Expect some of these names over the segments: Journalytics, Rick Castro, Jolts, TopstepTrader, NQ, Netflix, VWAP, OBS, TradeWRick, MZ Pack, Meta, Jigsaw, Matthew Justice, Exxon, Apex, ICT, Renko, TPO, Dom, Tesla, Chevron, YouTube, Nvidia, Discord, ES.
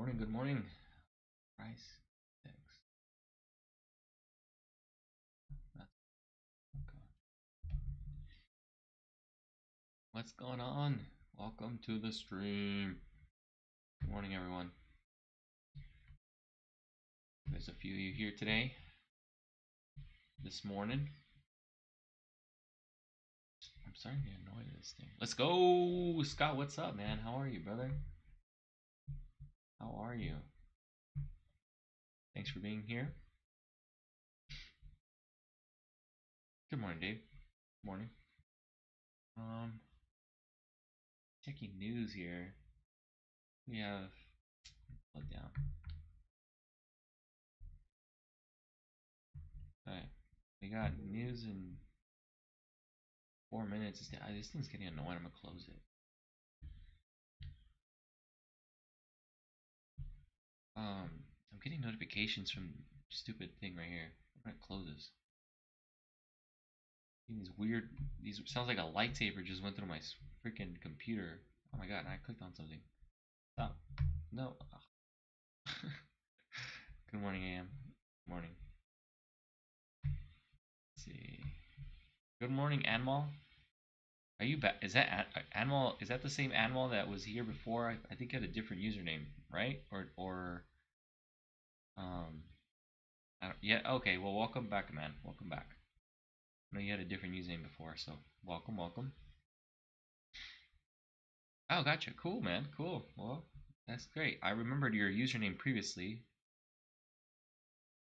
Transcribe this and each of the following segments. morning, good morning. Price, thanks. Okay. What's going on? Welcome to the stream. Good morning, everyone. There's a few of you here today, this morning. I'm starting to get annoyed with this thing. Let's go, Scott. What's up, man? How are you, brother? How are you? Thanks for being here. Good morning, Dave. Good morning. Checking news here. We have look down. All right, we got news in 4 minutes. This thing's getting annoying. I'm gonna close it. I'm getting notifications from stupid thing right here. I'm gonna close this. These weird. These sounds like a lightsaber just went through my freaking computer. Oh my god! I clicked on something. Stop. No. Good morning, AM. Good morning. Let's see. Good morning, Animal. Are you back? Is that Animal? Is that the same Animal that was here before? I think I had a different username, right? I don't, yeah. Okay. Well, welcome back, man. Welcome back. I know you had a different username before, so welcome, welcome. Oh, gotcha. Cool, man. Cool. Well, that's great. I remembered your username previously.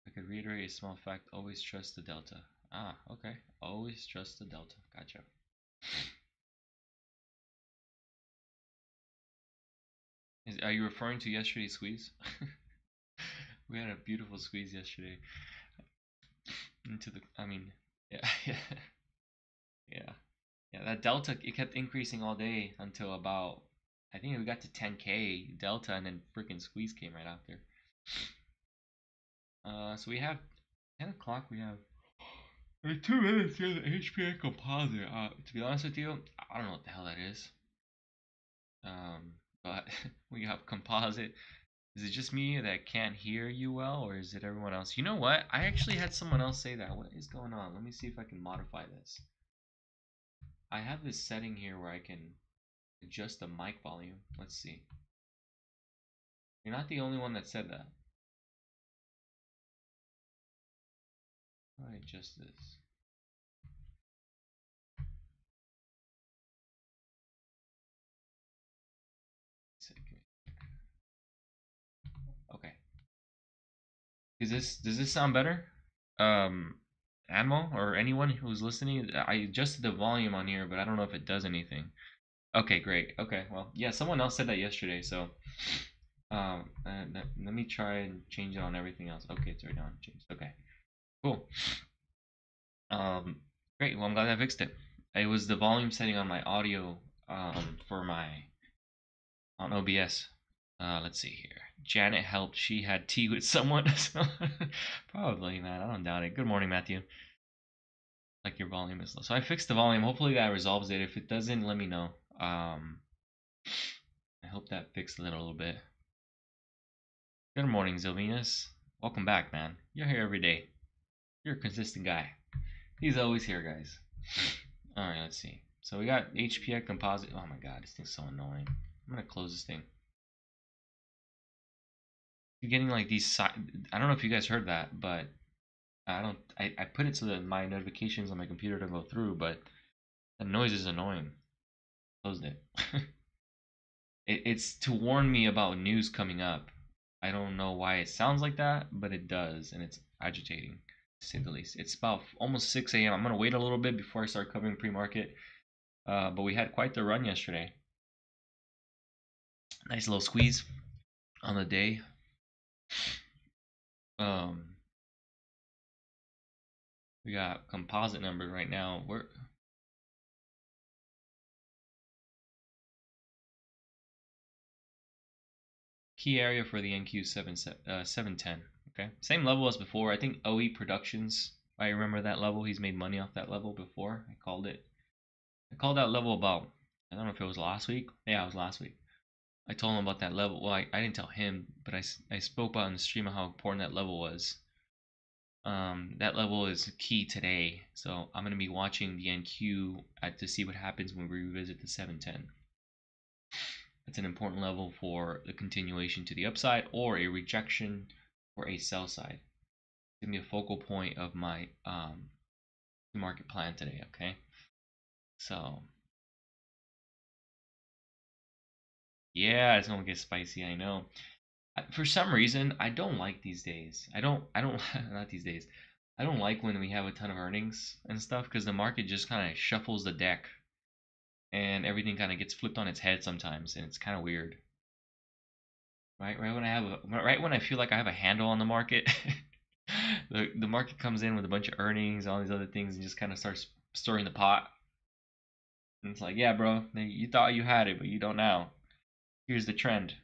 I could reiterate a small fact. Always trust the Delta. Ah, okay. Always trust the Delta. Gotcha. Are you referring to yesterday's squeeze? We had a beautiful squeeze yesterday. Into the, I mean, yeah, yeah, yeah, yeah. That Delta, it kept increasing all day until about, I think we got to 10K Delta, and then freaking squeeze came right after. So we have 10 o'clock. We have. 2 minutes here, the HPI composite. To be honest with you, I don't know what the hell that is. But we have composite. Is it just me that can't hear you well, or is it everyone else? You know what? I actually had someone else say that. What is going on? Let me see if I can modify this. I have this setting here where I can adjust the mic volume. Let's see. You're not the only one that said that. How do I adjust this? Okay. Does this sound better? Animal or anyone who's listening? I adjusted the volume on here, but I don't know if it does anything. Okay, great. Okay, well, yeah, someone else said that yesterday, so let me try and change it on everything else. Okay, it's already on changed. Okay. Cool. Great. Well, I'm glad I fixed it. It was the volume setting on my audio on OBS. Let's see here. Janet helped. She had tea with someone. Probably, man. I don't doubt it. Good morning, Matthew. Like your volume is low. So I fixed the volume. Hopefully that resolves it. If it doesn't, let me know. I hope that fixed it a little bit. Good morning, Zilvinus. Welcome back, man. You're here every day. You're a consistent guy. He's always here, guys. All right, let's see. So we got HPI composite. Oh my god, this thing's so annoying. I'm gonna close this thing. You're getting like these side. I don't know if you guys heard that, but I don't. I put it so that my notifications on my computer don't go through, but the noise is annoying. Closed it. It's to warn me about news coming up. I don't know why it sounds like that, but it does, and it's agitating. To say the least. It's about almost 6 a.m. I'm gonna wait a little bit before I start covering pre-market, but we had quite the run yesterday. Nice little squeeze on the day. We got composite numbers right now. We're key area for the NQ 710. Okay, same level as before. I think OE Productions, I remember that level. He's made money off that level before. I called it. I called that level about, I don't know if it was last week. Yeah, it was last week. I told him about that level. Well, I didn't tell him, but I spoke about in the stream how important that level was. That level is key today, so I'm gonna be watching the NQ to see what happens when we revisit the 710. That's an important level for the continuation to the upside or a rejection or a sell side. It's gonna be a focal point of my market plan today. Okay, so yeah, it's gonna get spicy. I know. For some reason, I don't like these days. Not these days. I don't like when we have a ton of earnings and stuff, because the market just kind of shuffles the deck and everything kind of gets flipped on its head sometimes, and it's kind of weird. Right when I have right when I feel like I have a handle on the market, the market comes in with a bunch of earnings, all these other things, and just kind of starts stirring the pot. And it's like, yeah, bro, you thought you had it, but you don't now. Here's the trend.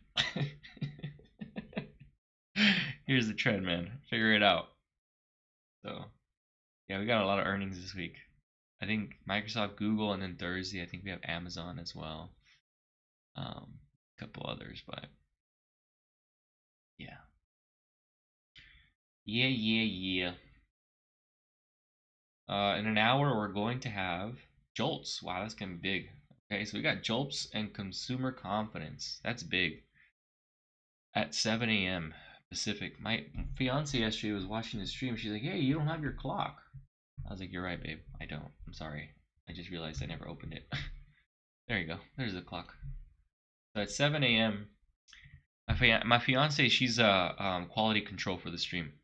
Here's the trend, man. Figure it out. So, yeah, we got a lot of earnings this week. I think Microsoft, Google, and then Thursday, I think we have Amazon as well. A couple others, but yeah. In an hour, we're going to have Jolts. Wow, that's going to be big. Okay, so we got Jolts and consumer confidence. That's big. At 7 a.m. Pacific. My fiance yesterday was watching the stream. She's like, "Hey, you don't have your clock." I was like, "You're right, babe. I don't. I'm sorry. I just realized I never opened it." There you go. There's the clock. So at 7 a.m., my fiance, she's quality control for the stream.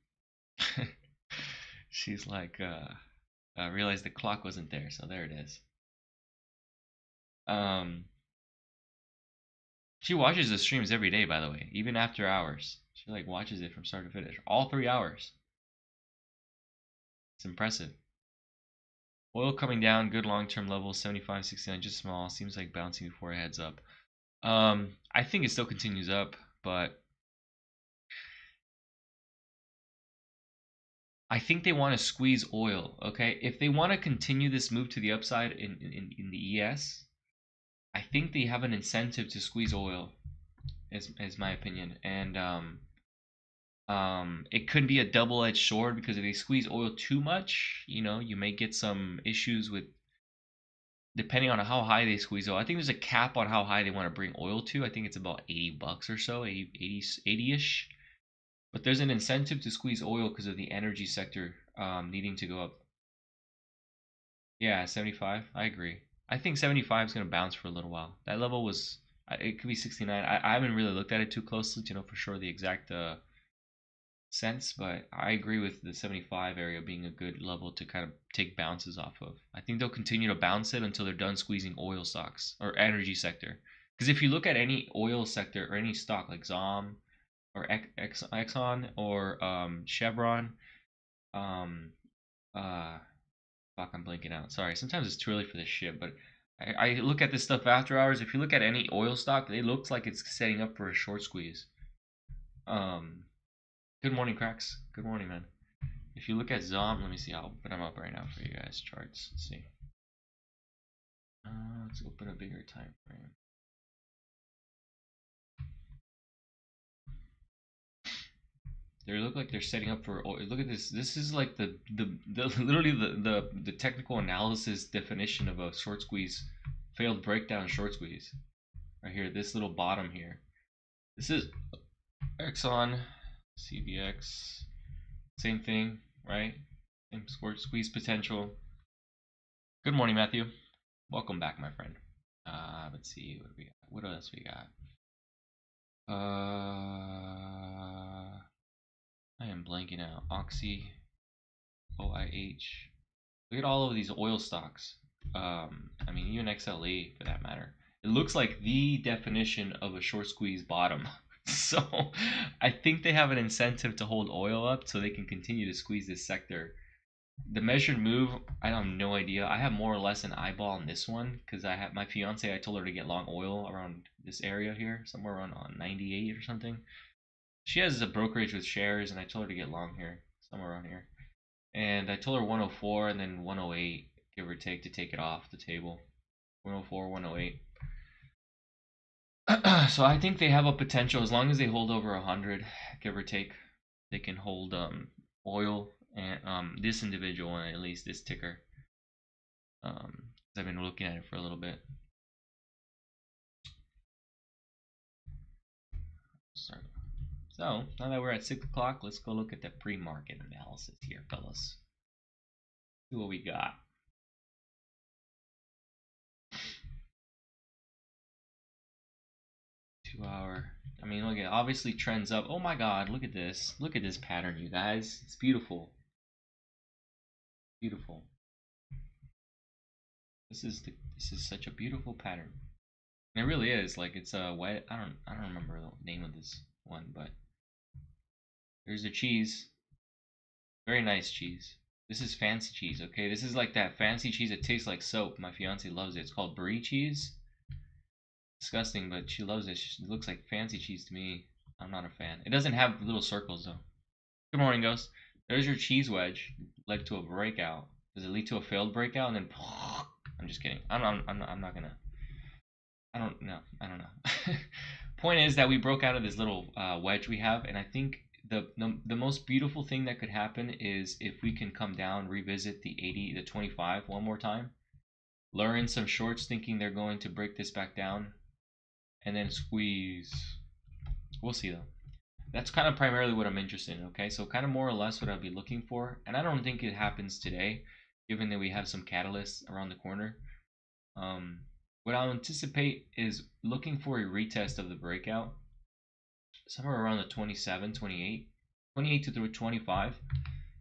She's like, I realized the clock wasn't there, so there it is. She watches the streams every day, by the way, even after hours. She like watches it from start to finish, all 3 hours. It's impressive. Oil coming down, good long-term level, 75.69, just small. Seems like bouncing before it heads up. I think it still continues up, but I think they want to squeeze oil. Okay, if they want to continue this move to the upside in the ES, I think they have an incentive to squeeze oil. Is my opinion, and it could be a double-edged sword, because if they squeeze oil too much, you know, you may get some issues with, depending on how high they squeeze oil. I think there's a cap on how high they want to bring oil to. I think it's about $80 or so, 80-ish. But there's an incentive to squeeze oil because of the energy sector needing to go up. Yeah, 75. I agree. I think 75 is going to bounce for a little while. That level was. It could be 69. I haven't really looked at it too closely to know for sure the exact sense, but I agree with the 75 area being a good level to kind of take bounces off of. I think they'll continue to bounce it until they're done squeezing oil stocks or energy sector. Because if you look at any oil sector or any stock like Zom or Exxon or Chevron, fuck, I'm blinking out. Sorry, sometimes it's too early for this shit, but I look at this stuff after hours. If you look at any oil stock, it looks like it's setting up for a short squeeze. Good morning, cracks. Good morning, man. If you look at Zom, let me see. I'll open them up right now for you guys. Charts. Let's see. Let's open a bigger time frame. They look like they're setting up for. Look at this. This is like literally the technical analysis definition of a short squeeze, failed breakdown short squeeze, right here. This little bottom here. This is Exxon, CVX, same thing, right? Same short squeeze potential. Good morning, Matthew. Welcome back, my friend. Let's see what do we got. What else we got? I am blanking out. Oxy, OIH. Look at all of these oil stocks. I mean, even XLE for that matter. It looks like the definition of a short squeeze bottom. So I think they have an incentive to hold oil up so they can continue to squeeze this sector. The measured move, I have no idea. I have more or less an eyeball on this one because I have my fiance. I told her to get long oil around this area here, somewhere around on 98 or something. She has a brokerage with shares, and I told her to get long here, somewhere around here. And I told her 104 and then 108, give or take, to take it off the table. 104, 108. So I think they have a potential, as long as they hold over 100, give or take, they can hold oil and this individual one, at least this ticker. I've been looking at it for a little bit. Sorry. So now that we're at 6 o'clock, let's go look at the pre-market analysis here, fellas. See what we got. I mean, look at, obviously trends up. Oh my god, look at this. Look at this pattern, you guys. It's beautiful. Beautiful. This is such a beautiful pattern. And it really is. Like, it's a white, I don't remember the name of this one, but there's the cheese. Very nice cheese. This is fancy cheese, okay? This is like that fancy cheese that tastes like soap. My fiance loves it. It's called brie cheese. Disgusting, but she loves it. She looks like fancy cheese to me. I'm not a fan. It doesn't have little circles though. Good morning, Ghost. There's your cheese wedge. Led to a breakout. Does it lead to a failed breakout and then? I'm just kidding. I don't know. Point is that we broke out of this little wedge we have, and I think the most beautiful thing that could happen is if we can come down, revisit the 80, the 25 one more time, lure in some shorts thinking they're going to break this back down. And then squeeze. We'll see though. That's kind of primarily what I'm interested in, okay? So kind of more or less what I'll be looking for. And I don't think it happens today, given that we have some catalysts around the corner. What I'll anticipate is looking for a retest of the breakout. Somewhere around the 27, 28. 28 to through 25.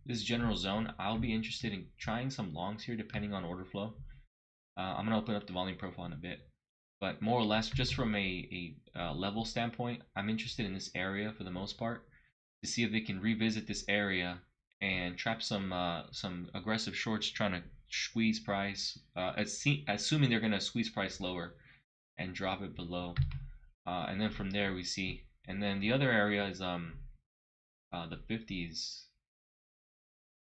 This general zone. I'll be interested in trying some longs here depending on order flow. I'm going to open up the volume profile in a bit. But more or less, just from a level standpoint, I'm interested in this area for the most part to see if they can revisit this area and trap some aggressive shorts trying to squeeze price, assuming they're going to squeeze price lower and drop it below. And then from there we see. And then the other area is the 50s,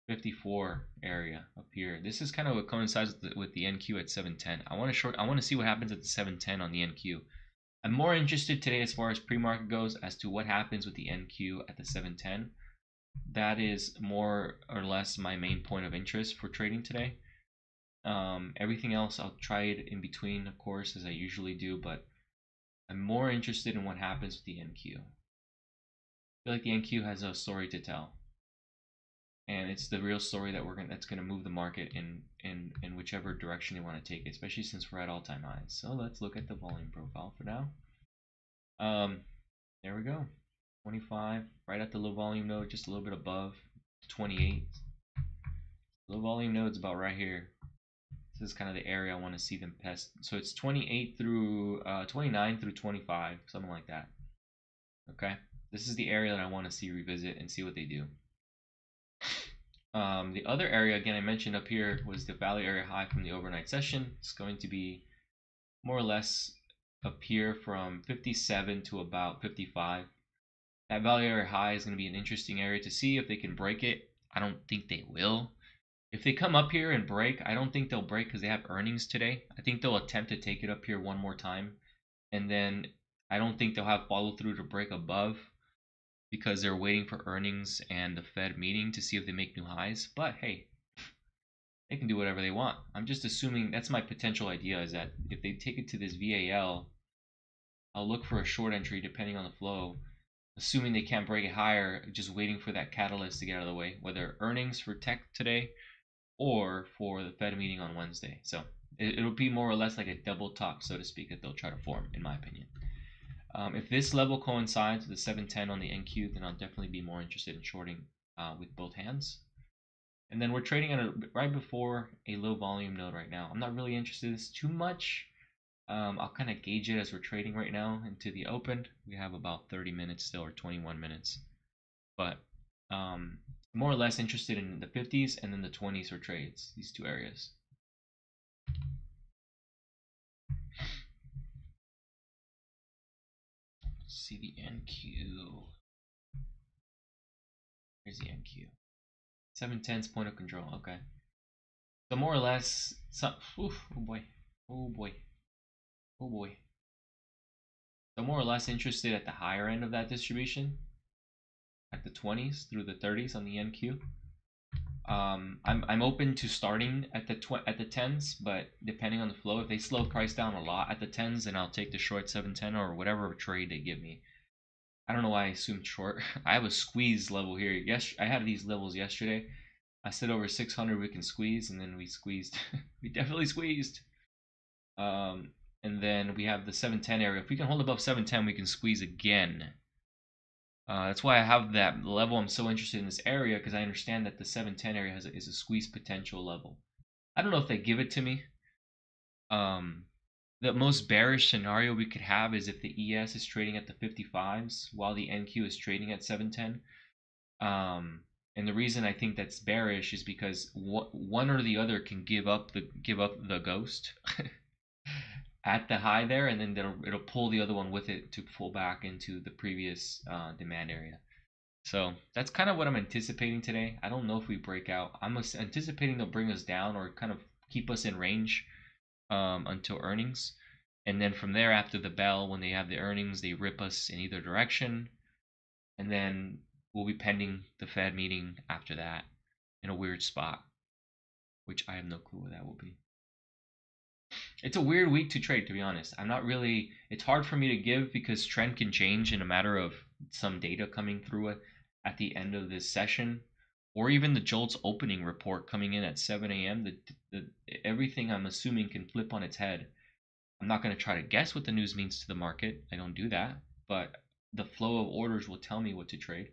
54 area up here. This is kind of what coincides with the NQ at 710. I want to see what happens at the 710 on the NQ. I'm more interested today as far as pre-market goes as to what happens with the NQ at the 710. That is more or less my main point of interest for trading today. Everything else I'll try it in between, of course, as I usually do, but I'm more interested in what happens with the NQ. I feel like the NQ has a story to tell. And it's the real story that that's gonna move the market in whichever direction you want to take it, especially since we're at all-time highs. So let's look at the volume profile for now. There we go. 25, right at the low volume node, just a little bit above 28. Low volume node's about right here. This is kind of the area I want to see them test. So it's 28 through 29 through 25, something like that. Okay, this is the area that I want to see revisit and see what they do. The other area, again, I mentioned up here was the value area high from the overnight session. It's going to be more or less up here from 57 to about 55. That value area high is going to be an interesting area to see if they can break it. I don't think they will. If they come up here and break, I don't think they'll break because they have earnings today. I think they'll attempt to take it up here one more time. And then I don't think they'll have follow through to break above, because they're waiting for earnings and the Fed meeting to see if they make new highs. But hey, they can do whatever they want. I'm just assuming that's my potential idea, is that if they take it to this VAL, I'll look for a short entry depending on the flow, assuming they can't break it higher, just waiting for that catalyst to get out of the way, whether earnings for tech today or for the Fed meeting on Wednesday. So it'll be more or less like a double top, so to speak, that they'll try to form, in my opinion. If this level coincides with the 710 on the NQ, then I'll definitely be more interested in shorting with both hands. And then we're trading at right before a low volume node right now. I'm not really interested in this too much. I'll kind of gauge it as we're trading right now into the open. We have about 30 minutes still, or 21 minutes. But more or less interested in the 50s and then the 20s for trades, these two areas. See the NQ. Here's the NQ. 710's point of control. Okay. So more or less. Oof, oh boy. Oh boy. Oh boy. So more or less interested at the higher end of that distribution, at the 20s through the 30s on the NQ. I'm open to starting at the 10s, but depending on the flow, if they slow price down a lot at the 10s, then I'll take the short 710 or whatever trade they give me. I don't know why I assumed short. I have a squeeze level here. Yes, I had these levels yesterday. I said over 600 we can squeeze, and then we squeezed. We definitely squeezed. And then we have the 710 area. If we can hold above 710, we can squeeze again. That's why I have that level. I'm so interested in this area because I understand that the 710 area is a squeeze potential level. I don't know if they give it to me. The most bearish scenario we could have is if the ES is trading at the 55s while the NQ is trading at 710. And the reason I think that's bearish is because one or the other can give up the ghost at the high there, and then it'll pull the other one with it to pull back into the previous demand area. So that's kind of what I'm anticipating today. I don't know if we break out. I'm anticipating they'll bring us down or kind of keep us in range until earnings, and then from there after the bell, when they have the earnings, they rip us in either direction, and then we'll be pending the Fed meeting after that in a weird spot, which I have no clue where that will be. It's a weird week to trade, to be honest. I'm not really, it's hard for me to give because trend can change in a matter of some data coming through at the end of this session, or even the Jolts opening report coming in at 7 a.m. Everything I'm assuming can flip on its head. I'm not going to try to guess what the news means to the market. I don't do that, but the flow of orders will tell me what to trade.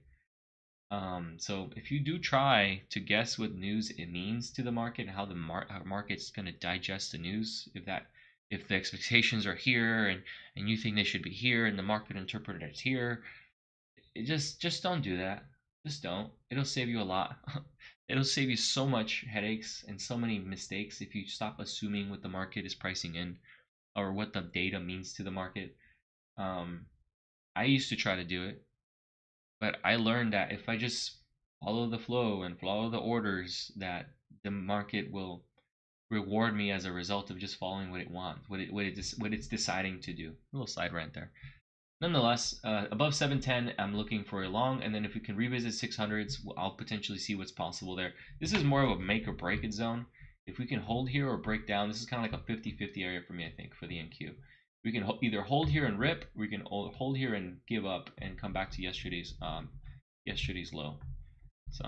So if you do try to guess what news it means to the market and how the market's going to digest the news, if the expectations are here and you think they should be here and the market interpreted it's here, just don't do that. Just don't. It'll save you a lot. It'll save you so much headaches and so many mistakes if you stop assuming what the market is pricing in or what the data means to the market. I used to try to do it. But I learned that if I just follow the flow and follow the orders, that the market will reward me as a result of just following what it wants, what it's deciding to do. A little side rant there. Nonetheless, above 710, I'm looking for a long, and then if we can revisit 600s, I'll potentially see what's possible there. This is more of a make or break it zone. If we can hold here or break down, this is kind of like a 50-50 area for me, I think, for the NQ. We can either hold here and rip, we can hold here and give up and come back to yesterday's low. So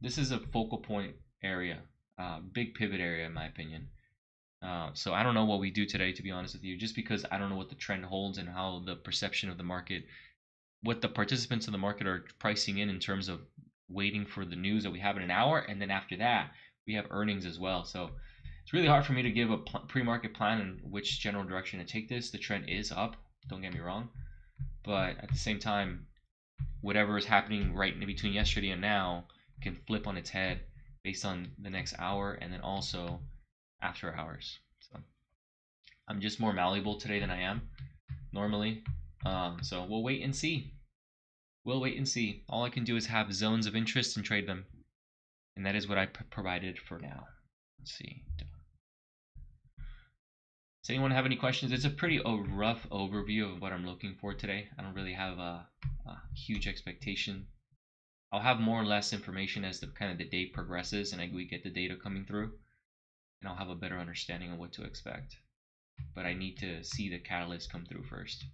this is a focal point area, big pivot area in my opinion. So I don't know what we do today, to be honest with you, just because I don't know what the trend holds and how the perception of the market, what the participants of the market are pricing in terms of waiting for the news that we have in an hour, and then after that we have earnings as well. So it's really hard for me to give a pre-market plan in which general direction to take this. The trend is up, don't get me wrong, but at the same time, whatever is happening right in between yesterday and now can flip on its head based on the next hour and then also after hours. So I'm just more malleable today than I am normally. So we'll wait and see. We'll wait and see. All I can do is have zones of interest and trade them, and that is what I provided for now. Let's see. Does anyone have any questions? It's a pretty rough overview of what I'm looking for today. I don't really have a huge expectation. I'll have more or less information as the day progresses and we get the data coming through, and I'll have a better understanding of what to expect. But I need to see the catalyst come through first.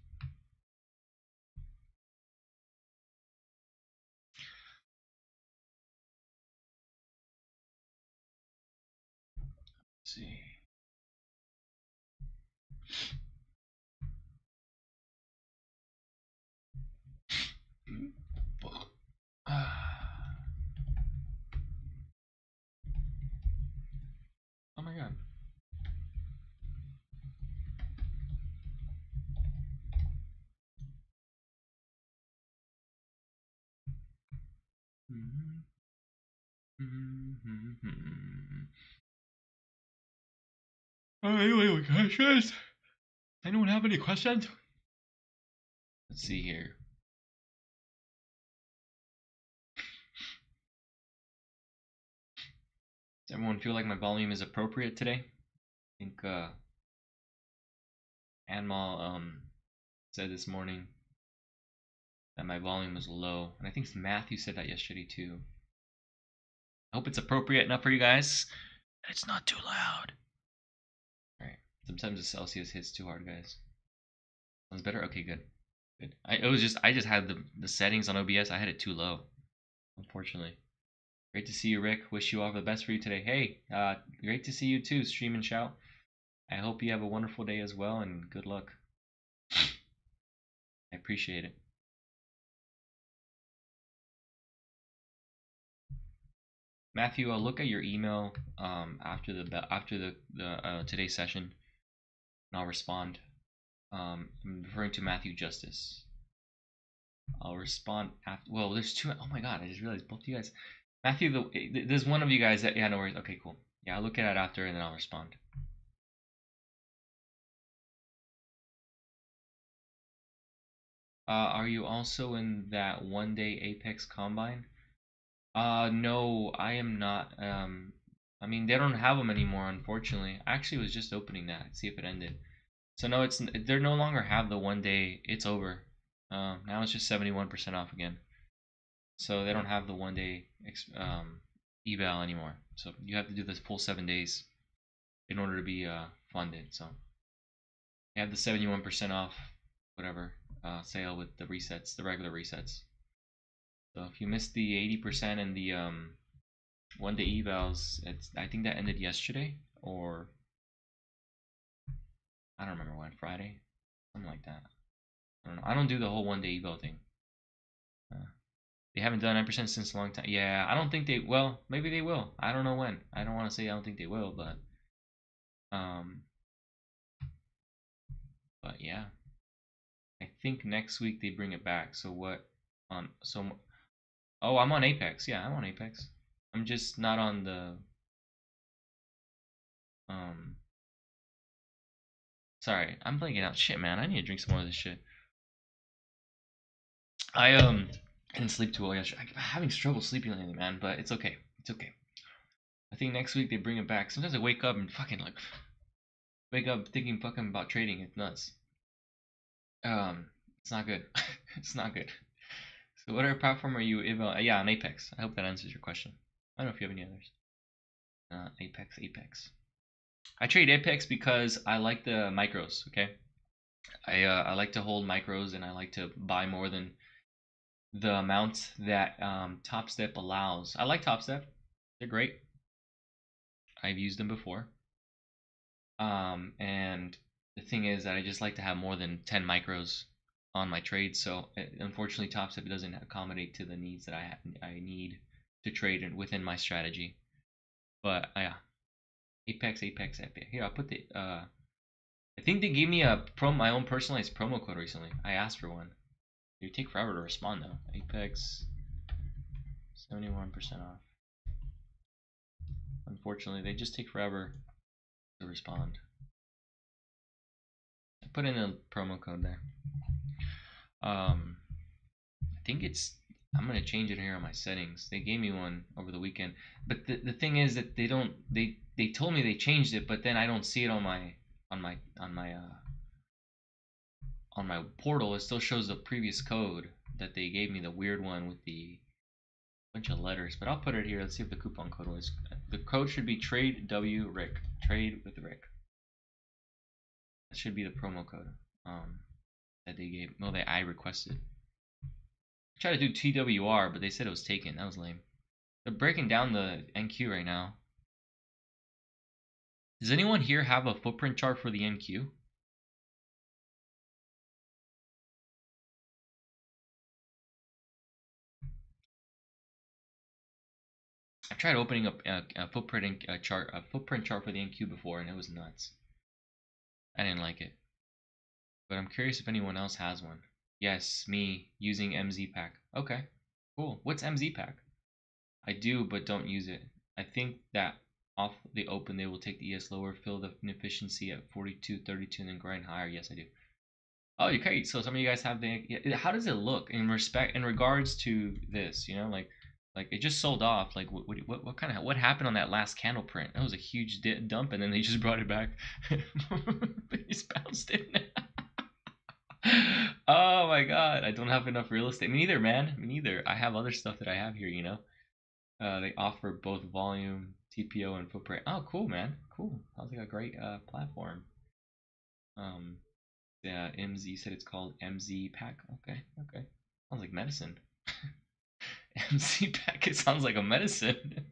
Let's see. Oh my God. Anyway, questions? Anyone have any questions? Let's see here. Does everyone feel like my volume is appropriate today? I think Anmal said this morning that my volume was low, and I think Matthew said that yesterday too. I hope it's appropriate enough for you guys and it's not too loud. All right, sometimes the Celsius hits too hard, guys. Sounds better. Okay, good, good. I just had the settings on OBS. I had it too low, unfortunately. Great to see you, Rick. Wish you all the best for you today. Hey, great to see you too, Stream and Shout. I hope you have a wonderful day as well, and good luck. I appreciate it. Matthew, I'll look at your email after today's session, and I'll respond. I'm referring to Matthew Justice. I'll respond after. Well, there's two. Oh my God! I just realized both of you guys. Matthew, there's one of you guys that, yeah, no worries. Okay, cool. Yeah, I'll look at it after and then I'll respond. Are you also in that one-day Apex Combine? No, I am not. I mean, they don't have them anymore, unfortunately. I actually was just opening that, see if it ended. So no, it's they no longer have the one-day. It's over. Now it's just 71% off again. So they don't have the one-day eval anymore. So you have to do this full 7 days in order to be funded. So you have the 71% off, whatever, sale with the resets, the regular resets. So if you missed the 80% and the one-day evals, it's, I think that ended yesterday, or I don't remember when, Friday, something like that. I don't know. I don't do the whole one-day eval thing. They haven't done 9% since a long time. Yeah, I don't think they, well, maybe they will. I don't know when. I don't want to say I don't think they will, but yeah. I think next week they bring it back. So what on, so, oh, I'm on Apex. Yeah, I'm on Apex. I'm just not on the, sorry, I'm blanking out. Shit, man, I need to drink some more of this shit. I didn't sleep too well yesterday. I'm having trouble sleeping lately, man, but it's okay. It's okay. I think next week they bring it back. Sometimes I wake up and fucking like wake up thinking fucking about trading. It's nuts. It's not good. It's not good. So what other platform are you eval? Yeah, on Apex. I hope that answers your question. I don't know if you have any others. Apex. I trade Apex because I like the micros, okay? I like to hold micros and I like to buy more than the amount that TopStep allows. I like TopStep. They're great. I've used them before. And the thing is that I just like to have more than 10 micros on my trade. So unfortunately, TopStep doesn't accommodate to the needs that I need to trade within my strategy. But yeah, Apex. Here, I'll put the... I think they gave me a my own personalized promo code recently. I asked for one. You take forever to respond though. Apex 71% off. Unfortunately, they just take forever to respond. I put in a promo code there. I think it's, I'm gonna change it here on my settings. They gave me one over the weekend, but the thing is that they don't, they told me they changed it, but then I don't see it on my on my portal. It still shows the previous code that they gave me, the weird one with the bunch of letters, but I'll put it here. Let's see if the coupon code was. The code should be Trade W Rick. Trade with Rick. That should be the promo code that they gave. Well, I requested. I tried to do TWR, but they said it was taken. That was lame. They're breaking down the NQ right now. Does anyone here have a footprint chart for the NQ? I tried opening up a footprint chart for the NQ before, and it was nuts. I didn't like it. But I'm curious if anyone else has one. Yes, me using MZ Pack. Okay, cool. What's MZ Pack? I do, but don't use it. I think that off the open, they will take the ES lower, fill the inefficiency at 42, 32, and then grind higher. Yes, I do. Oh, okay. So some of you guys have the. Yeah, how does it look in regards to this? You know, like. Like it just sold off. Like what happened on that last candle print? That was a huge dump, and then they just brought it back. They just bounced it. Oh my god, I don't have enough real estate. Me neither, man. Me neither. I have other stuff that I have here, you know. They offer both volume, TPO, and footprint. Oh, cool, man. Cool. Sounds like a great platform. Yeah, MZ said it's called MZ Pack. Okay, okay. Sounds like medicine. MZ Pack. It sounds like a medicine.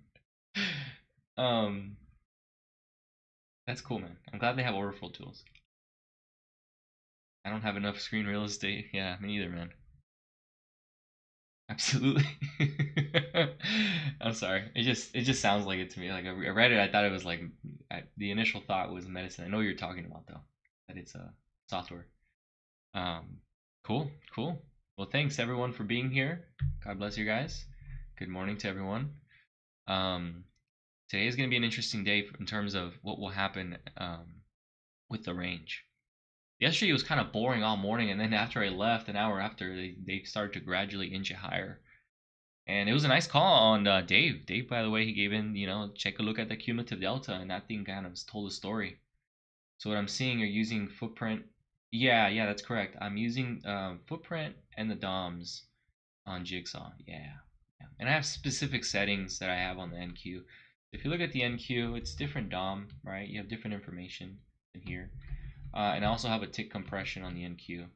That's cool, man. I'm glad they have overflow tools. I don't have enough screen real estate. Yeah, me neither, man. Absolutely. I'm sorry. It just sounds like it to me. Like I read it, I thought it was like the initial thought was medicine. I know what you're talking about though. That it's a software. Cool, cool. Well, thanks everyone for being here. God bless you guys. Good morning to everyone. Today is going to be an interesting day in terms of what will happen with the range. Yesterday it was kind of boring all morning, and then after I left, an hour after, they started to gradually inch it higher. And it was a nice call on Dave. Dave, by the way, he gave in, you know, check a look at the cumulative delta, and that thing kind of told a story. So what I'm seeing, you're using footprint. Yeah, that's correct. I'm using footprint and the DOMs on Jigsaw. Yeah. And I have specific settings that I have on the NQ. If you look at the NQ, it's different DOM, right? You have different information in here. And I also have a tick compression on the NQ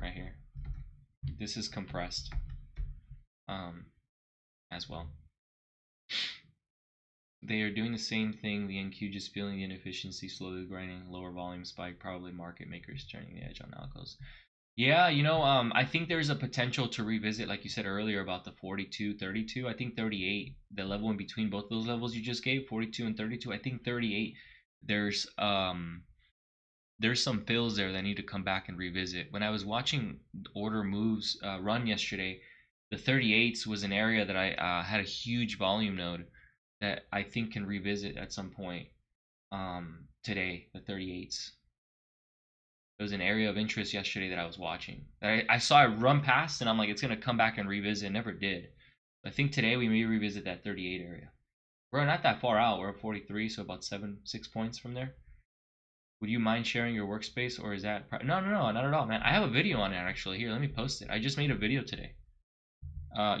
right here. This is compressed as well. They are doing the same thing. The NQ just feeling the inefficiency, slowly grinding, lower volume spike, probably market makers turning the edge on algos. Yeah, you know, I think there's a potential to revisit, like you said earlier, about the 42, 32. I think 38, the level in between both those levels you just gave, 42 and 32. I think 38, there's some fills there that I need to come back and revisit. When I was watching order moves run yesterday, the 38s was an area that I had a huge volume node that I think can revisit at some point today, the 38s. It was an area of interest yesterday that I was watching. I saw it run past, and I'm like, it's going to come back and revisit. It never did. I think today we may revisit that 38 area. We're not that far out. We're at 43, so about 6 points from there. Would you mind sharing your workspace, or is that... No, not at all, man. I have a video on it, actually. Here, let me post it. I just made a video today. I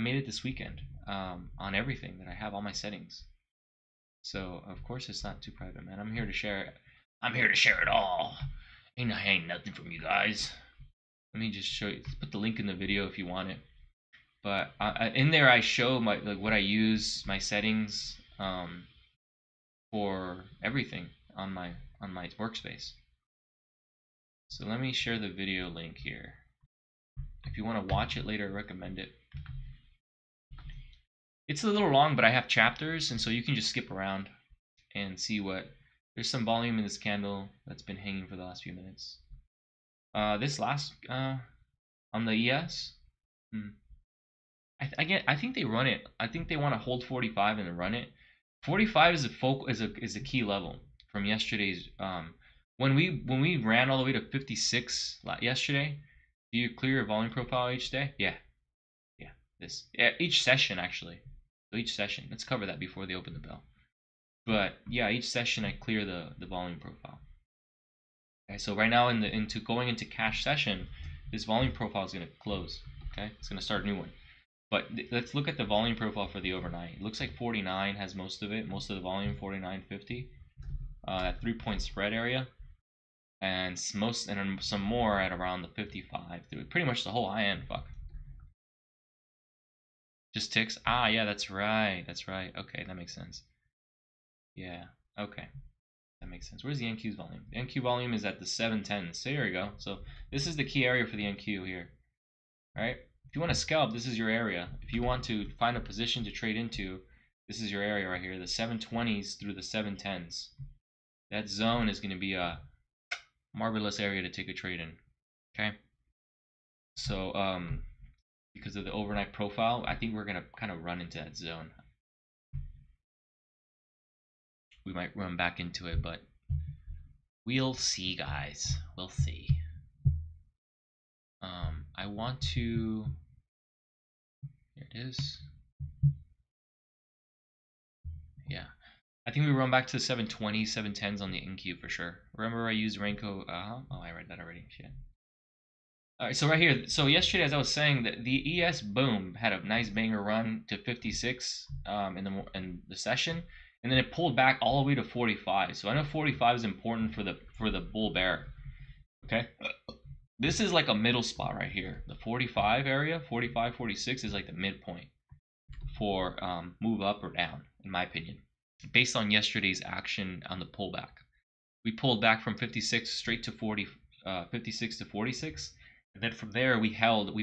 made it this weekend on everything that I have, all my settings. So, of course, it's not too private, man. I'm here to share it. I'm here to share it all. Ain't nothing from you guys. Let me just show you. Put the link in the video if you want it. But in there, I show my what I use, my settings for everything on my workspace. So let me share the video link here. If you want to watch it later, I recommend it. It's a little long, but I have chapters, and so you can just skip around and see what. There's some volume in this candle that's been hanging for the last few minutes. On the ES, I think they run it. I think they want to hold 45 and then run it. 45 is a focal, is a key level from yesterday's. When we ran all the way to 56 yesterday, do you clear your volume profile each day? Yeah. Each session actually. So each session. Let's cover that before they open the bell. But yeah, each session I clear the volume profile. Okay, so right now going into cash session, this volume profile is going to close. Okay, it's going to start a new one. But let's look at the volume profile for the overnight. It looks like 49 has most of it, most of the volume, 49.50, that 3-point spread area, and some more at around the 55 through pretty much the whole high end. Fuck. Just ticks. Ah, yeah, that's right. That's right. Okay, that makes sense. Yeah, okay. That makes sense. Where's the NQ's volume? The NQ volume is at the 710s. So here we go. So this is the key area for the NQ here. All right. If you want to scalp, this is your area. If you want to find a position to trade into, this is your area right here, the 720s through the 710s. That zone is going to be a marvelous area to take a trade in. Okay? So because of the overnight profile, I think we're going to kind of run into that zone. We might run back into it, but we'll see, guys. We'll see. I want to... Here it is. Yeah. I think we run back to the 720s, 710s on the NQ for sure. Remember I used Renko... Oh, I read that already. Shit. All right, so right here, so yesterday, as I was saying, that the ES boom had a nice banger run to 56 in the session, and then it pulled back all the way to 45. So I know 45 is important for the bull bear. Okay, this is like a middle spot right here. The 45 area, 45, 46 is like the midpoint for move up or down, in my opinion, based on yesterday's action on the pullback. We pulled back from 56 straight to 56 to 46. And then from there, we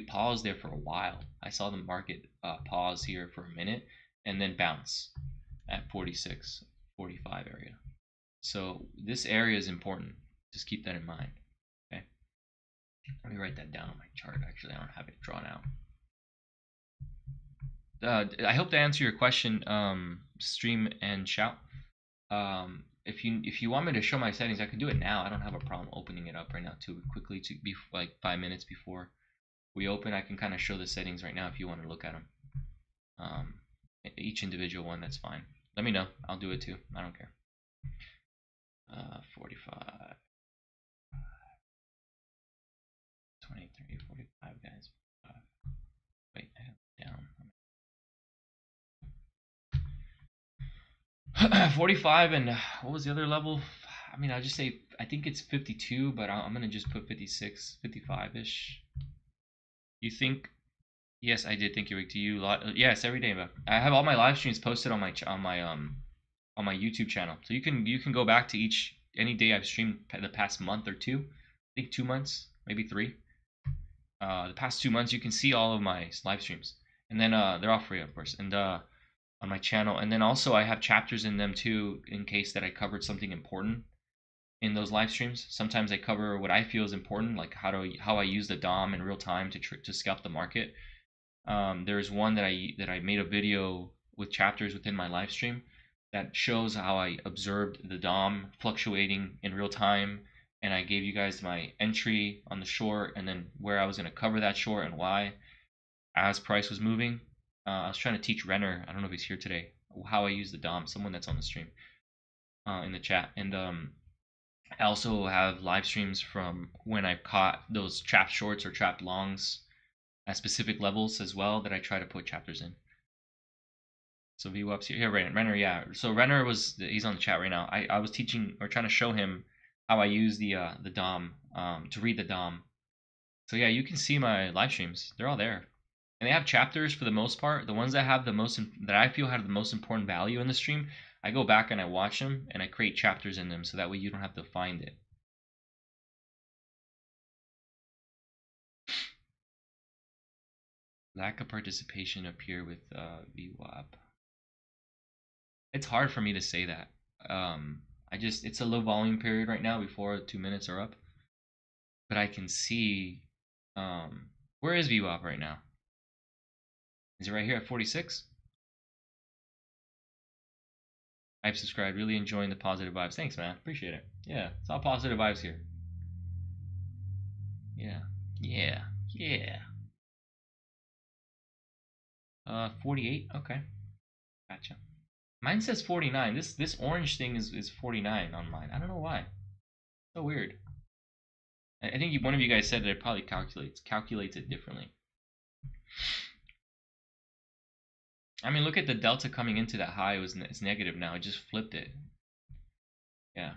paused there for a while. I saw the market pause here for a minute and then bounce at 46, 45 area. So this area is important. Just keep that in mind. Okay. Let me write that down on my chart. Actually, I don't have it drawn out. I hope to answer your question, Stream and Shout. If you want me to show my settings, I can do it now. I don't have a problem opening it up right now too quickly, to be like 5 minutes before we open. I can kind of show the settings right now if you want to look at them. Each individual one, that's fine. Let me know. I'll do it too. I don't care. 45, 23, 45, guys. Wait, I have it down. 45, and what was the other level? I mean, I'll just say, I think it's 52, but I'm going to just put 56, 55-ish. You think? Yes, I did. Thank you, Rick. Do you? Yes, every day. I have all my live streams posted on my YouTube channel. So you can go back to any day I've streamed the past month or two. I think 2 months, maybe three. The past 2 months, you can see all of my live streams. And then they're all free, of course. And on my channel, and then also I have chapters in them too, in case that I covered something important in those live streams. Sometimes I cover what I feel is important, like how I use the Dom in real time to scalp the market. There's one that I made a video with chapters within my live stream that shows how I observed the Dom fluctuating in real time, and I gave you guys my entry on the short, and then where I was going to cover that short and why as price was moving. I was trying to teach Renner, I don't know if he's here today, how I use the Dom, someone that's on the stream, in the chat. And I also have live streams from when I've caught those trap shorts or trap longs at specific levels as well, that I try to put chapters in. So VWAPs here, yeah, Renner, yeah. So Renner he's on the chat right now. I was teaching, or trying to show him how I use the Dom, to read the Dom. So yeah, you can see my live streams, they're all there. And they have chapters for the most part. The ones that have the most, that I feel have the most important value in the stream, I go back and I watch them and I create chapters in them, so that way you don't have to find it. Lack of participation up here with VWAP. It's hard for me to say that. It's a low volume period right now before 2 minutes are up. But I can see, where is VWAP right now? Is it right here at 46? I've subscribed, really enjoying the positive vibes. Thanks, man. Appreciate it. Yeah, it's all positive vibes here. Yeah, yeah, yeah. 48, okay. Gotcha. Mine says 49. This orange thing is 49 on mine. I don't know why. So weird. I think one of you guys said that it probably calculates it differently. I mean, look at the delta coming into that high. It's negative now. It just flipped it. Yeah.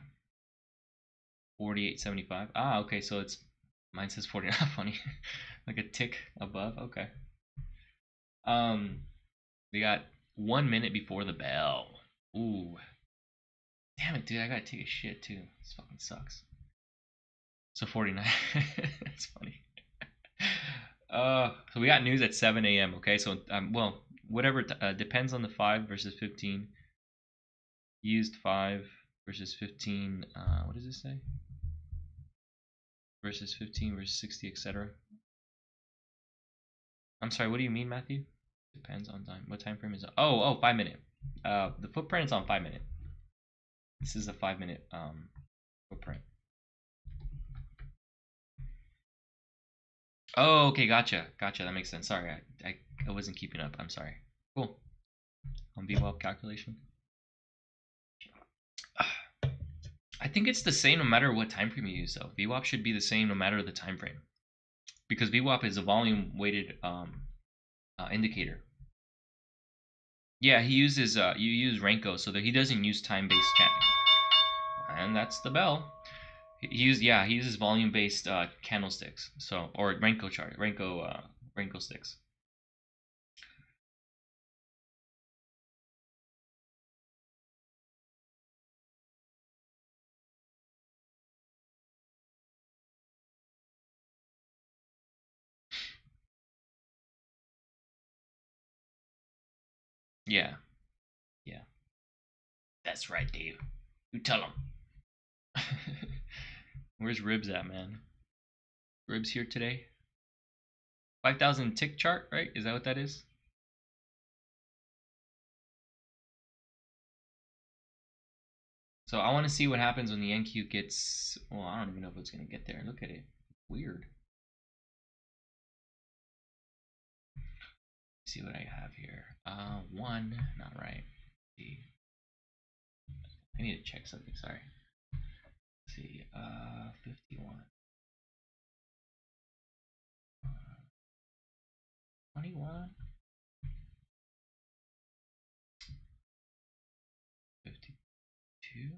48.75. Ah, okay. So it's, mine says 49. Funny, like a tick above. Okay. We got 1 minute before the bell. Ooh. Damn it, dude. I gotta take a shit too. This fucking sucks. So 49. That's funny. So we got news at 7 a.m. Okay. So well. Whatever, depends on the 5 versus 15. Used 5 versus 15, what does it say? Versus 15 versus 60, etc. I'm sorry, what do you mean, Matthew? Depends on time. What time frame is it? Oh, 5 minute. The footprint is on 5 minute. This is a 5 minute footprint. Oh, okay, gotcha. That makes sense. Sorry, I wasn't keeping up. I'm sorry. Cool. On VWAP calculation. I think it's the same no matter what time frame you use, though. VWAP should be the same no matter the time frame. because VWAP is a volume weighted indicator. Yeah, he uses you use Renko so that he doesn't use time based candles. And that's the bell. He uses volume based candlesticks. So or Renko chart, Renko sticks. Yeah. That's right, Dave. You tell him. Where's Ribs at, man? Ribs here today. 5,000 tick chart, right? Is that what that is? So I want to see what happens when the NQ gets. Well, I don't even know if it's gonna get there. Look at it. Weird. Let's see what I have here. One, not right. Let's see, I need to check something. Sorry. Let's see, 51, 21, 52.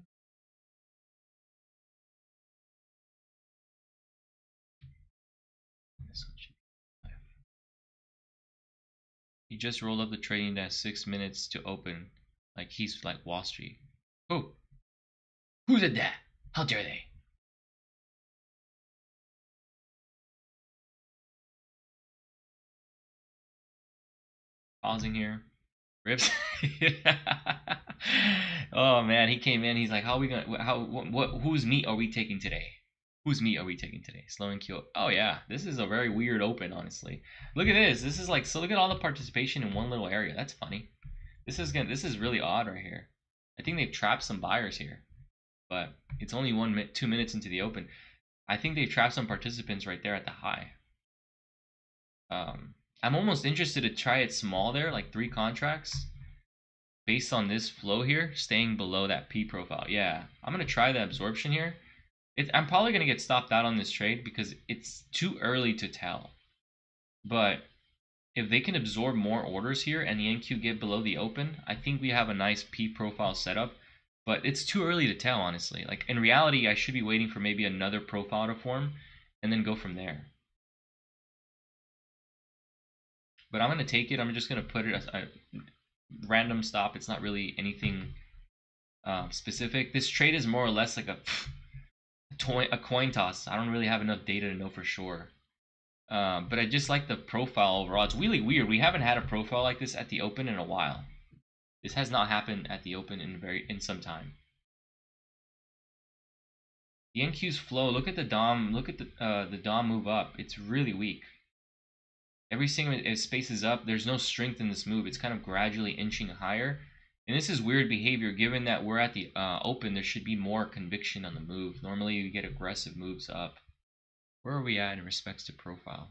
This one should. He just rolled up the trading desk 6 minutes to open, like he's like Wall Street. Oh, who did that? How dare they? Pausing here. Rips. Oh man, he came in. He's like, how are we gonna? How? What? Whose meat are we taking today? Whose meat are we taking today? Slow and kill. Oh yeah, this is a very weird open, honestly. Look at this. This is like, so look at all the participation in one little area. That's funny. This is really odd right here. I think they've trapped some buyers here, but it's only 2 minutes into the open. I think they've trapped some participants right there at the high. I'm almost interested to try it small there, like 3 contracts, based on this flow here, staying below that P profile. Yeah, I'm gonna try the absorption here. I'm probably going to get stopped out on this trade because it's too early to tell. But if they can absorb more orders here and the NQ get below the open, I think we have a nice P profile setup. But it's too early to tell, honestly. Like in reality, I should be waiting for maybe another profile to form and then go from there. But I'm going to take it. I'm just going to put it as a random stop. It's not really anything specific. This trade is more or less like a coin toss. I don't really have enough data to know for sure, but I just like the profile overall. It's really weird. We haven't had a profile like this at the open in a while. This has not happened at the open in some time. The NQ's flow. Look at the Dom. Look at the Dom move up. It's really weak. Every single space is up. There's no strength in this move. It's kind of gradually inching higher. And this is weird behavior, given that we're at the open. There should be more conviction on the move. Normally, you get aggressive moves up. Where are we at in respects to profile?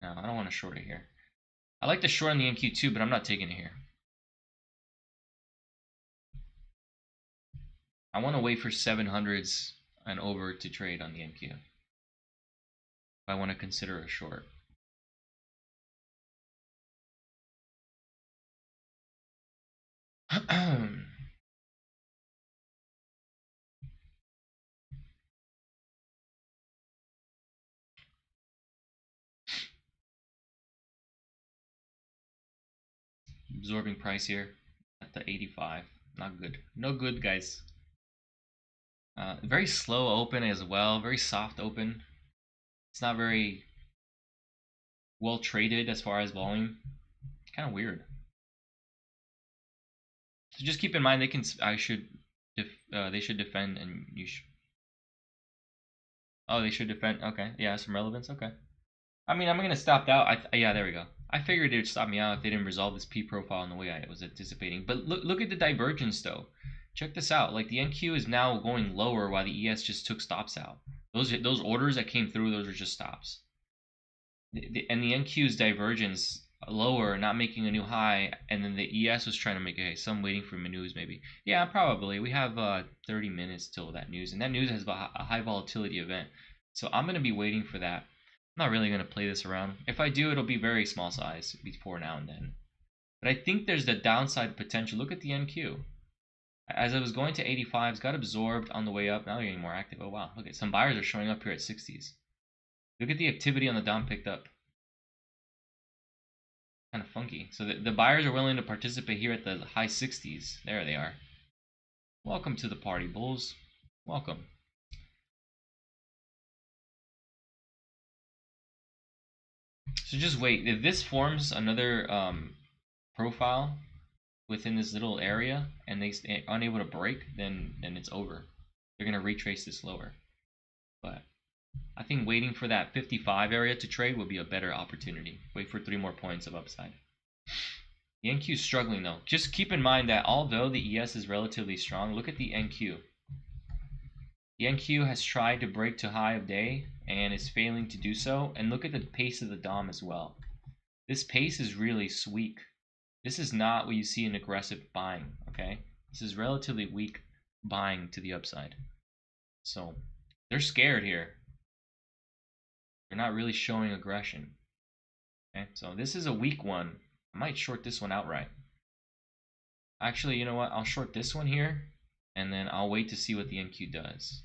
No, I don't want to short it here. I like to short on the NQ too, but I'm not taking it here. I want to wait for 700s and over to trade on the NQ. If I want to consider a short. Absorbing price here at the 85. Not good. No good, guys. Very slow open as well. Very soft open. It's not very well traded as far as volume. Kind of weird. So just keep in mind they can. They should defend, and you should. Oh, they should defend. Okay, yeah, some relevance. Okay. I mean, I'm gonna stop out. Yeah, there we go. I figured it would stop me out if they didn't resolve this P profile in the way I was anticipating. But look at the divergence though. Check this out. Like the NQ is now going lower while the ES just took stops out. Those orders that came through, those are just stops. And the NQ's divergence. Lower, not making a new high, and then the ES was trying to make a, some waiting for news maybe. Yeah, probably. We have 30 minutes till that news, and that news has a high volatility event. So I'm going to be waiting for that. not really going to play this around. If I do, it'll be very small size before now and then. But I think there's the downside potential. Look at the NQ. As I was going to 85s, got absorbed on the way up. Now they're getting more active. Oh, wow. Look at some buyers are showing up here at 60s. Look at the activity on the Dom picked up. Kind of funky. So the buyers are willing to participate here at the high 60s. There they are. Welcome to the party, bulls. Welcome. So just wait. If this forms another profile within this little area and they are unable to break, then it's over. They're going to retrace this lower. But I think waiting for that 55 area to trade would be a better opportunity. Wait for 3 more points of upside. The NQ is struggling though. Just keep in mind that although the ES is relatively strong, look at the NQ. The NQ has tried to break to high of day and is failing to do so. And look at the pace of the Dom as well. This pace is really weak. This is not what you see in aggressive buying, okay? This is relatively weak buying to the upside. So they're scared here. They're not really showing aggression. Okay, so this is a weak one. I might short this one outright. Actually, you know what? I'll short this one here, and then I'll wait to see what the NQ does.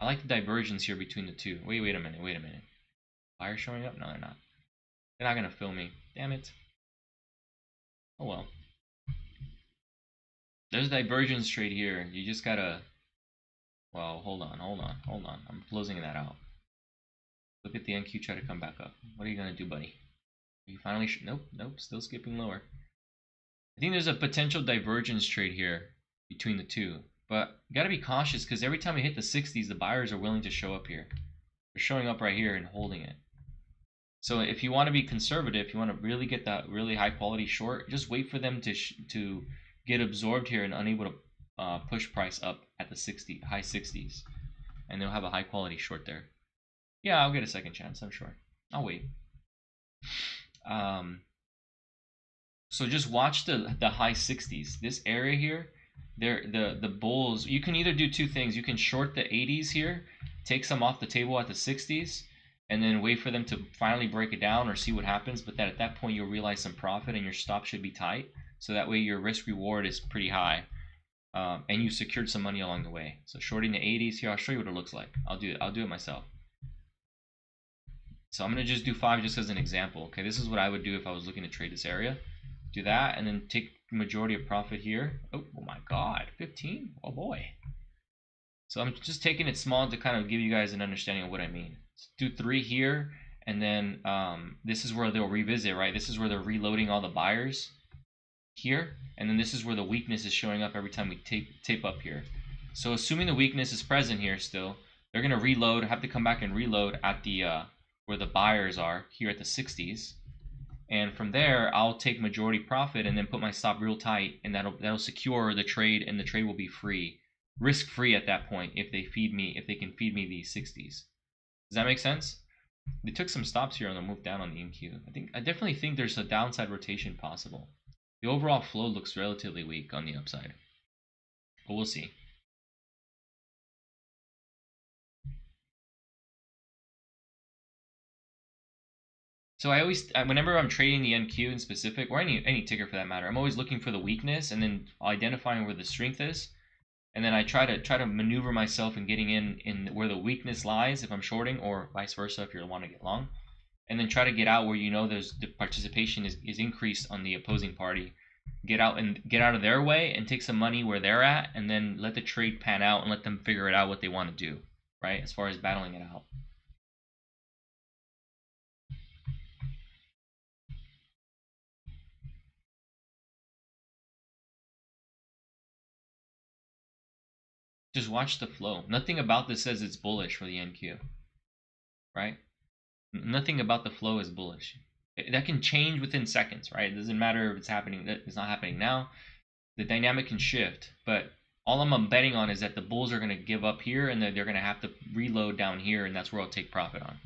I like the divergence here between the two. Wait a minute. Buyer showing up? No, they're not. They're not going to fill me. Damn it. Oh well. There's a divergence trade here. You just got to... Well, hold on. I'm closing that out. Look at the NQ try to come back up. What are you going to do, buddy? Are you finally... Nope. Still skipping lower. I think there's a potential divergence trade here between the two. But you got to be cautious because every time we hit the 60s, the buyers are willing to show up here. They're showing up right here and holding it. So if you want to be conservative, if you want to really get that really high quality short, just wait for them to get absorbed here and unable to push price up at the high 60s. And they'll have a high quality short there. Yeah, I'll get a second chance, I'm sure. I'll wait. So just watch the high 60s. This area here, the bulls, you can either do two things. You can short the 80s here, take some off the table at the 60s, and then wait for them to finally break it down or see what happens. But that at that point, you'll realize some profit and your stop should be tight. So that way your risk reward is pretty high. And you secured some money along the way. So shorting the 80s here, I'll show you what it looks like. I'll do it myself. So I'm going to just do 5 just as an example. Okay, this is what I would do if I was looking to trade this area. Do that and then take the majority of profit here. Oh my God, 15? Oh boy. So I'm just taking it small to kind of give you guys an understanding of what I mean. Do 3 here, and then this is where they'll revisit, right? This is where they're reloading all the buyers here, and then this is where the weakness is showing up every time we tape up here. So assuming the weakness is present here still, they're going to reload, have to come back and reload at the where the buyers are here at the 60s, and from there I'll take majority profit and then put my stop real tight, and that'll secure the trade, and the trade will be free, risk free at that point if they can feed me the 60s. Does that make sense? They took some stops here on the move down on the NQ. I definitely think there's a downside rotation possible. The overall flow looks relatively weak on the upside, but we'll see. So I always, whenever I'm trading the NQ in specific, or any ticker for that matter, I'm always looking for the weakness and then identifying where the strength is. And then I try to maneuver myself in getting in where the weakness lies if I'm shorting, or vice versa if you want to get long. And then try to get out where you know there's the participation is increased on the opposing party. Get out of their way and take some money where they're at, and then let the trade pan out and let them figure it out what they want to do, right? As far as battling it out. Just watch the flow. Nothing about this says it's bullish for the NQ, right? Nothing about the flow is bullish. That can change within seconds, right? It doesn't matter if it's happening, it's not happening now. The dynamic can shift, but all I'm betting on is that the bulls are going to give up here and that they're going to have to reload down here, and that's where I'll take profit on.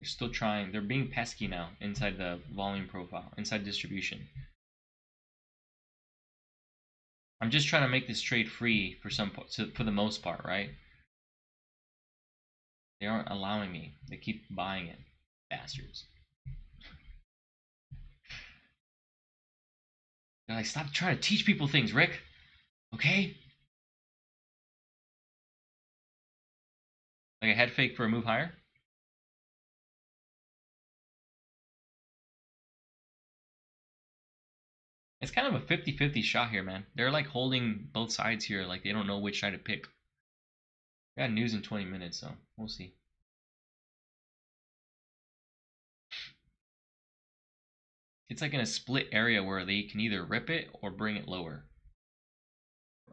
They're still trying. They're being pesky now inside the volume profile, inside distribution. I'm just trying to make this trade free for the most part, right? They aren't allowing me. They keep buying it, bastards. They're like, stop trying to teach people things, Rick. Okay? Like a head fake for a move higher? It's kind of a 50-50 shot here, man. They're like holding both sides here. Like they don't know which side to pick. We got news in 20 minutes, so we'll see. It's like in a split area where they can either rip it or bring it lower.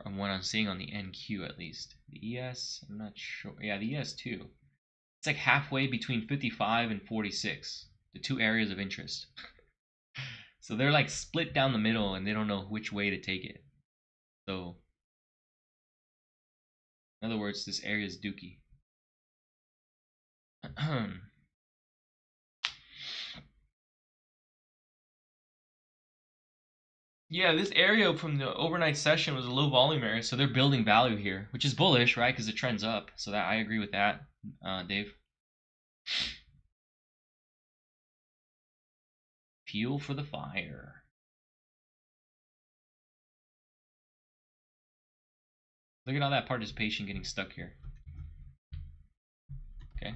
From what I'm seeing on the NQ at least. The ES, I'm not sure. Yeah, the ES too. It's like halfway between 55 and 46. The two areas of interest. So they're like split down the middle and they don't know which way to take it. So, in other words, this area is dookie. Yeah, this area from the overnight session was a low volume area, so they're building value here, which is bullish, right? Because the trend's up. So that I agree with that, Dave. Fuel for the fire. Look at all that participation getting stuck here. Okay.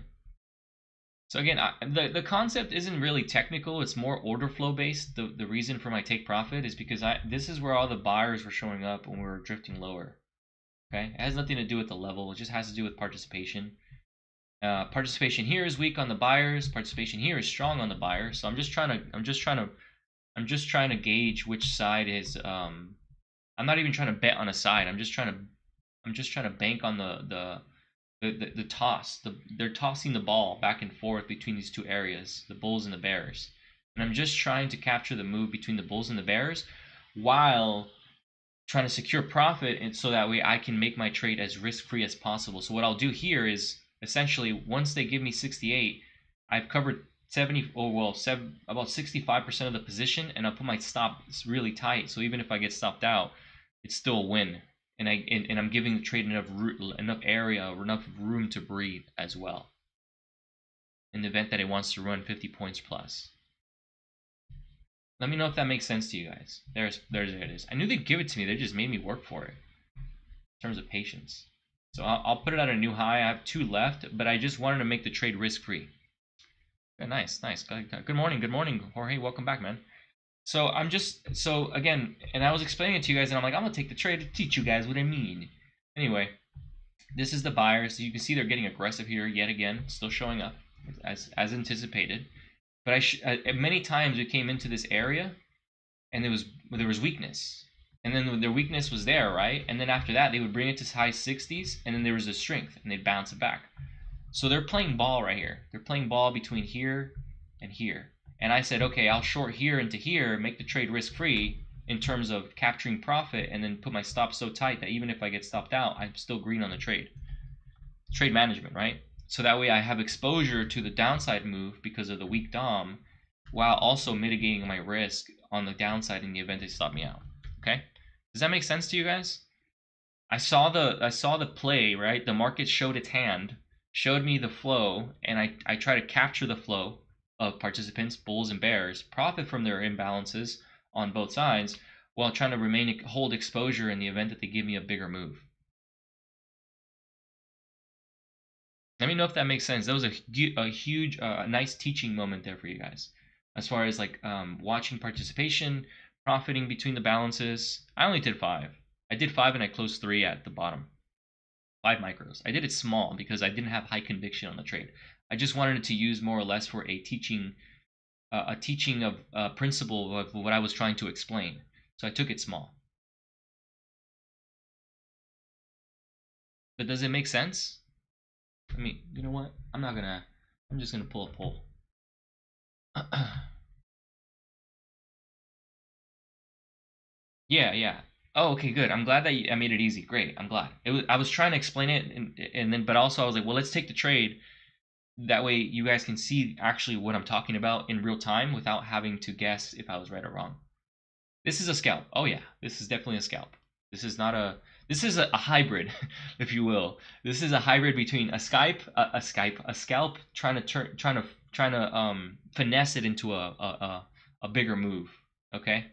So again, the concept isn't really technical. It's more order flow based. The reason for my take profit is because this is where all the buyers were showing up when we were drifting lower. Okay. It has nothing to do with the level. It just has to do with participation. Participation here is weak on the buyers. Participation here is strong on the buyer. So I'm just trying to gauge which side is. I'm not even trying to bet on a side. I'm just trying to bank on the toss. They're tossing the ball back and forth between these two areas, the bulls and the bears. And I'm just trying to capture the move between the bulls and the bears, while trying to secure profit, and so that way I can make my trade as risk-free as possible. So what I'll do here is. Essentially, once they give me 68, I've covered about 65% of the position, and I'll put my stop really tight. So even if I get stopped out, it's still a win, and I'm giving the trade enough area or enough room to breathe as well. In the event that it wants to run 50 points plus. Let me know if that makes sense to you guys. There it is. I knew they'd give it to me. They just made me work for it. In terms of patience. So I'll put it at a new high. I have two left, but I just wanted to make the trade risk-free. Yeah, nice, nice. Good morning, Jorge. Welcome back, man. So again, and I was explaining it to you guys, and I'm like, I'm gonna take the trade to teach you guys what I mean. Anyway, this is the buyer. So you can see they're getting aggressive here yet again, still showing up as anticipated. But many times we came into this area, and there was weakness. And then their weakness was there, right? And then after that, they would bring it to high 60s, and then there was a strength, and they'd bounce it back. So they're playing ball right here. They're playing ball between here and here. And I said, okay, I'll short here into here, make the trade risk-free in terms of capturing profit, and then put my stop so tight that even if I get stopped out, I'm still green on the trade. Trade management, right? So that way I have exposure to the downside move because of the weak DOM, while also mitigating my risk on the downside in the event they stop me out. Okay, does that make sense to you guys? I saw the play, right? The market showed its hand, showed me the flow, and I try to capture the flow of participants, bulls and bears, profit from their imbalances on both sides, while trying to hold exposure in the event that they give me a bigger move. Let me know if that makes sense. That was a nice teaching moment there for you guys, as far as like watching participation. Profiting between the balances. I only did 5. I did 5 and I closed 3 at the bottom. 5 micros. I did it small because I didn't have high conviction on the trade. I just wanted it to use more or less for a teaching of a principle of what I was trying to explain. So I took it small. But does it make sense? I mean, you know what? I'm just gonna pull a poll. Yeah. Oh, okay, good. I'm glad that I made it easy. Great. I'm glad. I was trying to explain it, but also I was like, well, let's take the trade. That way you guys can see actually what I'm talking about in real time without having to guess if I was right or wrong. This is a scalp. Oh, yeah. This is definitely a scalp. This is not a, this is a hybrid, if you will. This is a hybrid between a scalp trying to finesse it into a bigger move. Okay.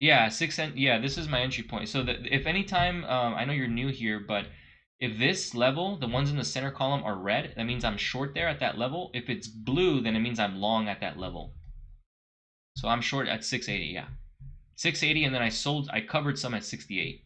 Yeah, 6 cent. Yeah, this is my entry point. So that if any time, I know you're new here, but if this level, the ones in the center column are red, that means I'm short there at that level. If it's blue, then it means I'm long at that level. So I'm short at 680. Yeah, 680, and then I sold. I covered some at 68.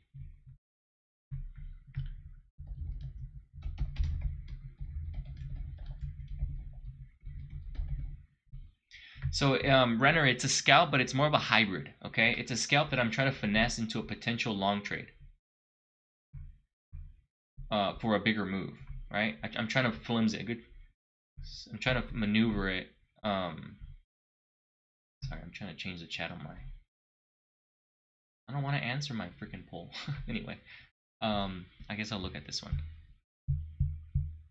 So Renner, it's a scalp, but it's more of a hybrid, okay? It's a scalp that I'm trying to finesse into a potential long trade for a bigger move, right? I'm trying to flimsy it. Good. I'm trying to maneuver it. Sorry, I'm trying to change the chat on my. I don't want to answer my freaking poll. Anyway, I guess I'll look at this one.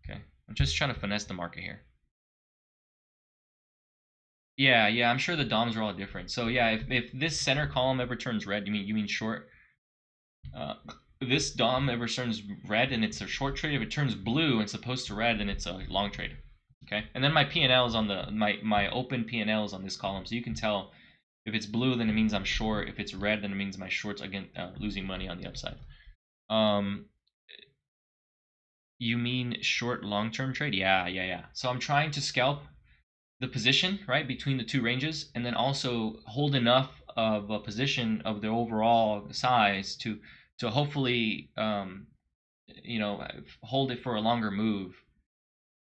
Okay, I'm just trying to finesse the market here. Yeah, I'm sure the DOMs are all different. So yeah, if this center column ever turns red, you mean short. This DOM ever turns red and it's a short trade. If it turns blue and it's supposed to red, then it's a long trade. Okay, and then my P&L is on the my open P&L is on this column, so you can tell if it's blue, then it means I'm short. If it's red, then it means my shorts again losing money on the upside. You mean short long-term trade? Yeah. So I'm trying to scalp the position right between the two ranges, and then also hold enough of a position of the overall size to hopefully you know, hold it for a longer move,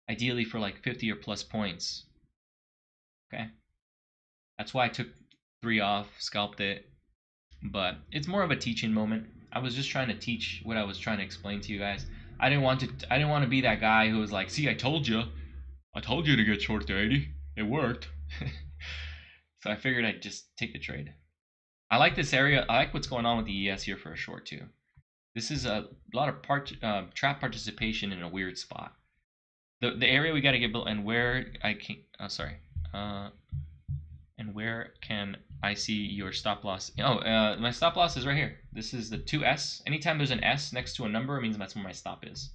ideally for like 50 or plus points. Okay, that's why I took 3 off, scalped it, but it's more of a teaching moment. I was just trying to teach what I was trying to explain to you guys. I didn't want to be that guy who was like, see, I told you to get short to 80. It worked. So I figured I'd just take the trade. I like this area. I like what's going on with the ES here for a short too. This is a lot of trap participation in a weird spot. The area we got to get built, and where I can. Oh, sorry. And where can I see your stop loss? Oh, my stop loss is right here. This is the 2S. Anytime there's an S next to a number, it means that's where my stop is.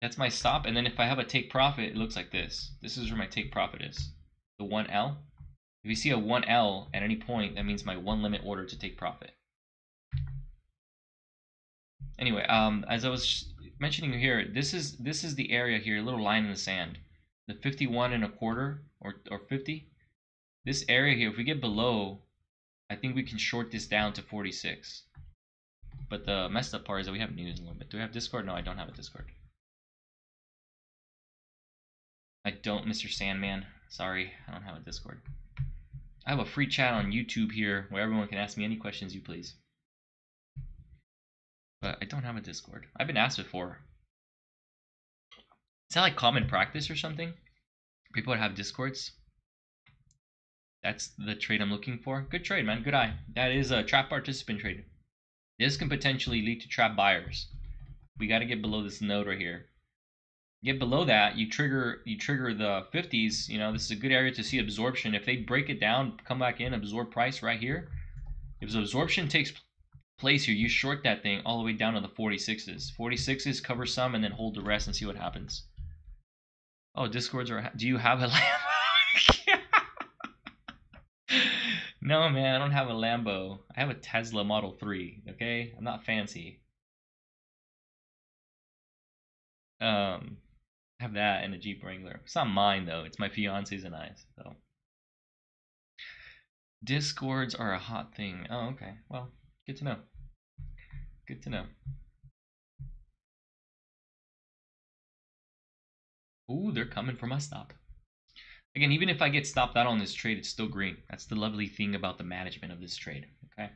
That's my stop, and then if I have a take profit, it looks like this. This is where my take profit is, the 1L. If you see a 1L at any point, that means my one limit order to take profit. Anyway, as I was mentioning here, this is the area here, a little line in the sand, the 51 1/4 or 50. This area here, if we get below, I think we can short this down to 46. But the messed up part is that we have news a little bit. Do we have Discord? No, I don't have a Discord. I don't, Mr. Sandman. Sorry, I don't have a Discord. I have a free chat on YouTube here where everyone can ask me any questions you please. But I don't have a Discord. I've been asked before. Is that like common practice or something? People that have Discords? That's the trade I'm looking for. Good trade, man. Good eye. That is a trap participant trade. This can potentially lead to trap buyers. We got to get below this node right here. Get below that, you trigger the 50s. You know, this is a good area to see absorption. If they break it down, come back in, absorb price right here. If absorption takes place here, you short that thing all the way down to the 46s. 46s, cover some, and then hold the rest and see what happens. Oh, Discords are. Do you have a Lambo? No, man, I don't have a Lambo. I have a Tesla Model 3. Okay, I'm not fancy. Have that and a Jeep Wrangler. It's not mine though. It's my fiance's and I's. So Discords are a hot thing. Oh, okay. Well, good to know. Good to know. Ooh, they're coming for my stop. Again, even if I get stopped out on this trade, it's still green. That's the lovely thing about the management of this trade. Okay,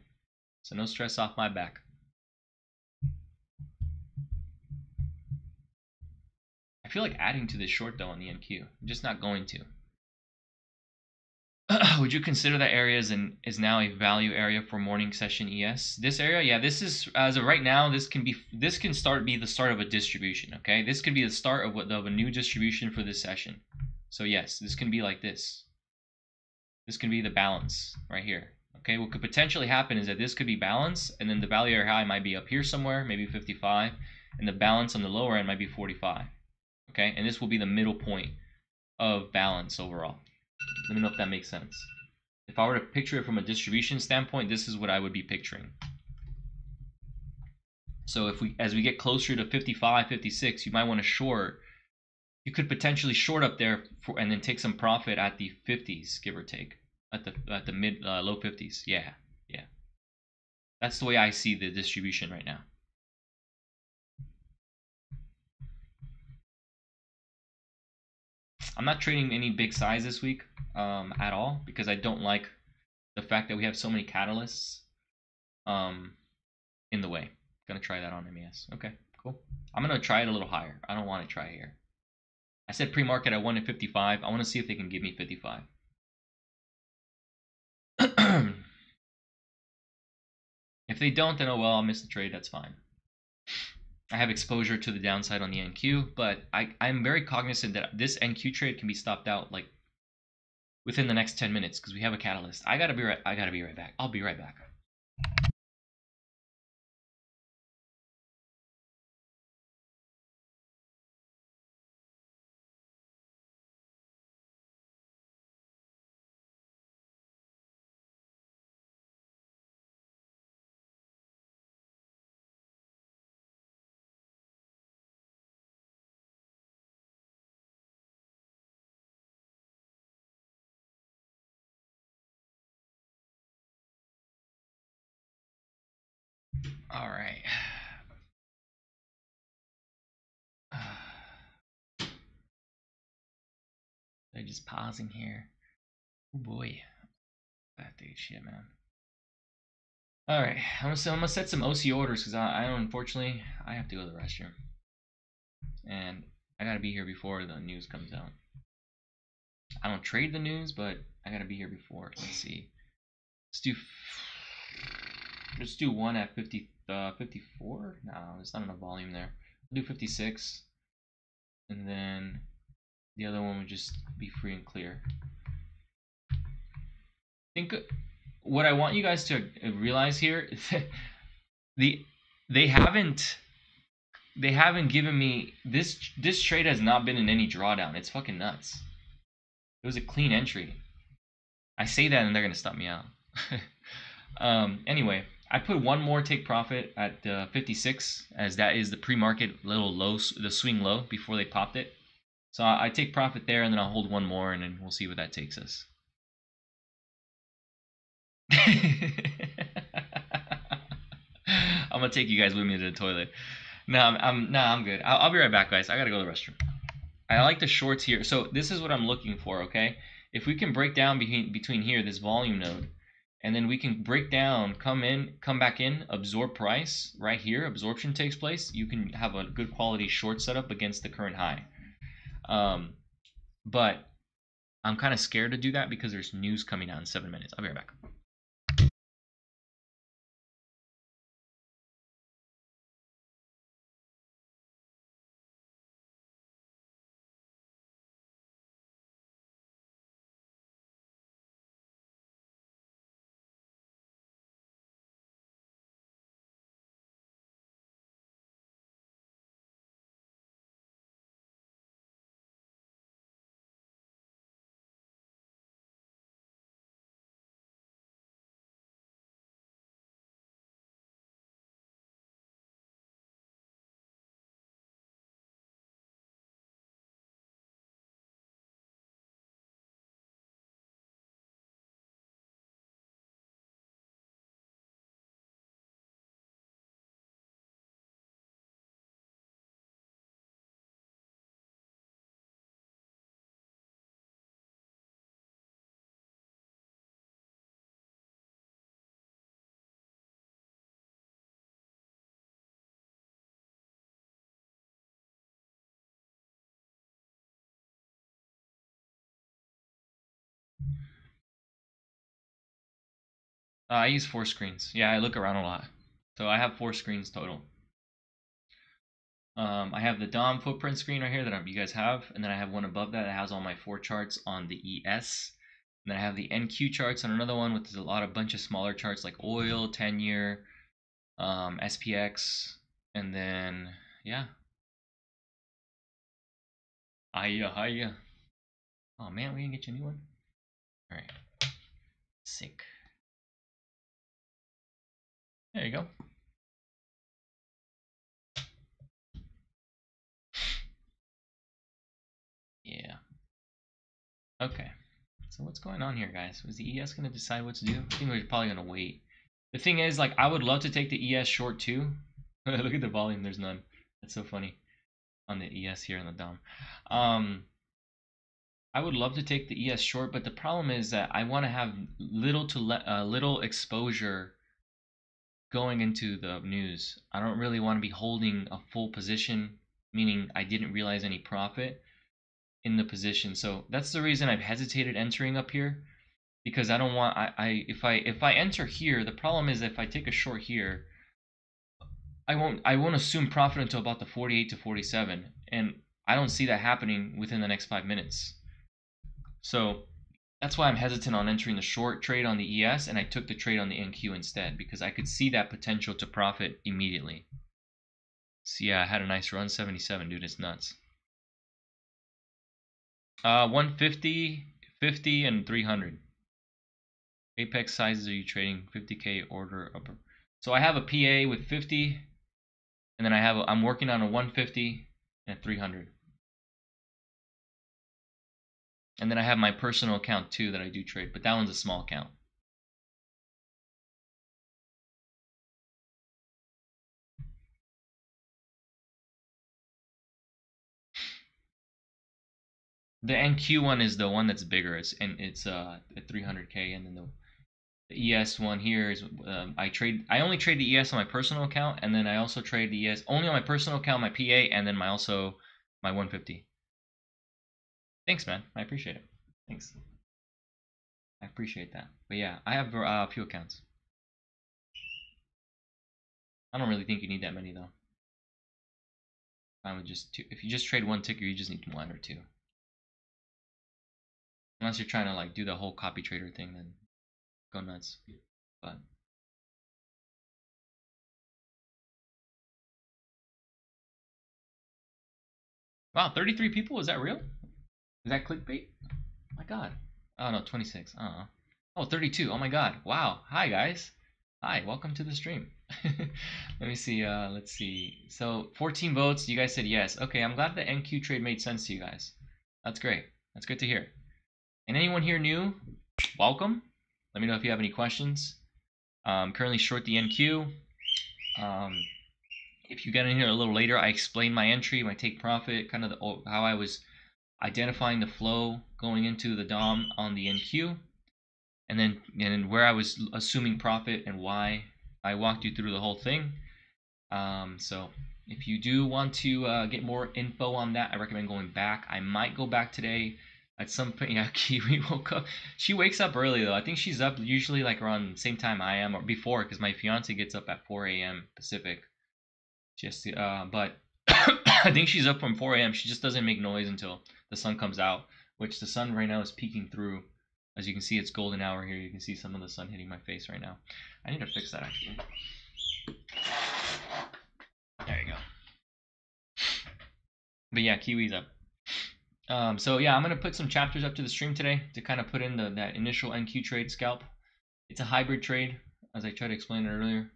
so no stress off my back. I feel like adding to this short though on the NQ. I'm just not going to. Would you consider that area is now a value area for morning session ES? This area, yeah, this is as of right now. This can be the start of a distribution. Okay, this could be the start of a new distribution for this session. So yes, this can be like this. This could be the balance right here. Okay, what could potentially happen is that this could be balance, and then the value or high might be up here somewhere, maybe 55, and the balance on the lower end might be 45. Okay, and this will be the middle point of balance overall. Let me know if that makes sense. If I were to picture it from a distribution standpoint, this is what I would be picturing. So if we, as we get closer to 55, 56, you might want to short. You could potentially short up there for, and then take some profit at the 50s, give or take, at the mid low 50s. Yeah. That's the way I see the distribution right now. I'm not trading any big size this week at all, because I don't like the fact that we have so many catalysts in the way. Gonna try that on MES. Okay, cool. I'm gonna try it a little higher. I don't want to try here. I said pre-market I wanted 55. I want to see if they can give me 55. If they don't, then oh well, I'll miss the trade. That's fine. I have exposure to the downside on the NQ, but I'm very cognizant that this NQ trade can be stopped out like within the next 10 minutes because we have a catalyst. I gotta be right back. I'll be right back. All right. They're just pausing here. Oh boy, that dude shit, man. All right, I'm gonna set some OC orders because I have to go to the restroom, and I gotta be here before the news comes out. I don't trade the news, but I gotta be here before. Let's see. Let's do one at 50. 54? No, there's not enough volume there. I'll do 56, and then the other one would just be free and clear. I think what I want you guys to realize here, they haven't given me this trade has not been in any drawdown. It's fucking nuts. It was a clean entry. I say that and they're gonna stump me out. Anyway. I put one more take profit at 56, as that is the pre-market little low, the swing low before they popped it. So I take profit there, and then I'll hold one more, and then we'll see where that takes us. I'm gonna take you guys with me to the toilet. No, I'm good. I'll be right back, guys. I gotta go to the restroom. I like the shorts here. So this is what I'm looking for. Okay, if we can break down between here, this volume node. And then we can break down, come in, come back in, absorb price right here. Absorption takes place. You can have a good quality short setup against the current high. But I'm kind of scared to do that because there's news coming out in 7 minutes. I'll be right back. I use 4 screens. Yeah, I look around a lot. So I have 4 screens total. I have the Dom footprint screen right here that you guys have, and then I have one above that has all my 4 charts on the ES, And then I have the NQ charts on another one with a lot of bunch of smaller charts like oil, 10-year, SPX, and then yeah. Hiya. Oh man, we didn't get you a new one. All right, sick. There you go. Yeah. Okay. So what's going on here, guys? Was the ES going to decide what to do? I think we're probably going to wait. The thing is, like, I would love to take the ES short too. Look at the volume. There's none. That's so funny. On the ES here in the Dom. I would love to take the ES short, but the problem is that I want to have little to little exposure going into the news. I don't really want to be holding a full position, meaning I didn't realize any profit in the position. So that's the reason I've hesitated entering up here, because I don't want, if I enter here, the problem is if I take a short here, I won't assume profit until about the 48 to 47, and I don't see that happening within the next 5 minutes. So that's why I'm hesitant on entering the short trade on the ES, and I took the trade on the NQ instead, because I could see that potential to profit immediately. So yeah, I had a nice run, 77, dude, it's nuts. 150, 50, and 300. Apex sizes are you trading? 50K order upper. So I have a PA with 50, and then I have I'm working on a 150 and a 300. And then I have my personal account too that I do trade, but that one's a small account. The NQ one is the one that's bigger. It's at 300K, and then the ES one here is I only trade the ES on my personal account, and then I also trade the ES only on my personal account, my PA, and then my 150. Thanks, man. I appreciate it. Thanks. I appreciate that. But yeah, I have a few accounts. I don't really think you need that many though. I would just if you just trade one ticker, you just need one or two. Unless you're trying to like do the whole copy trader thing, then go nuts. But wow, 33 people, is that real? Is that clickbait? Oh my god. Oh no, 26. Oh, 32. Oh my god. Wow. Hi guys. Hi, welcome to the stream. Let me see, let's see. So 14 votes, you guys said yes. Okay, I'm glad the NQ trade made sense to you guys. That's great. That's good to hear. And anyone here new, welcome. Let me know if you have any questions. Currently short the NQ. If you get in here a little later, I explained my entry, my take profit, kind of how I was identifying the flow going into the Dom on the NQ, and then where I was assuming profit and why. I walked you through the whole thing. So if you do want to get more info on that, I recommend going back. I might go back today. At some point, yeah, Kiwi woke up. She wakes up early, though. I think she's up usually like around the same time I am or before, because my fiance gets up at 4 a.m. Pacific. Just, but I think she's up from 4 a.m. She just doesn't make noise until the sun comes out, which the sun right now is peeking through. As you can see, it's golden hour here. You can see some of the sun hitting my face right now. I need to fix that, actually. There you go. But yeah, Kiwi's up. So yeah, I'm gonna put some chapters up to the stream today to kind of put in that initial NQ trade scalp. It's a hybrid trade, as I tried to explain earlier.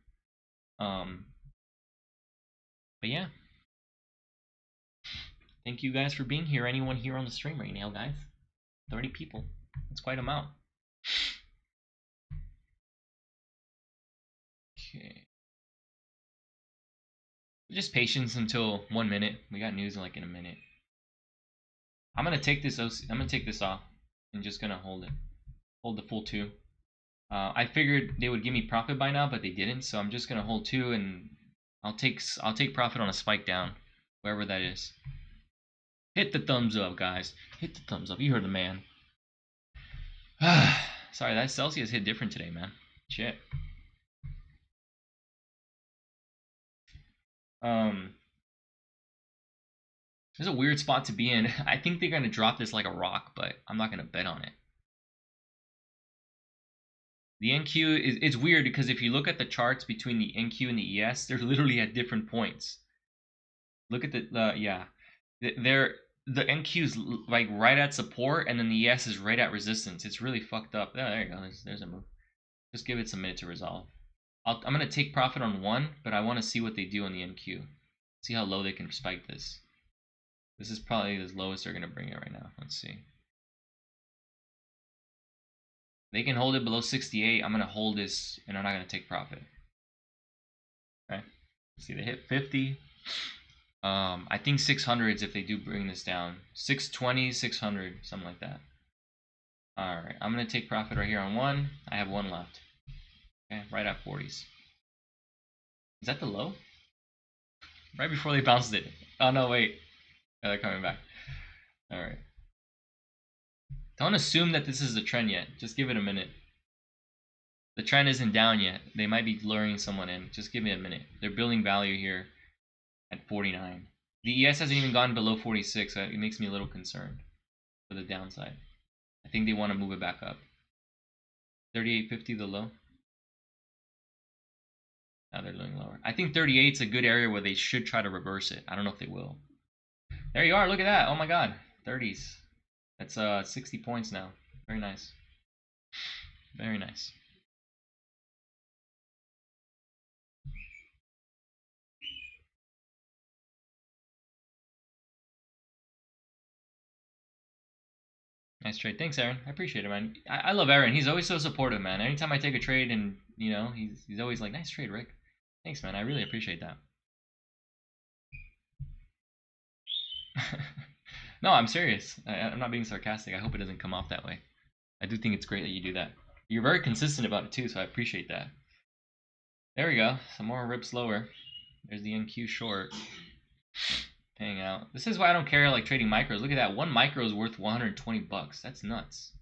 But yeah, thank you guys for being here. Anyone here on the stream right now, guys? 30 people. That's quite a amount. Okay. Just patience until 1 minute. We got news like in a minute. I'm gonna take this off and just gonna hold it. Hold the full two. I figured they would give me profit by now, but they didn't, so I'm just gonna hold two, and I'll take profit on a spike down, wherever that is. Hit the thumbs up, guys. Hit the thumbs up. You heard the man. Sorry, that Celsius hit different today, man. Shit. There's a weird spot to be in. I think they're going to drop this like a rock, but I'm not going to bet on it. The NQ is, it's weird because if you look at the charts between the NQ and the ES, they're literally at different points. Look at the yeah, they're, the NQ's like right at support, and then the ES is right at resistance. It's really fucked up. Oh, there you go. There's a move. Just give it some minute to resolve. I'm gonna take profit on one, but I want to see what they do on the NQ. See how low they can spike this. This is probably as low as they're gonna bring it right now. Let's see. They can hold it below 68. I'm gonna hold this, and I'm not gonna take profit. Okay. See, they hit 50. I think 600s if they do bring this down. 620, 600, something like that. All right, I'm gonna take profit right here on one. I have one left. Okay, right at 40s. Is that the low? Right before they bounced it. Oh no, wait. Oh, they're coming back. All right. Don't assume that this is the trend yet. Just give it a minute. The trend isn't down yet. They might be luring someone in. Just give me a minute. They're building value here. At 49. The ES hasn't even gone below 46, so it makes me a little concerned for the downside. I think they want to move it back up. 38.50 the low. Now they're going lower. I think 38 is a good area where they should try to reverse it. I don't know if they will. There you are. Look at that. Oh my god. 30s. That's 60 points now. Very nice. Very nice. Nice trade. Thanks, Aaron. I appreciate it, man. I love Aaron. He's always so supportive, man. Anytime I take a trade and, you know, he's always like, nice trade, Rick. Thanks, man. I really appreciate that. No, I'm serious. I'm not being sarcastic. I hope it doesn't come off that way. I do think it's great that you do that. You're very consistent about it, too, so I appreciate that. There we go. Some more rips lower. There's the NQ short. Paying out. This is why I don't care like trading micros. Look at that. One micro is worth 120 bucks. That's nuts.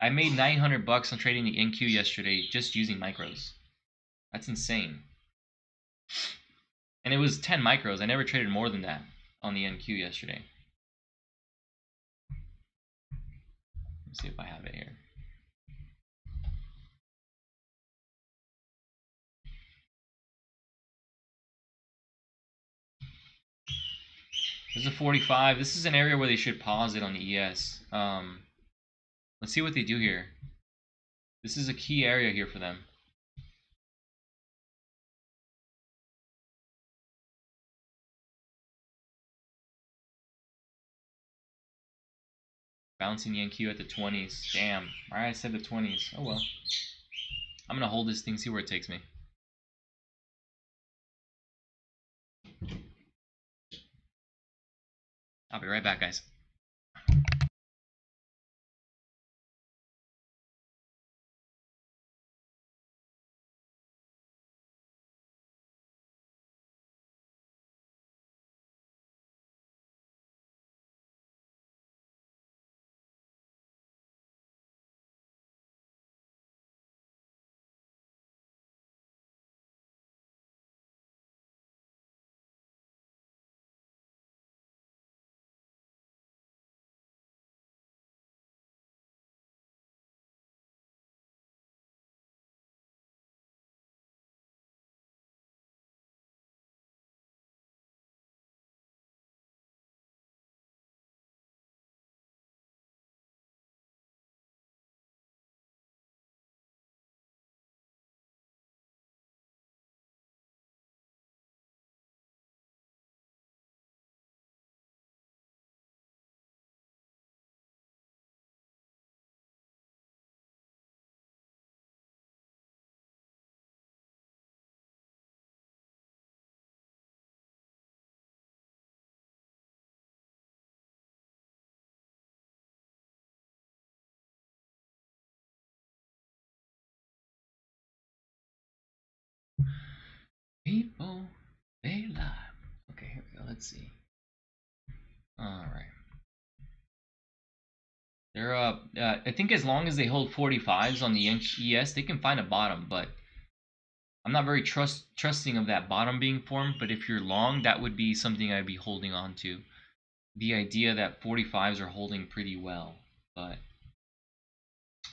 I made 900 bucks on trading the NQ yesterday just using micros. That's insane. And it was 10 micros. I never traded more than that on the NQ yesterday. Let's see if I have it here. There's a 45. This is an area where they should pause it on the ES. Let's see what they do here. This is a key area here for them. Bouncing the NQ at the 20s. Damn. Alright, I said the 20s. Oh well. I'm going to hold this thing, see where it takes me. I'll be right back, guys. People, they lie. Okay, here we go. Let's see. All right. They're up. I think as long as they hold 45s on the ES, they can find a bottom. But I'm not very trusting of that bottom being formed. But if you're long, that would be something I'd be holding on to. The idea that 45s are holding pretty well. But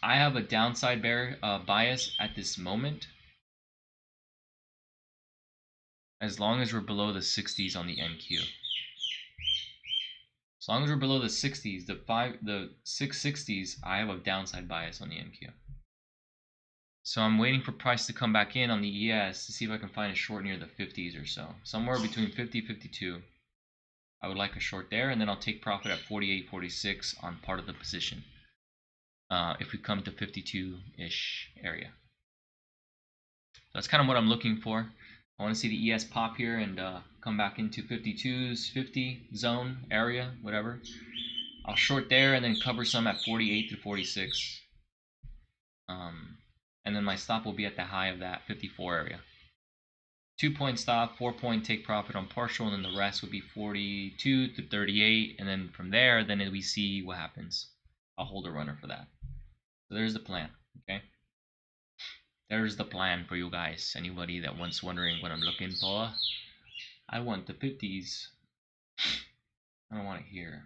I have a downside bear bias at this moment. As long as we're below the 60s on the NQ. As long as we're below the 60s, the 660s, I have a downside bias on the NQ. So I'm waiting for price to come back in on the ES to see if I can find a short near the 50s or so. Somewhere between 50 and 52. I would like a short there, and then I'll take profit at 48.46 on part of the position. If we come to 52-ish area. That's kind of what I'm looking for. I want to see the ES pop here and come back into 52s, 50 zone area, whatever. I'll short there and then cover some at 48 to 46. And then my stop will be at the high of that 54 area. 2-point stop, 4-point take profit on partial, and then the rest would be 42 to 38. And then from there, then we see what happens. I'll hold a runner for that. So there's the plan, okay? There's the plan for you guys. Anybody that wants wondering what I'm looking for, I want the 50s. I don't want it here.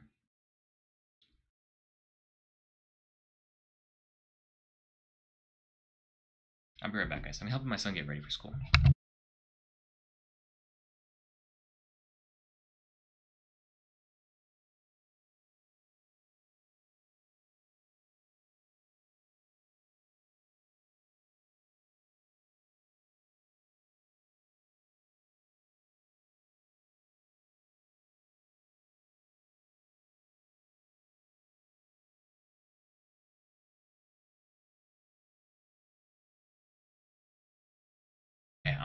I'll be right back, guys. I'm helping my son get ready for school.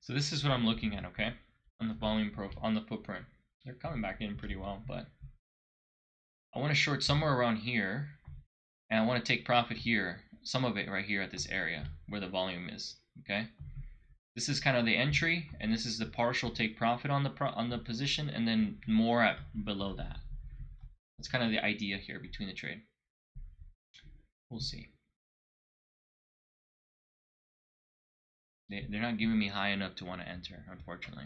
so this is what I'm looking at, okay? On the volume profile, on the footprint. They're coming back in pretty well, but I want to short somewhere around here, and I want to take profit here, some of it right here at this area where the volume is, okay? This is kind of the entry, and this is the partial take profit on the position, and then more at below that. That's kind of the idea here between the trade. We'll see. They're not giving me high enough to want to enter, unfortunately.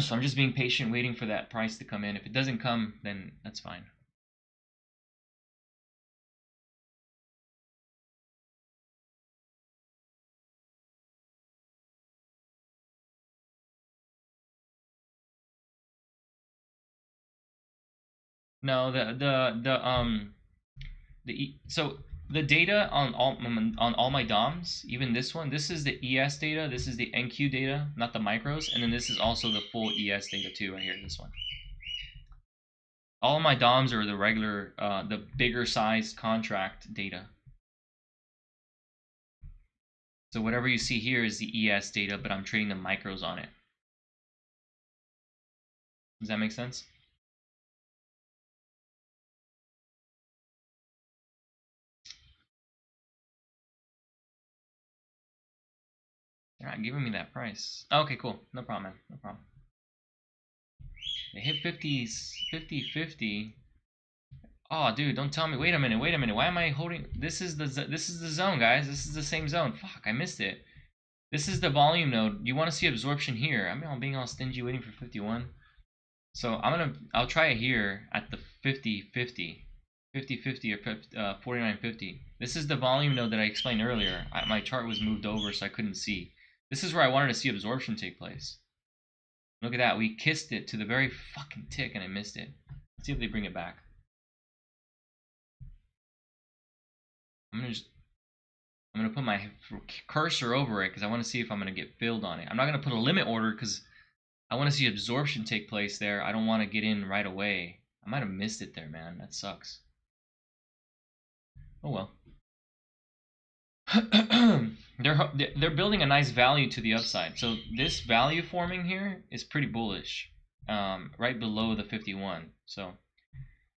So I'm just being patient, waiting for that price to come in. If it doesn't come, then that's fine. No, so the data on all my DOMs, even this one, this is the ES data, this is the NQ data, not the micros, and then this is also the full ES data too, right here, this one. All of my DOMs are the regular, the bigger size contract data. So whatever you see here is the ES data, but I'm trading the micros on it. Does that make sense? They're not giving me that price. Oh, okay, cool. No problem, man. No problem. They hit 50s, 50, 50. Oh, dude, don't tell me. Wait a minute. Wait a minute. Why am I holding? This is the zone, guys. This is the same zone. Fuck, I missed it. This is the volume node. You want to see absorption here. I mean, I'm being all stingy, waiting for 51. So I'll try it here at the 50, 50. 5050 or 4950. This is the volume node that I explained earlier. My chart was moved over, so I couldn't see. This is where I wanted to see absorption take place. Look at that. We kissed it to the very fucking tick, and I missed it. Let's see if they bring it back. I'm gonna put my cursor over it because I want to see if I'm gonna get filled on it. I'm not gonna put a limit order because I want to see absorption take place there. I don't want to get in right away. I might have missed it there, man. That sucks. Oh well. They're building a nice value to the upside. So this value forming here is pretty bullish, right below the 51. So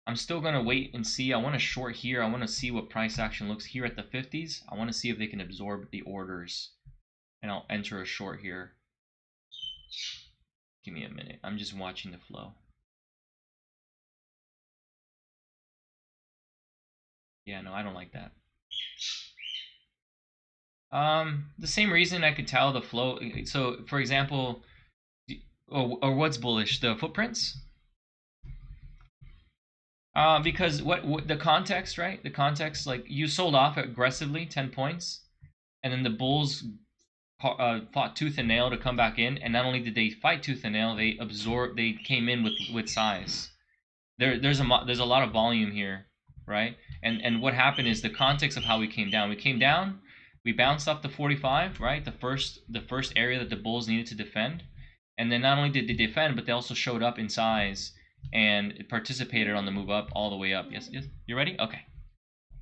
I'm still gonna wait and see. I want to short here. I want to see what price action looks here at the 50s. I want to see if they can absorb the orders, and I'll enter a short here. Give me a minute. I'm just watching the flow. Yeah, no, I don't like that. The same reason I could tell the flow. So, for example, or what's bullish? The footprints? Because what the context, right? The context, like you sold off aggressively 10 points, and then the bulls fought tooth and nail to come back in, and not only did they fight tooth and nail, they absorbed, they came in with size. There's a lot of volume here, right? And what happened is the context of how we came down. We came down. We bounced off the 45, right? The first area that the bulls needed to defend. And then not only did they defend, but they also showed up in size and participated on the move up all the way up. Yes, yes. You ready? Okay.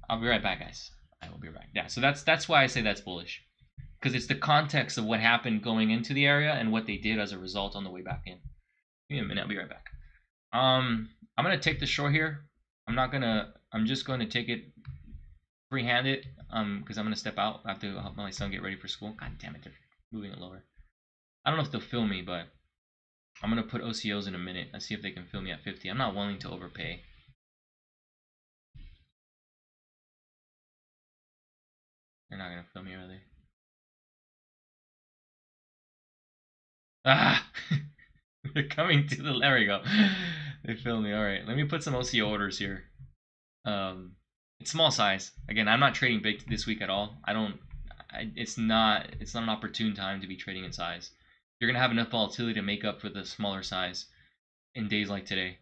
I'll be right back, guys. I will be right back. Yeah, so that's why I say that's bullish. Because it's the context of what happened going into the area and what they did as a result on the way back in. Give me a minute, I'll be right back. I'm gonna take the short here. I'm just gonna take it, freehand it, because I'm gonna step out. I have to help my son get ready for school. God damn it, they're moving it lower. I don't know if they'll film me, but I'm gonna put OCOs in a minute and see if they can film me at 50. I'm not willing to overpay. They're not gonna film me, are they? Ah, they're coming to the. There we go. They filmed me. All right, let me put some OCO orders here. It's small size. Again, I'm not trading big this week at all. It's not an opportune time to be trading in size. You're gonna have enough volatility to make up for the smaller size in days like today.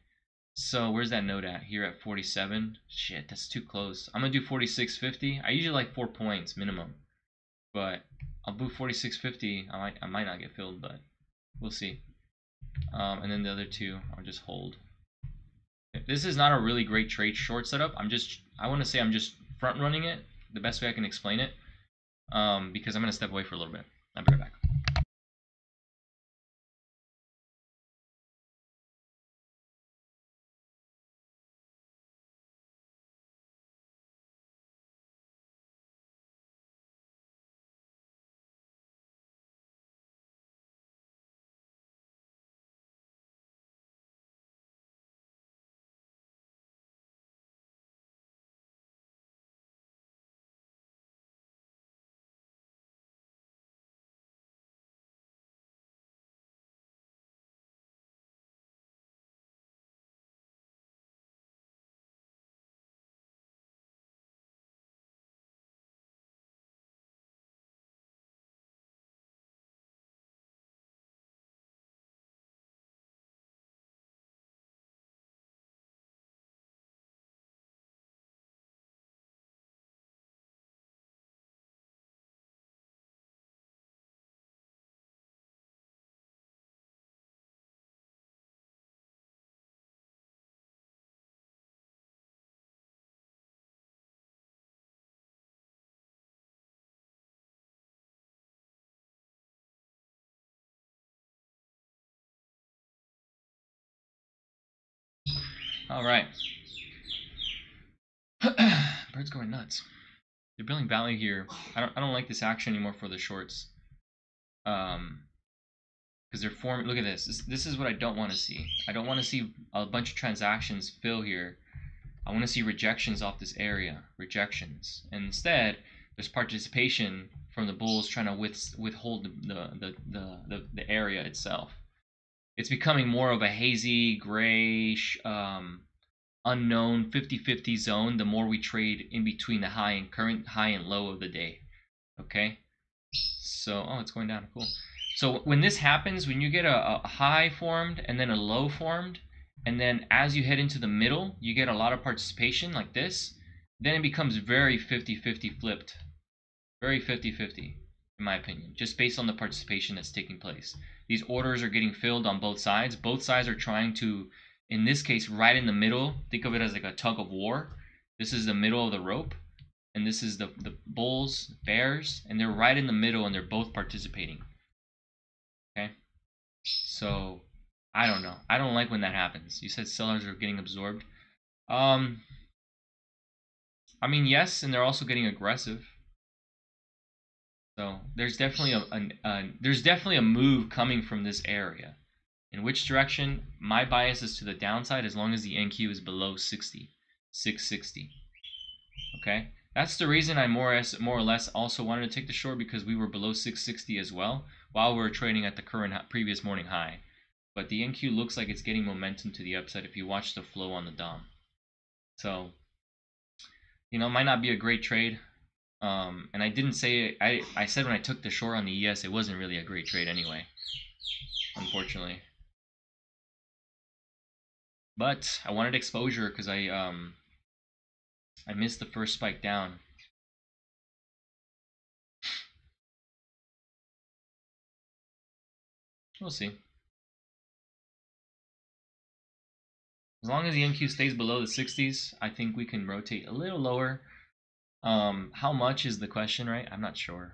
So where's that note at? Here at 47. Shit, that's too close. I'm gonna do 46.50. I usually like 4 points minimum, but I'll do 46.50. I might not get filled, but we'll see. And then the other two I'll just hold. This is not a really great trade short setup. I want to say I'm just front running it the best way I can explain it, because I'm going to step away for a little bit. I'll be right back. All right. Bird's going nuts. They're building value here. I don't like this action anymore for the shorts. Because they're forming. Look at this. This is what I don't want to see. I don't want to see a bunch of transactions fill here. I want to see rejections off this area. Rejections. And instead, there's participation from the bulls trying to withhold the area itself. It's becoming more of a hazy, grayish, unknown 50-50 zone. The more we trade in between the high and low of the day, okay. So, oh, it's going down. Cool. So when this happens, when you get a high formed and then a low formed, and then as you head into the middle, you get a lot of participation like this. Then it becomes very 50-50 flipped, very 50-50. In my opinion, just based on the participation that's taking place. These orders are getting filled on both sides. Both sides are trying to, in this case, right in the middle. Think of it as like a tug of war. This is the middle of the rope. and this is the bulls, bears, and they're right in the middle, and they're both participating. Okay, so I don't know. I don't like when that happens. You said sellers are getting absorbed. I mean, yes, and they're also getting aggressive. So there's definitely a move coming from this area. In which direction? My bias is to the downside as long as the NQ is below 60, 660. Okay, that's the reason I more or less also wanted to take the short, because we were below 660 as well while we were trading at the current previous morning high. But the NQ looks like it's getting momentum to the upside if you watch the flow on the Dom. So, you know, it might not be a great trade. And I didn't say, I said when I took the short on the ES, it wasn't really a great trade anyway, unfortunately. But I wanted exposure because I missed the first spike down. We'll see. As long as the NQ stays below the 60s, I think we can rotate a little lower. How much is the question, right? I'm not sure.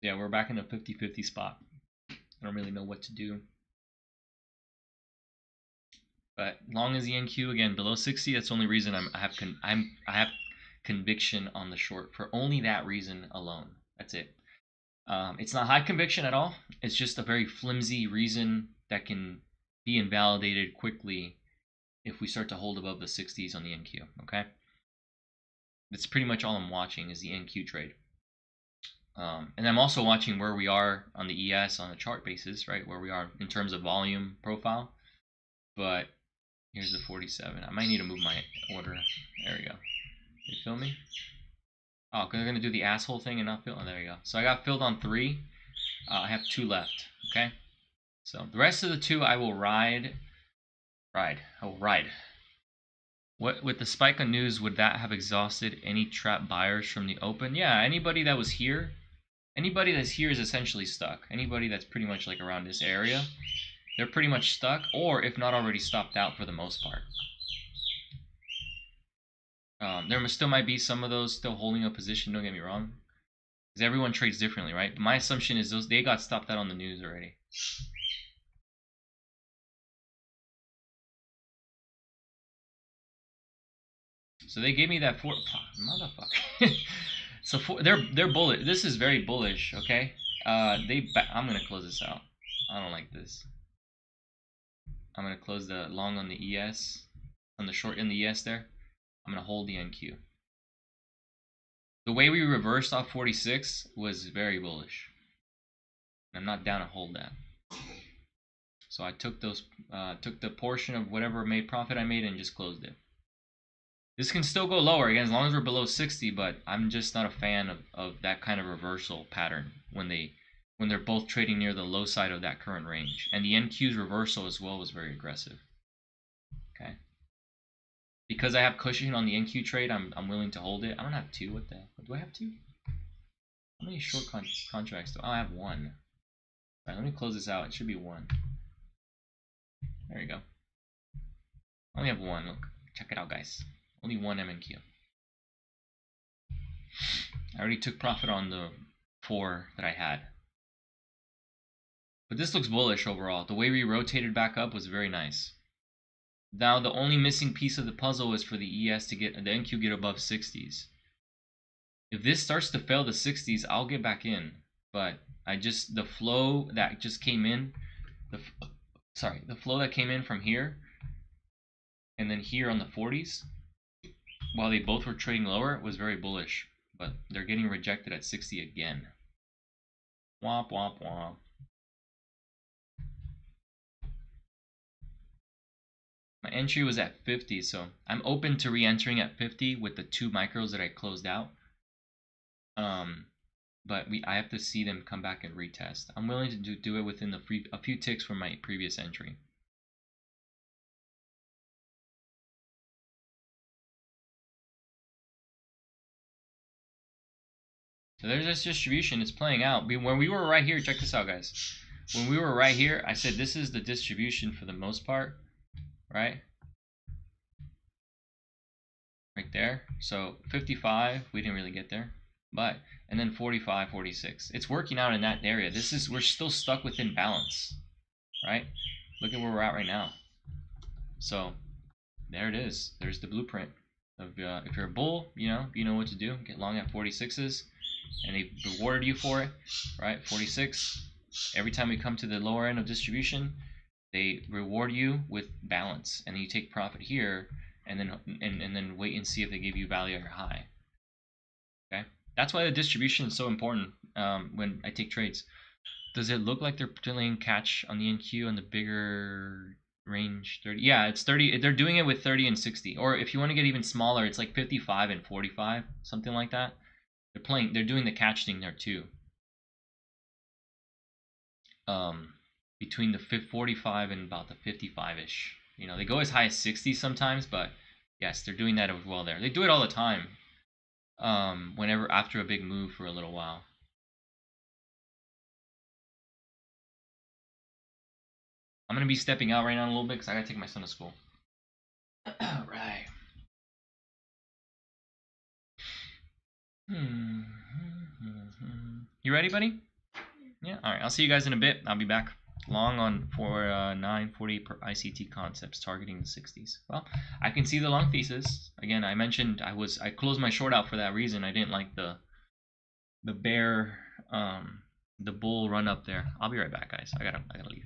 Yeah, we're back in a 50-50 spot. I don't really know what to do. But as long as the NQ again below 60, that's the only reason I have conviction on the short, for only that reason alone. That's it. It's not high conviction at all. It's just a very flimsy reason that can be invalidated quickly if we start to hold above the 60s on the NQ. Okay, that's pretty much all I'm watching is the NQ trade. And I'm also watching where we are on the ES on a chart basis, right? Where we are in terms of volume profile. But here's the 47. I might need to move my order. There we go. You feel me? Oh, because I'm going to do the asshole thing and not fill. Oh, there you go. So I got filled on 3. I have 2 left. Okay. So the rest of the 2 I will ride. What, with the spike on news, would that have exhausted any trap buyers from the open? Yeah, anybody that was here. Anybody that's here is essentially stuck. Anybody that's pretty much like around this area, they're pretty much stuck, or if not already stopped out for the most part. There still might be some of those still holding a position, don't get me wrong, because everyone trades differently, right? My assumption is those, they got stopped out on the news already. So they gave me that four, motherfucker. So for, they're bullish. This is very bullish, okay? I'm gonna close this out. I don't like this. I'm gonna close the long on the ES, on the short in the ES there. I'm gonna hold the NQ. The way we reversed off 46 was very bullish. I'm not down to hold that. So I took those, took the portion of whatever made profit I made and just closed it. This can still go lower, again, as long as we're below 60, but I'm just not a fan of that kind of reversal pattern when they're both trading near the low side of that current range. And the NQ's reversal as well was very aggressive. Okay. Because I have cushion on the NQ trade, I'm willing to hold it. I don't have 2, what the hell? Do I have 2? How many short contracts do I have? 1. All right, let me close this out. It should be 1. There you go. I only have 1, look. Check it out, guys. Only 1 MNQ. I already took profit on the 4 that I had. But this looks bullish overall. The way we rotated back up was very nice. Now the only missing piece of the puzzle is for the ES to get, the NQ get above 60s. If this starts to fail the 60s, I'll get back in. But I just, the flow that just came in, the flow that came in from here and then here on the 40s, while they both were trading lower, it was very bullish, but they're getting rejected at 60 again. Womp, womp, womp. My entry was at 50, so I'm open to re-entering at 50 with the 2 micros that I closed out But I have to see them come back and retest. I'm willing to do it within a few ticks from my previous entry. So there's this distribution. It's playing out. When we were right here, check this out, guys. When we were right here, I said this is the distribution for the most part, right? Right there. So 55, we didn't really get there, but and then 45, 46. It's working out in that area. This is, we're still stuck within balance, right? Look at where we're at right now. So there it is. There's the blueprint of if you're a bull, you know what to do. Get long at 46s. And they rewarded you for it, right? 46. Every time we come to the lower end of distribution, they reward you with balance, and you take profit here, and then wait and see if they give you value or high. Okay, that's why the distribution is so important when I take trades. Does it look like they're playing catch on the NQ on the bigger range 30? Yeah, it's 30. They're doing it with 30 and 60, or if you want to get even smaller, it's like 55 and 45, something like that. They're doing the catch thing there too. Between the 45 and about the 55-ish. You know, they go as high as 60 sometimes, but yes, they're doing that as well there. They do it all the time. Whenever after a big move for a little while. I'm gonna be stepping out right now a little bit because I gotta take my son to school. All right. You ready, buddy? Yeah. All right. I'll see you guys in a bit. I'll be back long on 940 per ICT concepts targeting the 60s. Well, I can see the long thesis. Again, I mentioned I closed my short out for that reason. I didn't like the bull run up there. I'll be right back, guys. I gotta leave.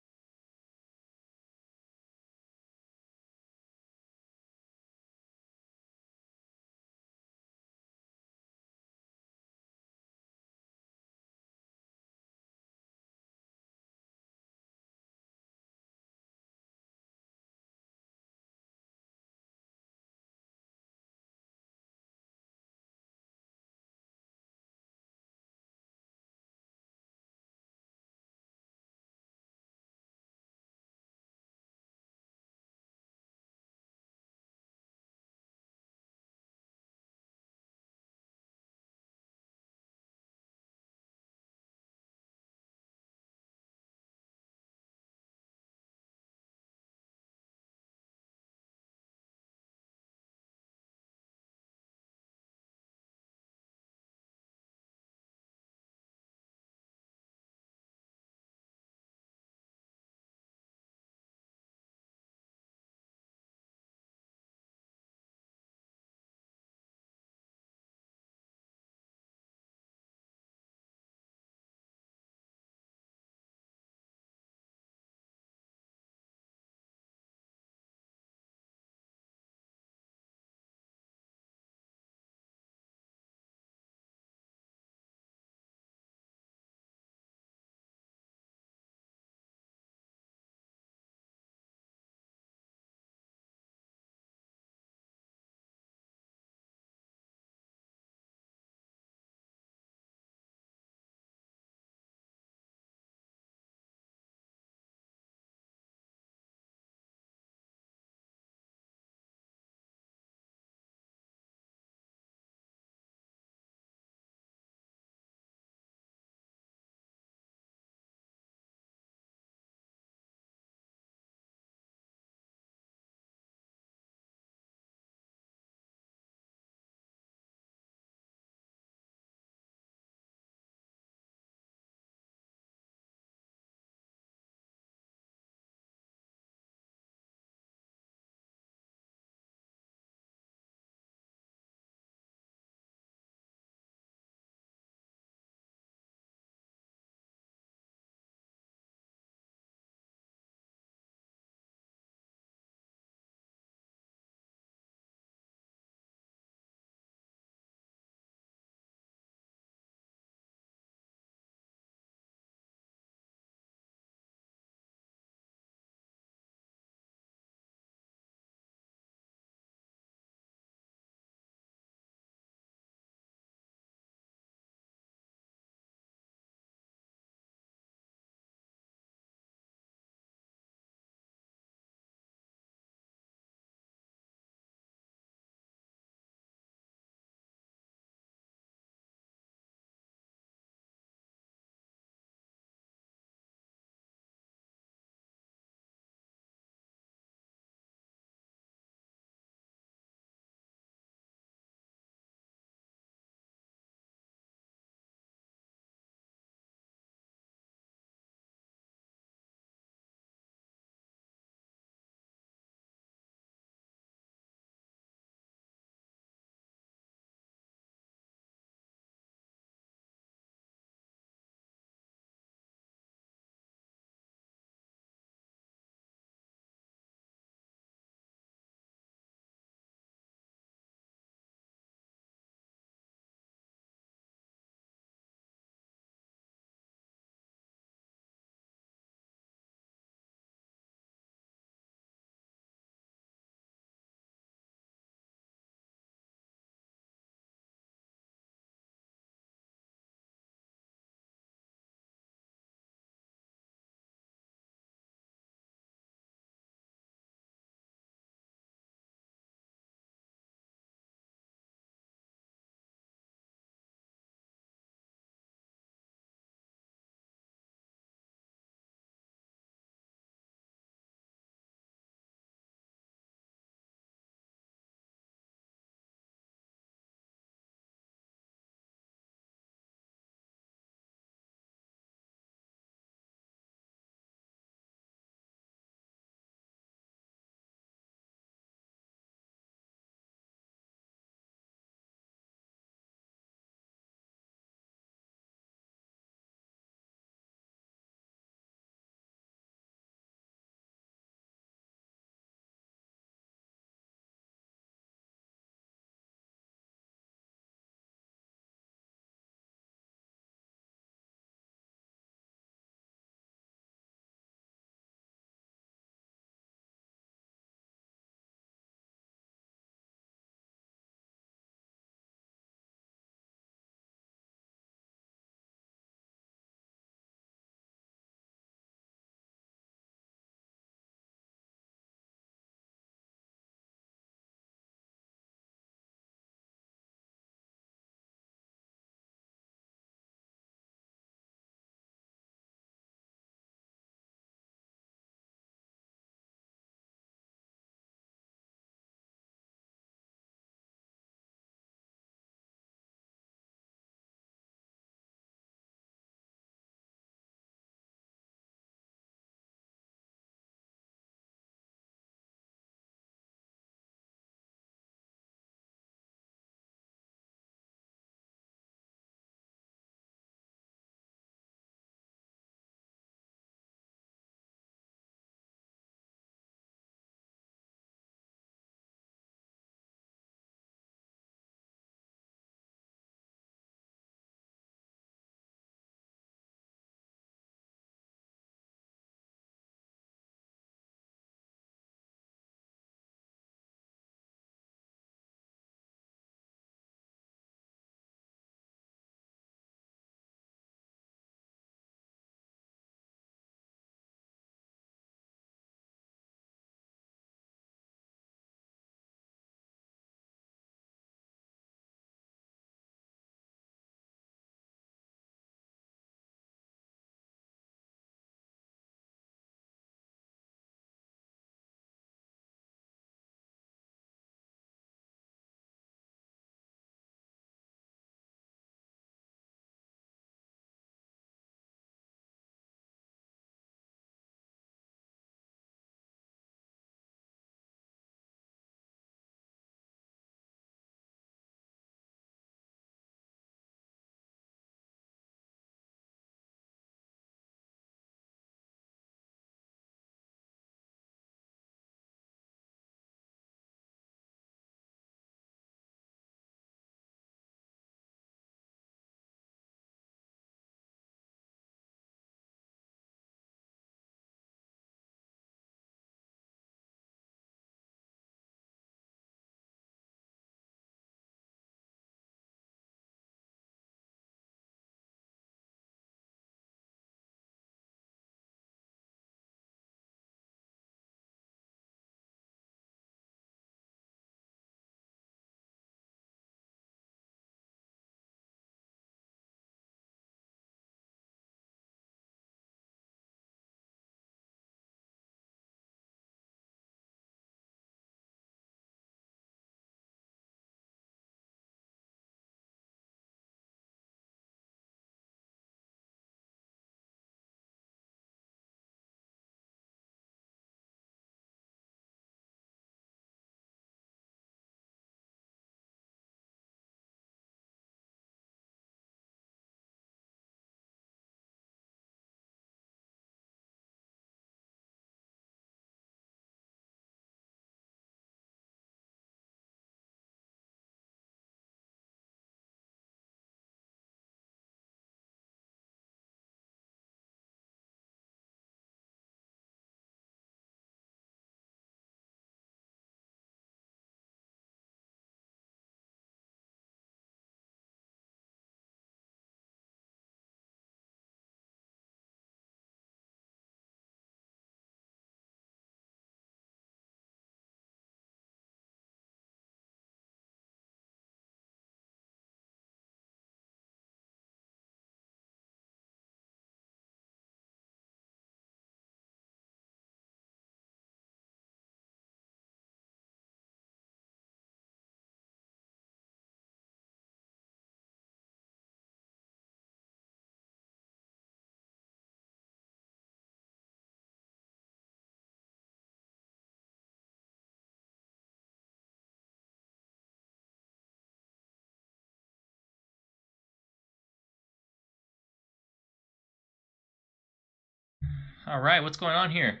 All right, what's going on here?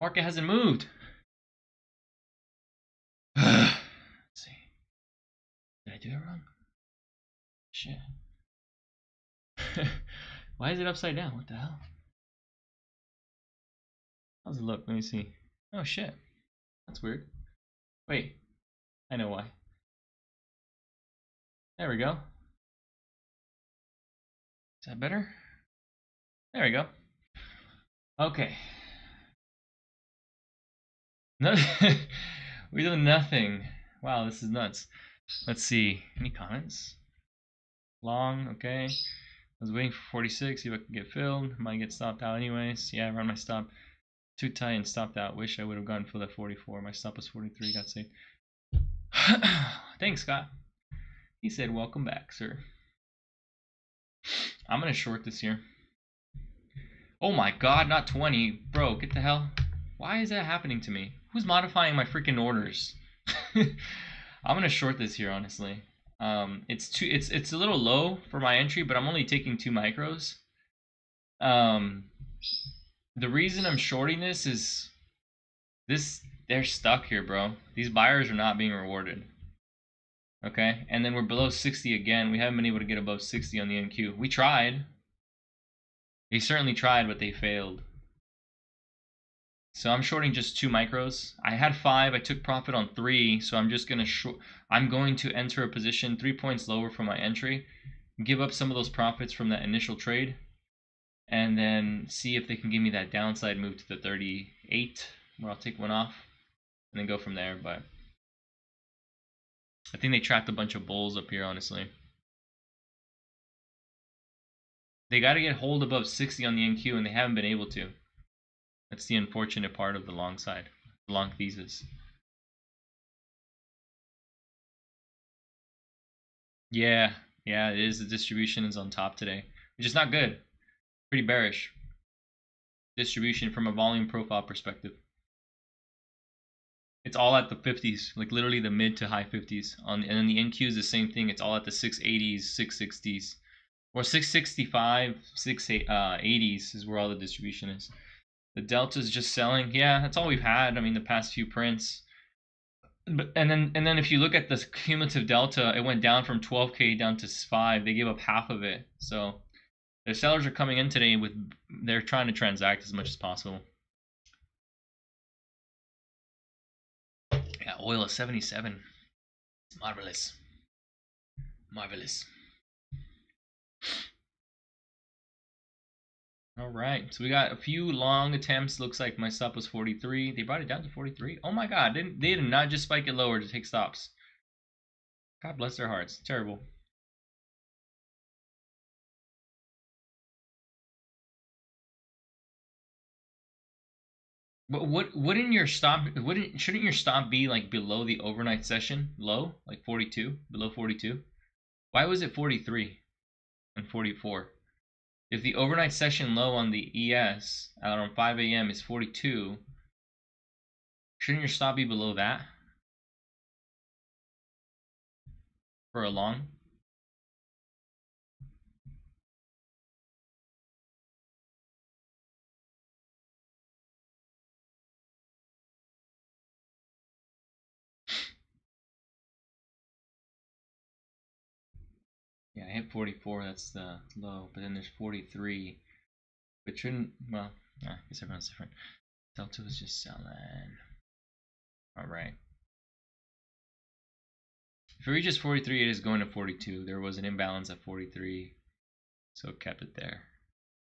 Market hasn't moved. Let's see. Did I do it wrong? Shit. Why is it upside down? What the hell? How's it look? Let me see. Oh shit. That's weird. Wait. I know why. There we go. Is that better? There we go. Okay. No, we do nothing. Wow, this is nuts. Let's see. Any comments? Long, okay. I was waiting for 46, see if I could get filled. Might get stopped out anyways. Yeah, I ran my stop too tight and stopped out. Wish I would have gone for that 44. My stop was 43, got saved. Thanks, Scott. He said, welcome back, sir. I'm gonna short this here. Oh my god, not 20. Bro, get the hell. Why is that happening to me? Who's modifying my freaking orders? I'm gonna short this here, honestly. It's a little low for my entry, but I'm only taking 2 micros. The reason I'm shorting this is this, they're stuck here, bro. These buyers are not being rewarded. Okay, and then we're below 60 again. We haven't been able to get above 60 on the NQ. We tried. They certainly tried, but they failed. So I'm shorting just 2 micros. I had 5. I took profit on 3. So I'm just gonna short. I'm going to enter a position 3 points lower from my entry, give up some of those profits from that initial trade, and then see if they can give me that downside move to the 38, where I'll take one off, and then go from there. But I think they trapped a bunch of bulls up here, honestly. They got to get hold above 60 on the NQ, and they haven't been able to. That's the unfortunate part of the long side, long thesis. Yeah, it is. The distribution is on top today, which is not good. Pretty bearish distribution from a volume profile perspective. It's all at the 50s, like literally the mid to high 50s. And then the NQ is the same thing. It's all at the 680s, 660s, or 665, 680s is where all the distribution is. The delta is just selling. Yeah, that's all we've had. I mean, the past few prints. But and then if you look at the cumulative delta, it went down from 12K down to 5. They gave up half of it. So the sellers are coming in today with, they're trying to transact as much as possible. Oil at 77. It's marvelous. Marvelous. All right. So we got a few long attempts. Looks like my stop was 43. They brought it down to 43. Oh my god. They did not just spike it lower to take stops. God bless their hearts. Terrible. But shouldn't your stop be like below the overnight session low, like 42, below 42? Why was it 43 and 44? If the overnight session low on the ES at around 5 a.m. is 42, shouldn't your stop be below that for a long? Yeah, I hit 44, that's the low, but then there's 43. But shouldn't, well, I guess everyone's different. Delta was just selling. Alright. If it reaches 43, it is going to 42. There was an imbalance at 43, so it kept it there.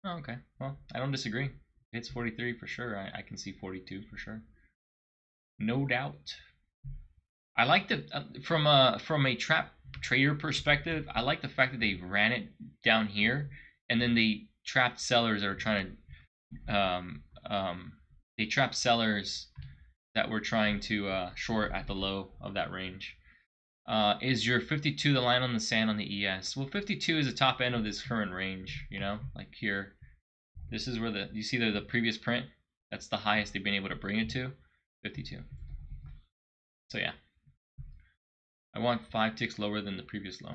Oh, okay. Well, I don't disagree. If it's 43 for sure. I can see 42 for sure. No doubt. I like the, from a trap trader perspective, I like the fact that they ran it down here, and then they trapped sellers that are trying to, they trapped sellers that were trying to short at the low of that range. Is your 52 the line on the sand on the ES? Well, 52 is the top end of this current range, you know, like here. This is where you see the previous print? That's the highest they've been able to bring it to, 52. So yeah. I want 5 ticks lower than the previous low.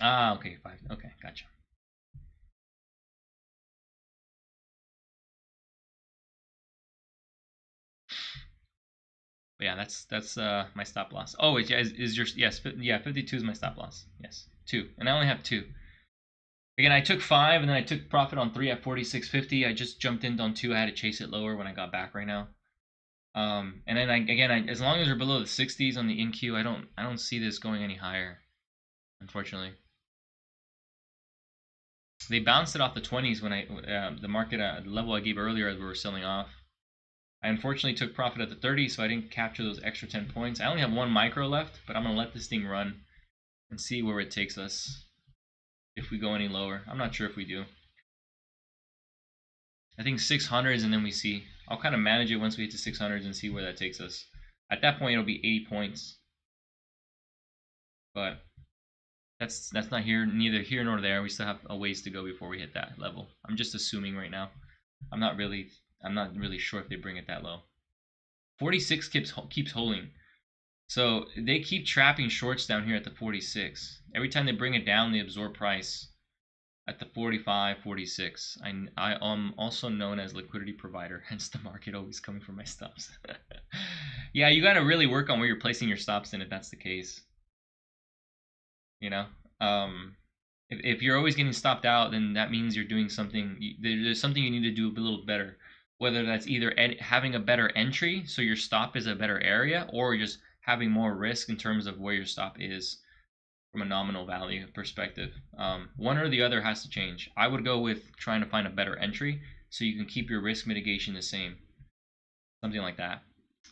Ah, okay, 5. Okay, gotcha. But yeah, that's my stop loss. Oh wait, yeah, is your, yes, yeah, 52 is my stop loss. Yes, 2, and I only have 2. Again, I took 5, and then I took profit on 3 at 46.50. I just jumped in on 2. I had to chase it lower when I got back right now. And then again, as long as we're below the 60s on the NQ, I don't see this going any higher, unfortunately. They bounced it off the 20s when I the market the level I gave earlier as we were selling off. I unfortunately took profit at the 30s, so I didn't capture those extra 10 points. I only have 1 micro left, but I'm gonna let this thing run and see where it takes us. If we go any lower, I'm not sure if we do. I think 600s, and then we see. I'll kind of manage it once we hit to 600s and see where that takes us. At that point, it'll be 80 points. But that's not here, neither here nor there. We still have a ways to go before we hit that level. I'm just assuming right now. I'm not really sure if they bring it that low. 46 keeps holding. So they keep trapping shorts down here at the 46. Every time they bring it down, they absorb price at the 45, 46. I am also known as liquidity provider, hence the market always coming for my stops. Yeah, you got to really work on where you're placing your stops in if that's the case. You know, if you're always getting stopped out, then that means you're doing something. There's something you need to do a little better, whether that's either having a better entry, so your stop is a better area, or just having more risk in terms of where your stop is from a nominal value perspective. One or the other has to change. I would go with trying to find a better entry so you can keep your risk mitigation the same, something like that.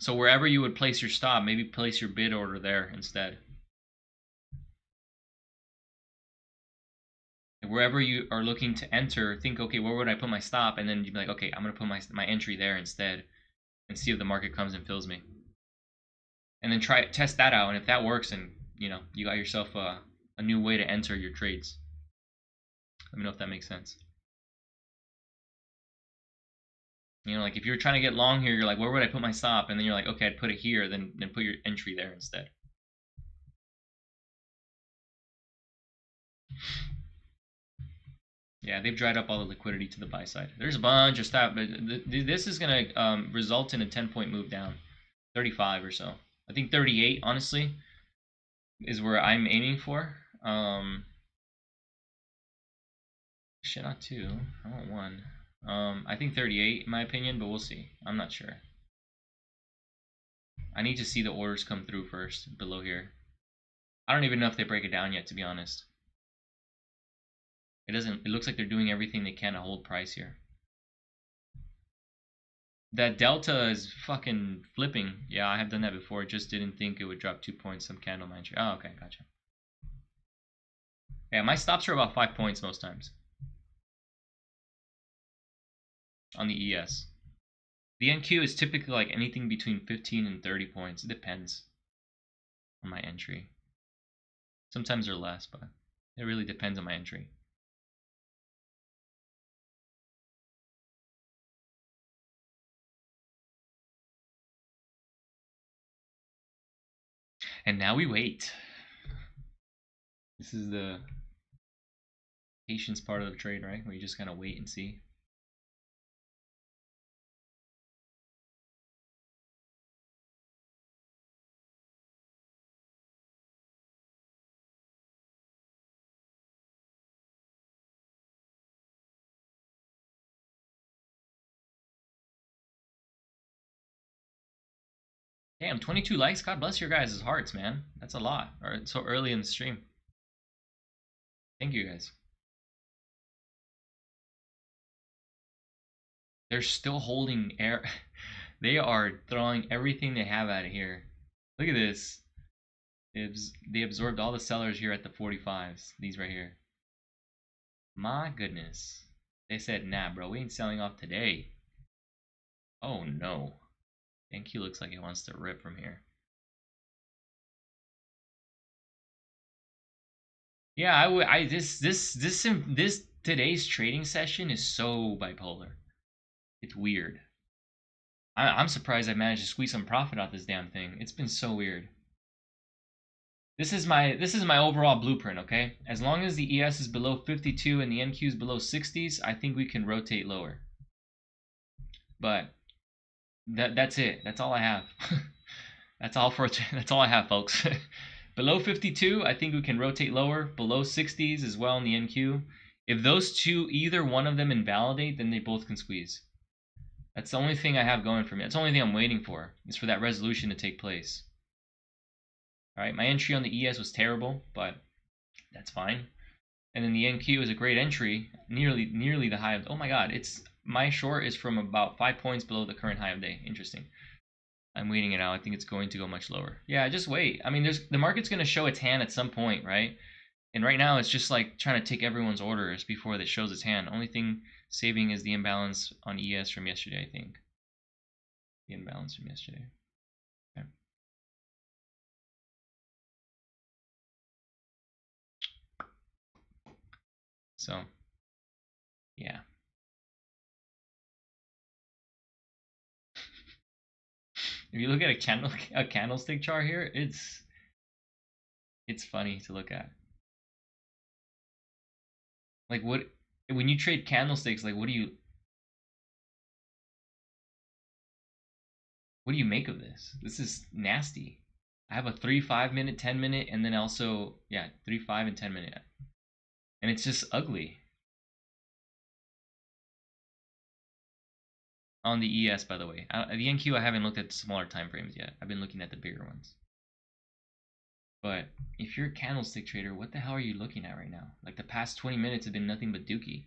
So wherever you would place your stop, maybe place your bid order there instead. And wherever you are looking to enter, think, okay, where would I put my stop? And then you'd be like, okay, I'm gonna put my entry there instead and see if the market comes and fills me. And then test that out, and if that works, and you know, you got yourself a new way to enter your trades. Let me know if that makes sense. You know, like if you're trying to get long here, you're like, where would I put my stop? And then you're like, okay, I'd put it here, then put your entry there instead. Yeah, they've dried up all the liquidity to the buy side. There's a bunch of stuff, but this is gonna result in a 10-point move down, 35 or so. I think 38, honestly, is where I'm aiming for. Shit, not 2. I want 1. I think 38, in my opinion, but we'll see. I'm not sure. I need to see the orders come through first, below here. I don't even know if they break it down yet, to be honest. It looks like they're doing everything they can to hold price here. That delta is fucking flipping. Yeah, I have done that before. Just didn't think it would drop 2 points. Some candle mine. Oh, okay, gotcha. Yeah, my stops are about 5 points most times on the ES. The NQ is typically like anything between 15 and 30 points. It depends on my entry. Sometimes they're less, but it really depends on my entry. And now we wait. This is the patience part of the trade, right? Where you just kind of wait and see. Damn, 22 likes. God bless your guys' hearts, man. That's a lot. Or it's so early in the stream. Thank you, guys. They're still holding air. They are throwing everything they have out of here. Look at this. They absorbed all the sellers here at the 45s. These right here. My goodness. They said, nah, bro, we ain't selling off today. Oh, no. NQ looks like it wants to rip from here. Yeah, today's trading session is so bipolar. It's weird. I'm surprised I managed to squeeze some profit out this damn thing. It's been so weird. This is my overall blueprint, okay? As long as the ES is below 52 and the NQ is below 60s, I think we can rotate lower. But that's it. That's all I have. That's all I have, folks. Below 52, I think we can rotate lower. Below 60s as well in the NQ. If those two, either one of them invalidate, then they both can squeeze. That's the only thing I have going for me. That's the only thing I'm waiting for, is for that resolution to take place. All right, my entry on the ES was terrible, but that's fine. And then the NQ is a great entry, nearly the high of, oh my God, it's, my short is from about 5 points below the current high of day. Interesting. I'm waiting it out. I think it's going to go much lower. Yeah, just wait. I mean, the market's going to show its hand at some point, right? And right now, it's just like trying to take everyone's orders before it shows its hand. Only thing saving is the imbalance on ES from yesterday, I think. The imbalance from yesterday. Okay. So, yeah. If you look at a candlestick chart here, it's funny to look at. Like what, when you trade candlesticks, like what do you make of this? This is nasty. I have a 3, 5 minute, 10 minute, and then also yeah, 3, 5 and 10 minute. And it's just ugly. On the ES, by the way. The NQ, I haven't looked at the smaller time frames yet. I've been looking at the bigger ones. But if you're a candlestick trader, what the hell are you looking at right now? Like the past 20 minutes have been nothing but dookie.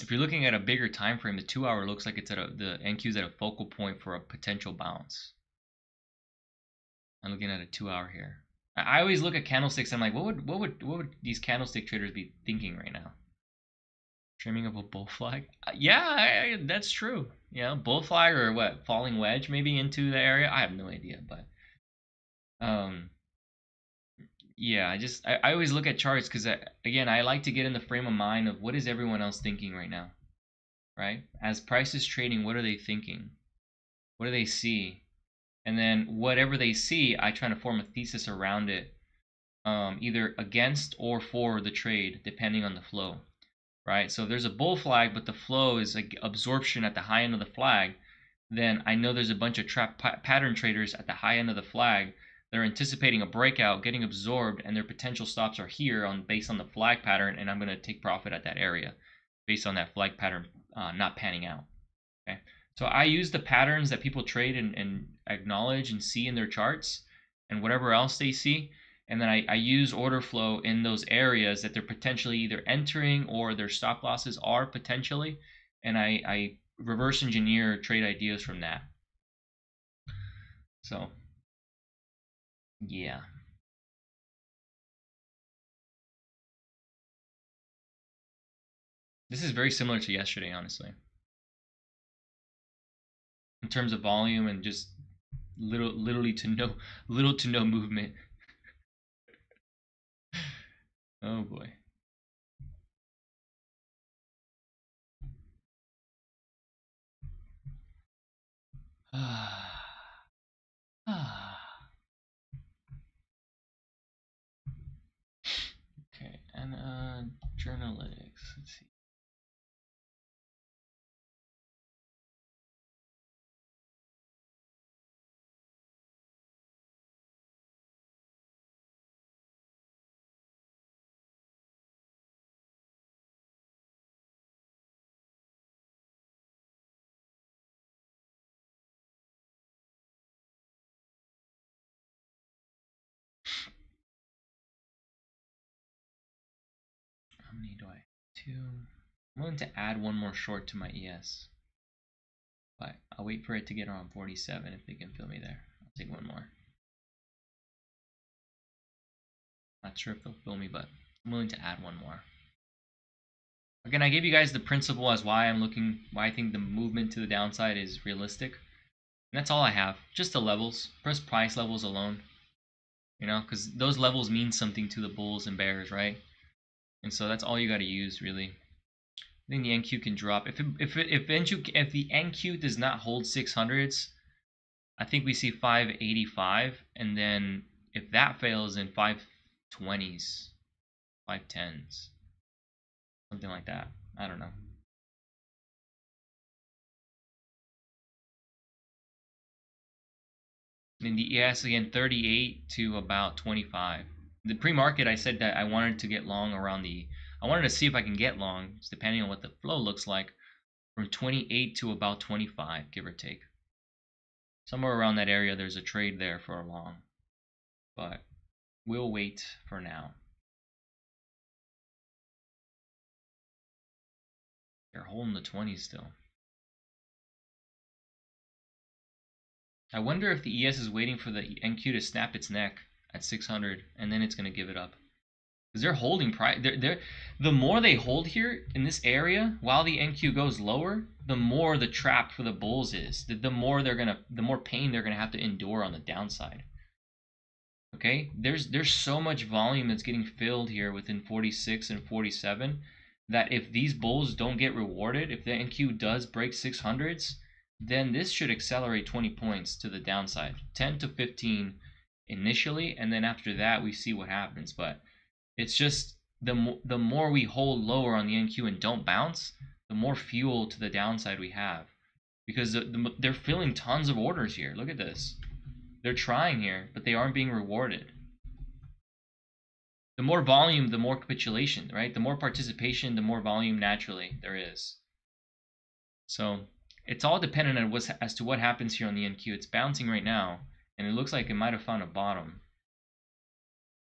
If you're looking at a bigger time frame, the 2 hour looks like it's at the NQ's at a focal point for a potential bounce. I'm looking at a 2 hour here. I always look at candlesticks. I'm like, what would these candlestick traders be thinking right now? Trimming up a bull flag? Yeah, that's true. Yeah, bull flag or what? Falling wedge maybe into the area. I have no idea, but yeah. I always look at charts because again, I like to get in the frame of mind of what is everyone else thinking right now, right? As price is trading, what are they thinking? What do they see? And then whatever they see, I try to form a thesis around it, either against or for the trade, depending on the flow, right? So if there's a bull flag, but the flow is like absorption at the high end of the flag, then I know there's a bunch of trap pattern traders at the high end of the flag. They're anticipating a breakout, getting absorbed, and their potential stops are here based on the flag pattern, and I'm going to take profit at that area based on that flag pattern not panning out, okay? So I use the patterns that people trade and acknowledge and see in their charts and whatever else they see. And then I use order flow in those areas that they're potentially either entering or their stop losses are potentially. And I reverse engineer trade ideas from that. So, yeah. This is very similar to yesterday, honestly. In terms of volume and just little to no movement. Oh boy. Okay, and journalytics. Let's see. I'm willing to add one more short to my ES, but I'll wait for it to get around 47 if they can fill me there. I'll take one more. Not sure if they'll fill me, but I'm willing to add one more. Again, I gave you guys the principle as why I think the movement to the downside is realistic. And that's all I have, just the levels, first price levels alone, you know, because those levels mean something to the bulls and bears, right? And so that's all you got to use, really. I think the NQ can drop. If the NQ does not hold 600s, I think we see 585, and then if that fails, then 520s, 510s. something like that. I don't know. And the ES again, 38 to about 25. The pre-market, I said that I wanted to get long around the, I wanted to see if I can get long, depending on what the flow looks like, from 28 to about 25, give or take. Somewhere around that area, there's a trade there for a long, but we'll wait for now. They're holding the 20s still. I wonder if the ES is waiting for the NQ to snap its neck at 600, and then it's going to give it up. Because they're holding price. The more they hold here in this area, while the NQ goes lower, the more the trap for the bulls is. The more they're gonna, the more pain they're gonna have to endure on the downside. Okay, there's so much volume that's getting filled here within 46 and 47 that if these bulls don't get rewarded, if the NQ does break 600s. Then this should accelerate 20 points to the downside, 10 to 15 initially, and then after that we see what happens. But it's just the more we hold lower on the NQ and don't bounce, the more fuel to the downside we have, because they're filling tons of orders here. Look at this, they're trying here, but they aren't being rewarded. The more volume, the more capitulation, right? The more participation, the more volume naturally there is. So it's all dependent on as to what happens here on the NQ. It's bouncing right now, and it looks like it might have found a bottom.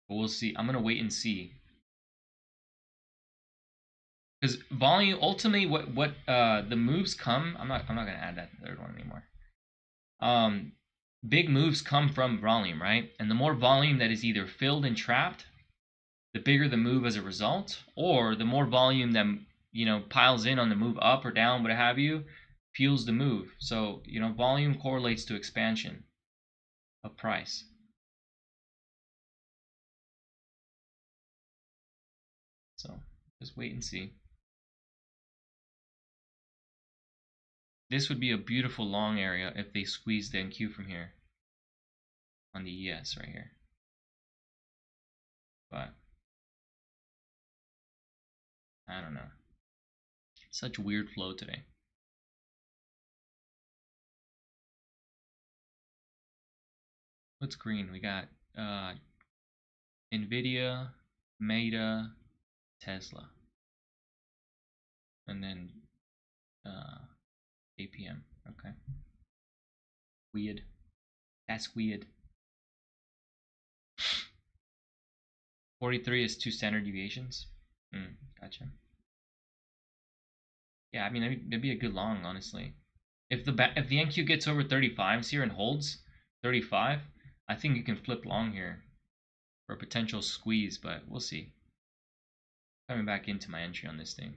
But we'll see. I'm going to wait and see. Because volume, ultimately, the moves come. I'm not going to add that third one anymore. Big moves come from volume, right? And the more volume that is either filled and trapped, the bigger the move as a result, or the more volume that, you know, piles in on the move up or down, what have you, fuels the move. So, you know, volume correlates to expansion of price. So just wait and see. This would be a beautiful long area if they squeeze the NQ from here on the ES right here. But I don't know. Such weird flow today. What's green? We got Nvidia, Meta, Tesla, and then APM. Okay. Weird. That's weird. 43 is 2 standard deviations. Gotcha. Yeah, I mean, that'd be a good long, honestly. If the NQ gets over 35s here and holds 35. I think you can flip long here for a potential squeeze, but we'll see. Coming back into my entry on this thing.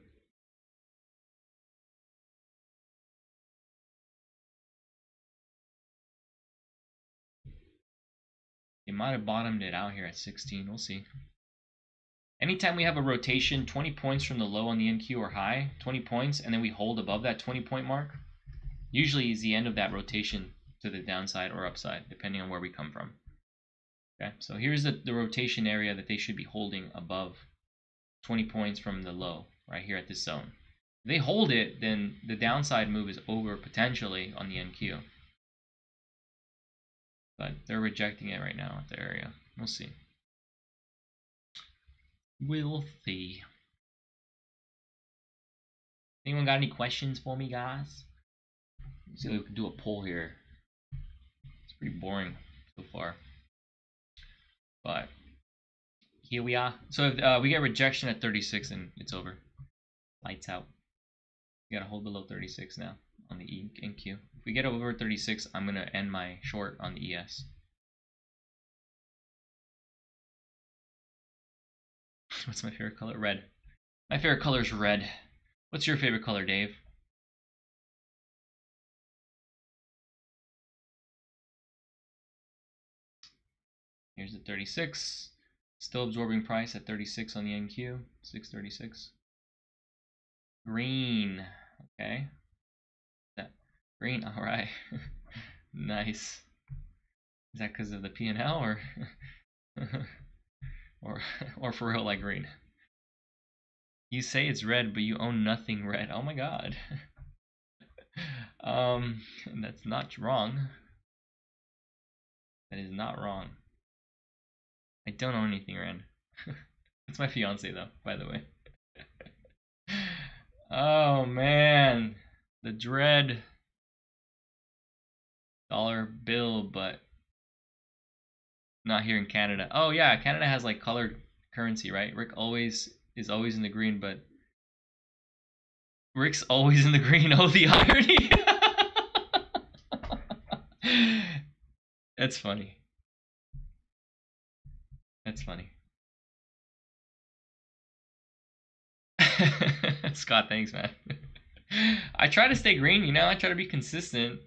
It might have bottomed it out here at 16. We'll see. Anytime we have a rotation, 20 points from the low on the NQ or high, 20 points, and then we hold above that 20-point mark, usually is the end of that rotation to the downside or upside, depending on where we come from. Okay, so here's the rotation area that they should be holding above 20 points from the low, right here at this zone. If they hold it, then the downside move is over potentially on the NQ. But they're rejecting it right now at the area. We'll see. We'll see. Anyone got any questions for me, guys? Let's see if we can do a poll here. Pretty boring so far, but here we are. So if we get rejection at 36 and it's over, lights out. You gotta hold below 36 now on the NQ. If we get over 36, I'm gonna end my short on the ES. What's my favorite color? Red. My favorite color is red. What's your favorite color, Dave? Here's the 36, still absorbing price at 36 on the NQ, 636. Green, okay. That green, all right, nice. Is that because of the P&L or or for real, like green? You say it's red, but you own nothing red. Oh my god. That's not wrong. That is not wrong. I don't own anything red. It's my fiance though, by the way. Oh man, the dread dollar bill, but not here in Canada. Oh yeah, Canada has like colored currency, right? Rick is always in the green, but Rick's always in the green. Oh, the irony. That's funny. That's funny. Scott, thanks, man. I try to stay green, you know. I try to be consistent.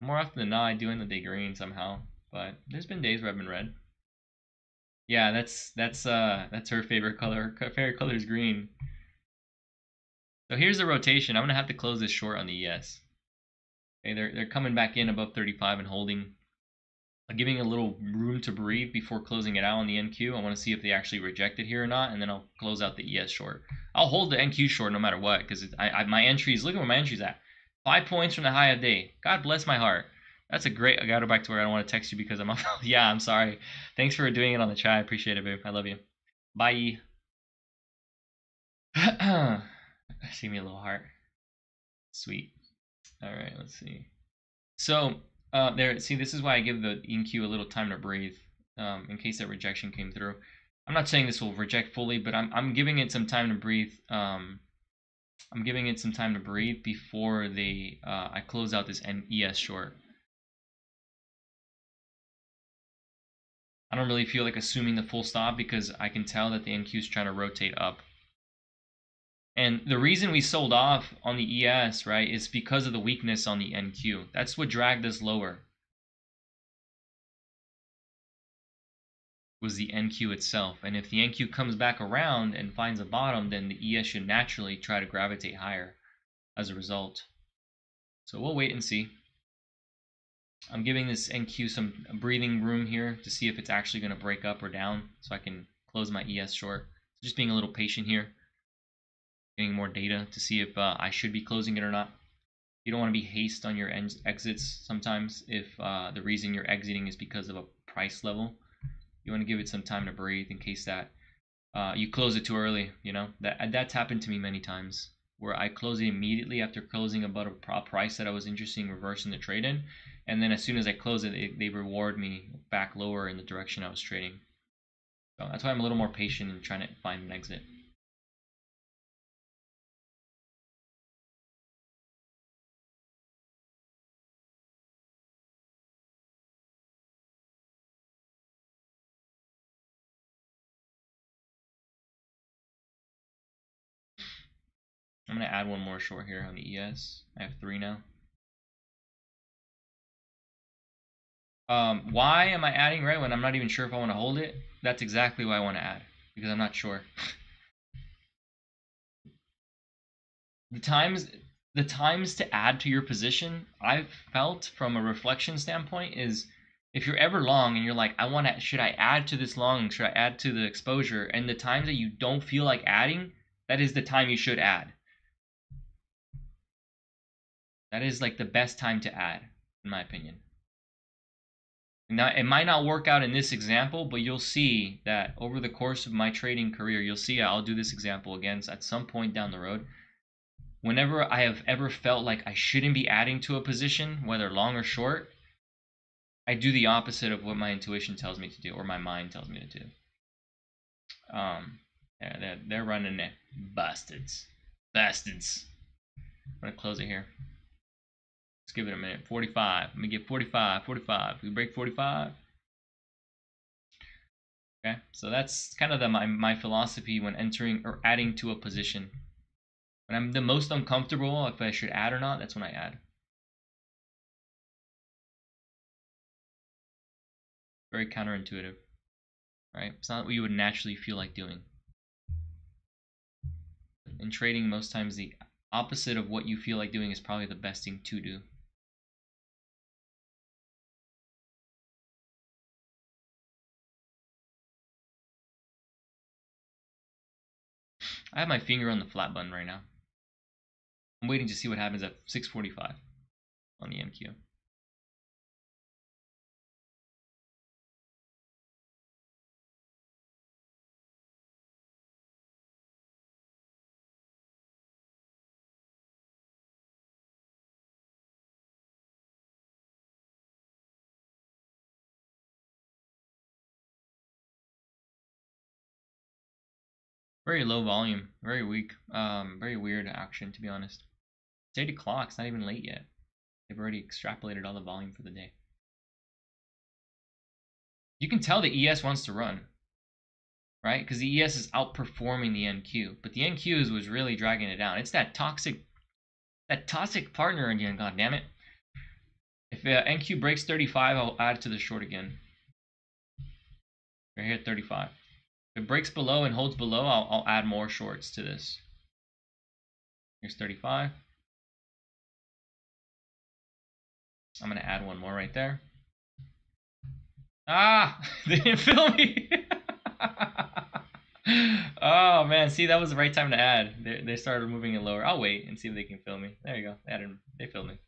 More often than not, I do end the day green somehow. But there's been days where I've been red. Yeah, that's her favorite color. Her favorite color is green. So here's the rotation. I'm gonna have to close this short on the ES. Okay, they're coming back in above 35 and holding, giving a little room to breathe before closing it out on the NQ. I want to see if they actually reject it here or not, and then I'll close out the ES short. I'll hold the NQ short no matter what, because my entries, look at where my entries at. 5 points from the high of day. God bless my heart. That's a great, I got to go back to where I don't want to text you because I'm off. Yeah, I'm sorry. Thanks for doing it on the chat. I appreciate it, babe. I love you. Bye. See me a little heart. Sweet. All right, let's see. So, there, see, this is why I give the NQ a little time to breathe, in case that rejection came through. I'm not saying this will reject fully, but I'm giving it some time to breathe. I'm giving it some time to breathe before they I close out this ES short. I don't really feel like assuming the full stop because I can tell that the NQ is trying to rotate up. And the reason we sold off on the ES, right, is because of the weakness on the NQ. That's what dragged us lower. Was the NQ itself. And if the NQ comes back around and finds a bottom, then the ES should naturally try to gravitate higher as a result. So we'll wait and see. I'm giving this NQ some breathing room here to see if it's actually going to break up or down so I can close my ES short. Just being a little patient here. Getting more data to see if I should be closing it or not. You don't want to be hasty on your exits sometimes if the reason you're exiting is because of a price level. You want to give it some time to breathe in case that you close it too early. You know, that's happened to me many times where I close it immediately after closing above a price that I was interested in reversing the trade in. And then as soon as I close it, they reward me back lower in the direction I was trading. So that's why I'm a little more patient in trying to find an exit. I'm going to add one more short here on the ES. I have 3 now. Why am I adding red when I'm not even sure if I want to hold it? That's exactly why I want to add, because I'm not sure. The times to add to your position, I've felt from a reflection standpoint, is if you're ever long and you're like, I want to, should I add to this long? Should I add to the exposure? And the times that you don't feel like adding, that is the time you should add. That is like the best time to add, in my opinion. Now, it might not work out in this example, but you'll see that over the course of my trading career, you'll see I'll do this example again at some point down the road. Whenever I have ever felt like I shouldn't be adding to a position, whether long or short, I do the opposite of what my intuition tells me to do, or my mind tells me to do. They're running it. Bastards. Bastards. I'm going to close it here. Let's give it a minute. 45. Let me get 45. 45. We break 45. Okay. So that's kind of my philosophy when entering or adding to a position. When I'm the most uncomfortable if I should add or not, that's when I add. Very counterintuitive. Right? It's not what you would naturally feel like doing. In trading, most times the opposite of what you feel like doing is probably the best thing to do. I have my finger on the flat button right now. I'm waiting to see what happens at 6:45 on the NQ. Very low volume, very weak, very weird action, to be honest. It's 8 o'clock, it's not even late yet. They've already extrapolated all the volume for the day. You can tell the ES wants to run, right? Because the ES is outperforming the NQ, but the NQ is was really dragging it down. It's that toxic partner again, goddammit. If NQ breaks 35, I'll add to the short again. Right here at 35. If it breaks below and holds below, I'll add more shorts to this. Here's 35. I'm going to add one more right there. Ah, they didn't fill me. Oh, man. See, that was the right time to add. They started moving it lower. I'll wait and see if they can fill me. There you go. They filled me.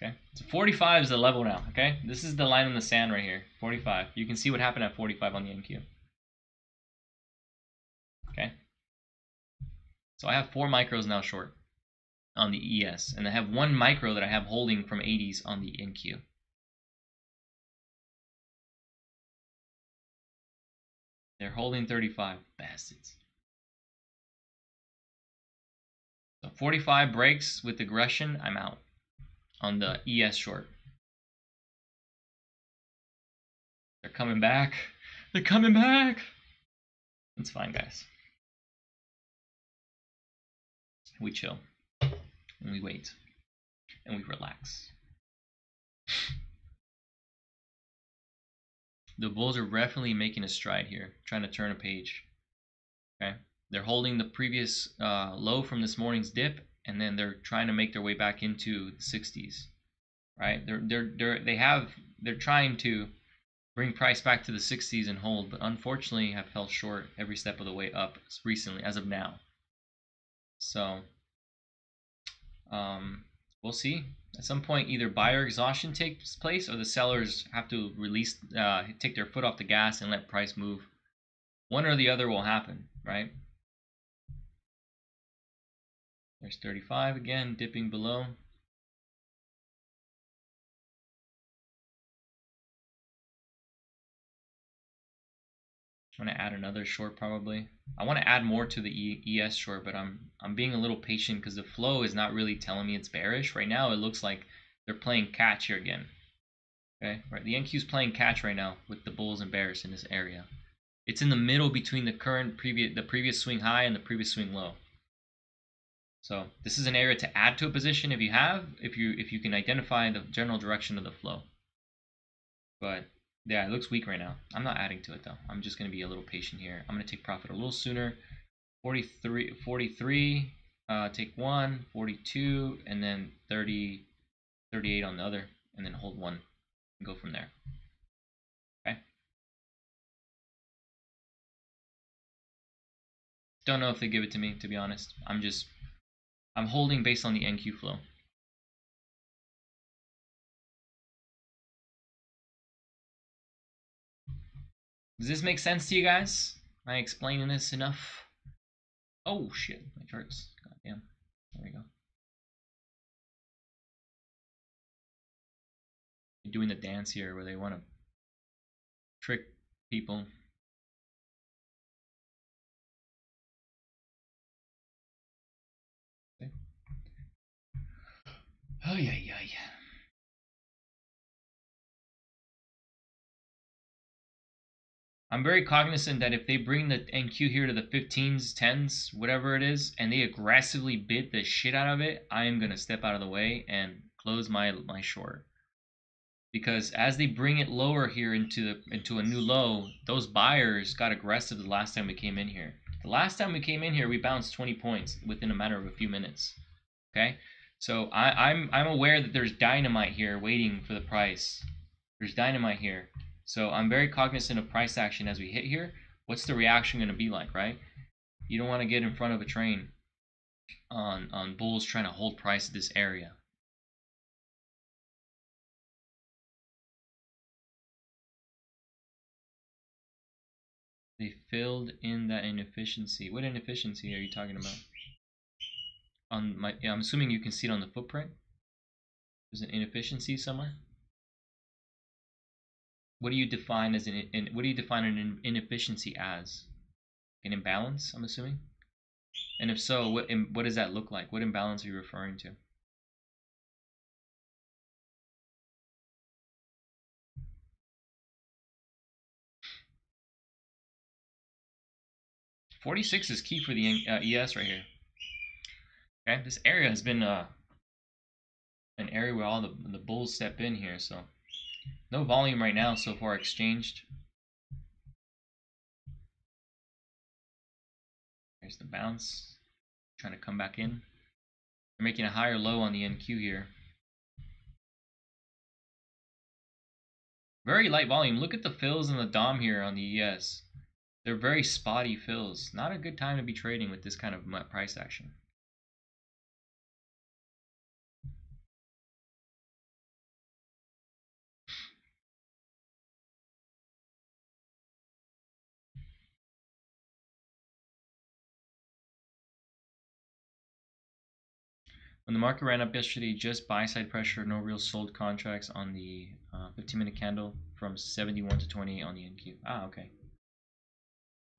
Okay, so 45 is the level now, okay? This is the line in the sand right here, 45. You can see what happened at 45 on the NQ. Okay? So I have 4 micros now short on the ES, and I have 1 micro that I have holding from 80s on the NQ. They're holding 35, bastards. So 45 breaks with aggression, I'm out. On the ES short. They're coming back. They're coming back. It's fine, guys. We chill. And we wait. And we relax. The bulls are definitely making a stride here. Trying to turn a page. Okay. They're holding the previous low from this morning's dip. And then they're trying to make their way back into the 60s, right? They're trying to bring price back to the 60s and hold, but unfortunately have fell short every step of the way up recently, as of now. So we'll see. At some point, either buyer exhaustion takes place, or the sellers have to release, take their foot off the gas and let price move. One or the other will happen, right? There's 35 again, dipping below. I'm gonna add another short probably. I want to add more to the ES short, but I'm being a little patient because the flow is not really telling me it's bearish right now. It looks like they're playing catch here again. Okay, right? The NQ's playing catch right now with the bulls and bears in this area. It's in the middle between the previous swing high and the previous swing low. So this is an area to add to a position if you have, if you can identify the general direction of the flow. But yeah, it looks weak right now. I'm not adding to it though. I'm just going to be a little patient here. I'm going to take profit a little sooner. 43, take one, 42, and then 30, 38 on the other, and then hold one and go from there. Okay. Don't know if they give it to me, to be honest. I'm holding based on the NQ flow. Does this make sense to you guys? Am I explaining this enough? Oh shit, my charts. Goddamn. There we go. They're doing the dance here where they want to trick people. Oh yeah, yeah, yeah. I'm very cognizant that if they bring the NQ here to the 15s, 10s, whatever it is, and they aggressively bid the shit out of it, I am gonna step out of the way and close my short. Because as they bring it lower here into a new low, those buyers got aggressive the last time we came in here. The last time we came in here, we bounced 20 points within a matter of a few minutes. Okay? So I'm aware that there's dynamite here waiting for the price. There's dynamite here. So I'm very cognizant of price action as we hit here. what's the reaction going to be like, right? You don't want to get in front of a train on bulls trying to hold price at this area. They filled in that inefficiency. What inefficiency are you talking about? On my, yeah, I'm assuming you can see it on the footprint. There's an inefficiency somewhere. What do you define as an inefficiency as? An imbalance, I'm assuming. And if so, what does that look like? What imbalance are you referring to? $46 is key for the ES right here. Okay, this area has been an area where all the bulls step in here. So no volume right now so far exchanged. There's the bounce, trying to come back in. They're making a higher low on the NQ here. Very light volume. Look at the fills and the Dom here on the ES. They're very spotty fills. Not a good time to be trading with this kind of price action. When the market ran up yesterday, just buy-side pressure, no real sold contracts on the 15-minute candle from 71 to 28 on the NQ. Ah, okay.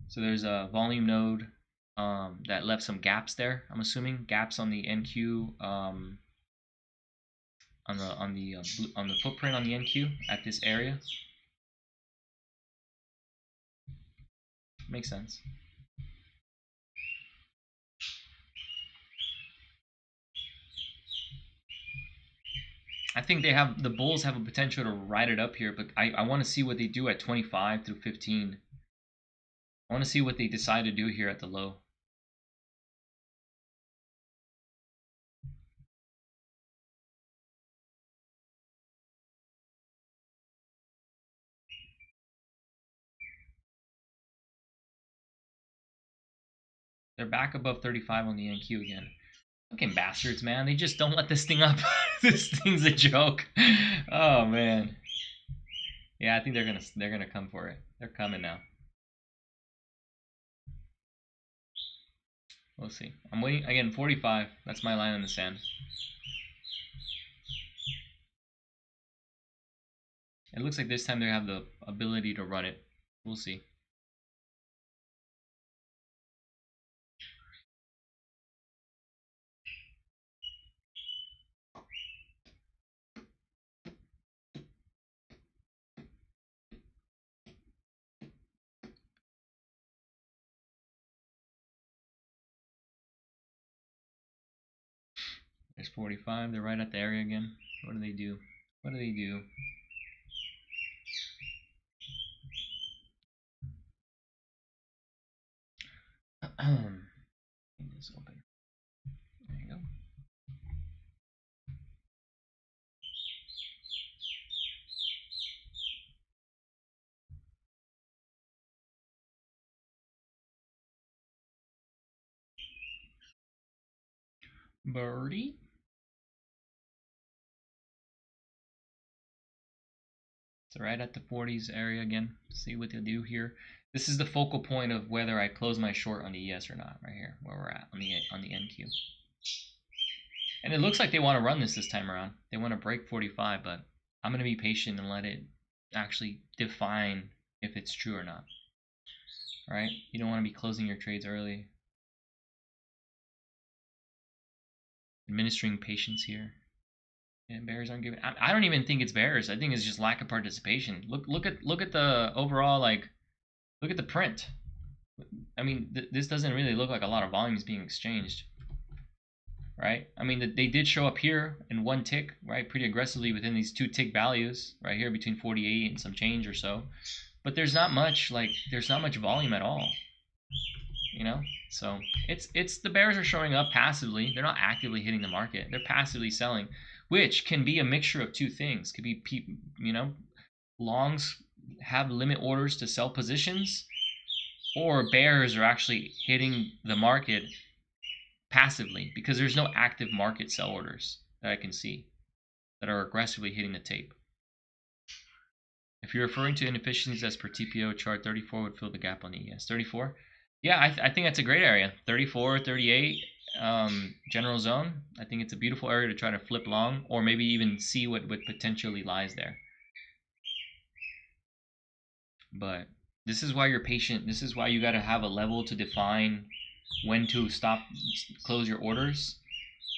So there's a volume node that left some gaps there. I'm assuming gaps on the NQ, on the footprint on the NQ at this area. Makes sense. I think they have, the bulls have a potential to ride it up here, but I want to see what they do at 25 through 15. I want to see what they decide to do here at the low. They're back above 35 on the NQ again. Fucking bastards, man. They just don't let this thing up. This thing's a joke. Oh, man. Yeah, I think they're gonna come for it. They're coming now. We'll see. I'm waiting. Again, 45. That's my line in the sand. It looks like this time they have the ability to run it. We'll see. There's 45. They're right at the area again. What do they do? What do they do? Just open. There you go. Birdie. So right at the 40s area again. See what they do here. This is the focal point of whether I close my short on the ES or not. Right here, where we're at on the NQ. And it looks like they want to run this time around. They want to break 45, but I'm going to be patient and let it actually define if it's true or not. All right? You don't want to be closing your trades early. Administering patience here. And bears aren't giving. I don't even think it's bears. I think it's just lack of participation. Look at the overall, like, look at the print. I mean, this doesn't really look like a lot of volumes being exchanged, right? I mean, they did show up here in one tick, right, pretty aggressively within these two tick values right here between 48 and some change or so. But there's not much, like, there's not much volume at all, you know. So it's the bears are showing up passively. They're not actively hitting the market. They're passively selling. Which can be a mixture of two things. Could be, you know, longs have limit orders to sell positions, or bears are actually hitting the market passively, because there's no active market sell orders that I can see that are aggressively hitting the tape. If you're referring to inefficiencies as per TPO chart, 34 would fill the gap on the ES. 34? Yeah, I think that's a great area. 34, 38, general zone. I think it's a beautiful area to try to flip long, or maybe even see what potentially lies there. But this is why you're patient. This is why you got to have a level to define when to stop, close your orders,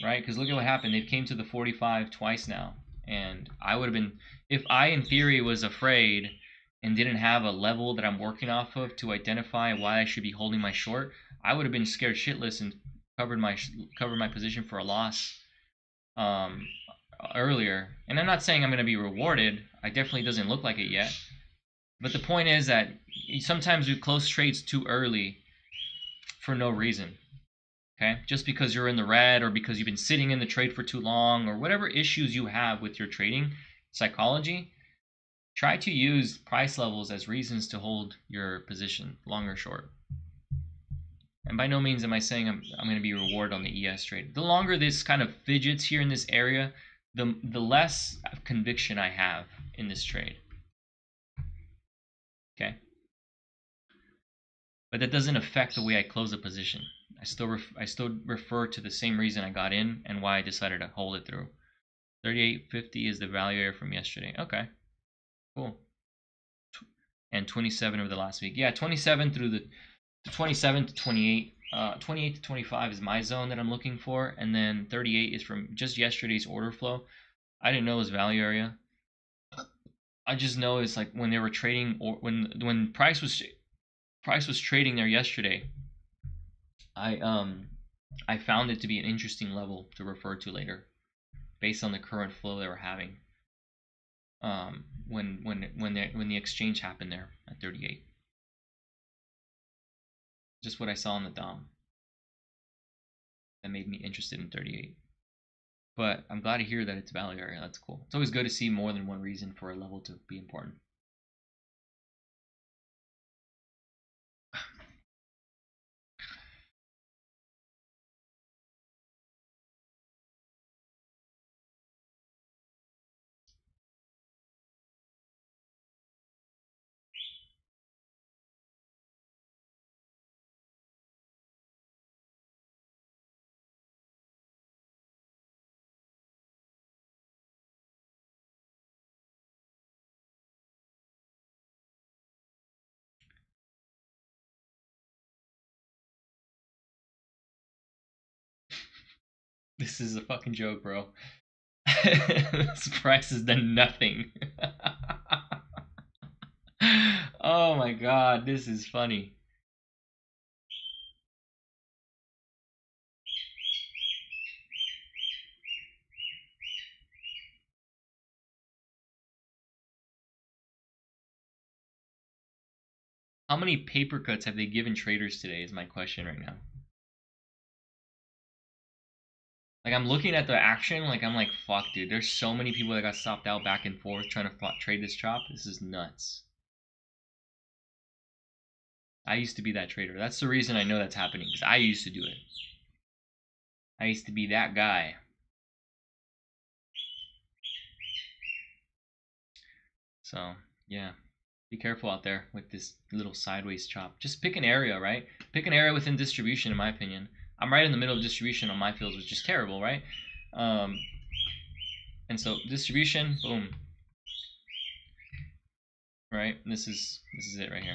right? Because look at what happened. They came to the 45 twice now. And I would have been, if I in theory was afraid and didn't have a level that I'm working off of to identify why I should be holding my short, I would have been scared shitless and covered my position for a loss earlier. And I'm not saying I'm going to be rewarded. I definitely doesn't look like it yet. But the point is that sometimes you close trades too early for no reason. Okay? Just because you're in the red, or because you've been sitting in the trade for too long, or whatever issues you have with your trading psychology, try to use price levels as reasons to hold your position, long or short. And by no means am I saying I'm going to be rewarded on the ES trade. The longer this kind of fidgets here in this area, the less conviction I have in this trade. Okay. But that doesn't affect the way I close the position. I still refer to the same reason I got in and why I decided to hold it through. 38.50 is the value area from yesterday. Okay, cool. And 27 over the last week. Yeah, 27 through the 27 to 28. 28 to 25 is my zone that I'm looking for. And then 38 is from just yesterday's order flow. I didn't know it was value area. I just know it's like when they were trading, or when price was trading there yesterday, I found it to be an interesting level to refer to later, based on the current flow they were having. When the exchange happened there at 38, just what I saw in the Dom that made me interested in 38. But I'm glad to hear that it's value area. That's cool. It's always good to see more than one reason for a level to be important. This is a fucking joke, bro. This price has done nothing. Oh my god, this is funny. How many paper cuts have they given traders today is my question right now. Like, I'm looking at the action, like, I'm like, fuck, dude. There's so many people that got stopped out back and forth trying to trade this chop. This is nuts. I used to be that trader. That's the reason I know that's happening, because I used to do it. I used to be that guy. So, yeah. Be careful out there with this little sideways chop. Just pick an area, right? Pick an area within distribution, in my opinion. I'm right in the middle of distribution on my fields, which is terrible, right? And so distribution, boom. Right, this is it right here.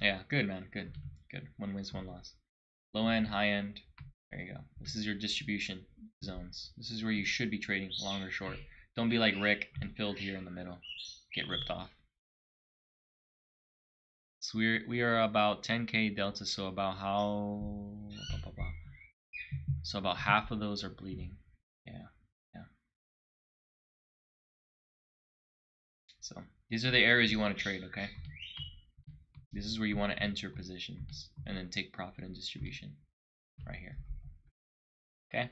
Yeah, good man, good. One wins, one loss. Low end, high end. There you go. This is your distribution zones. This is where you should be trading, long or short. Don't be like Rick and filled here in the middle. Get ripped off. So we are about 10K delta, so about so about half of those are bleeding. Yeah. So these are the areas you want to trade, okay? This is where you want to enter positions and then take profit and distribution right here. Okay?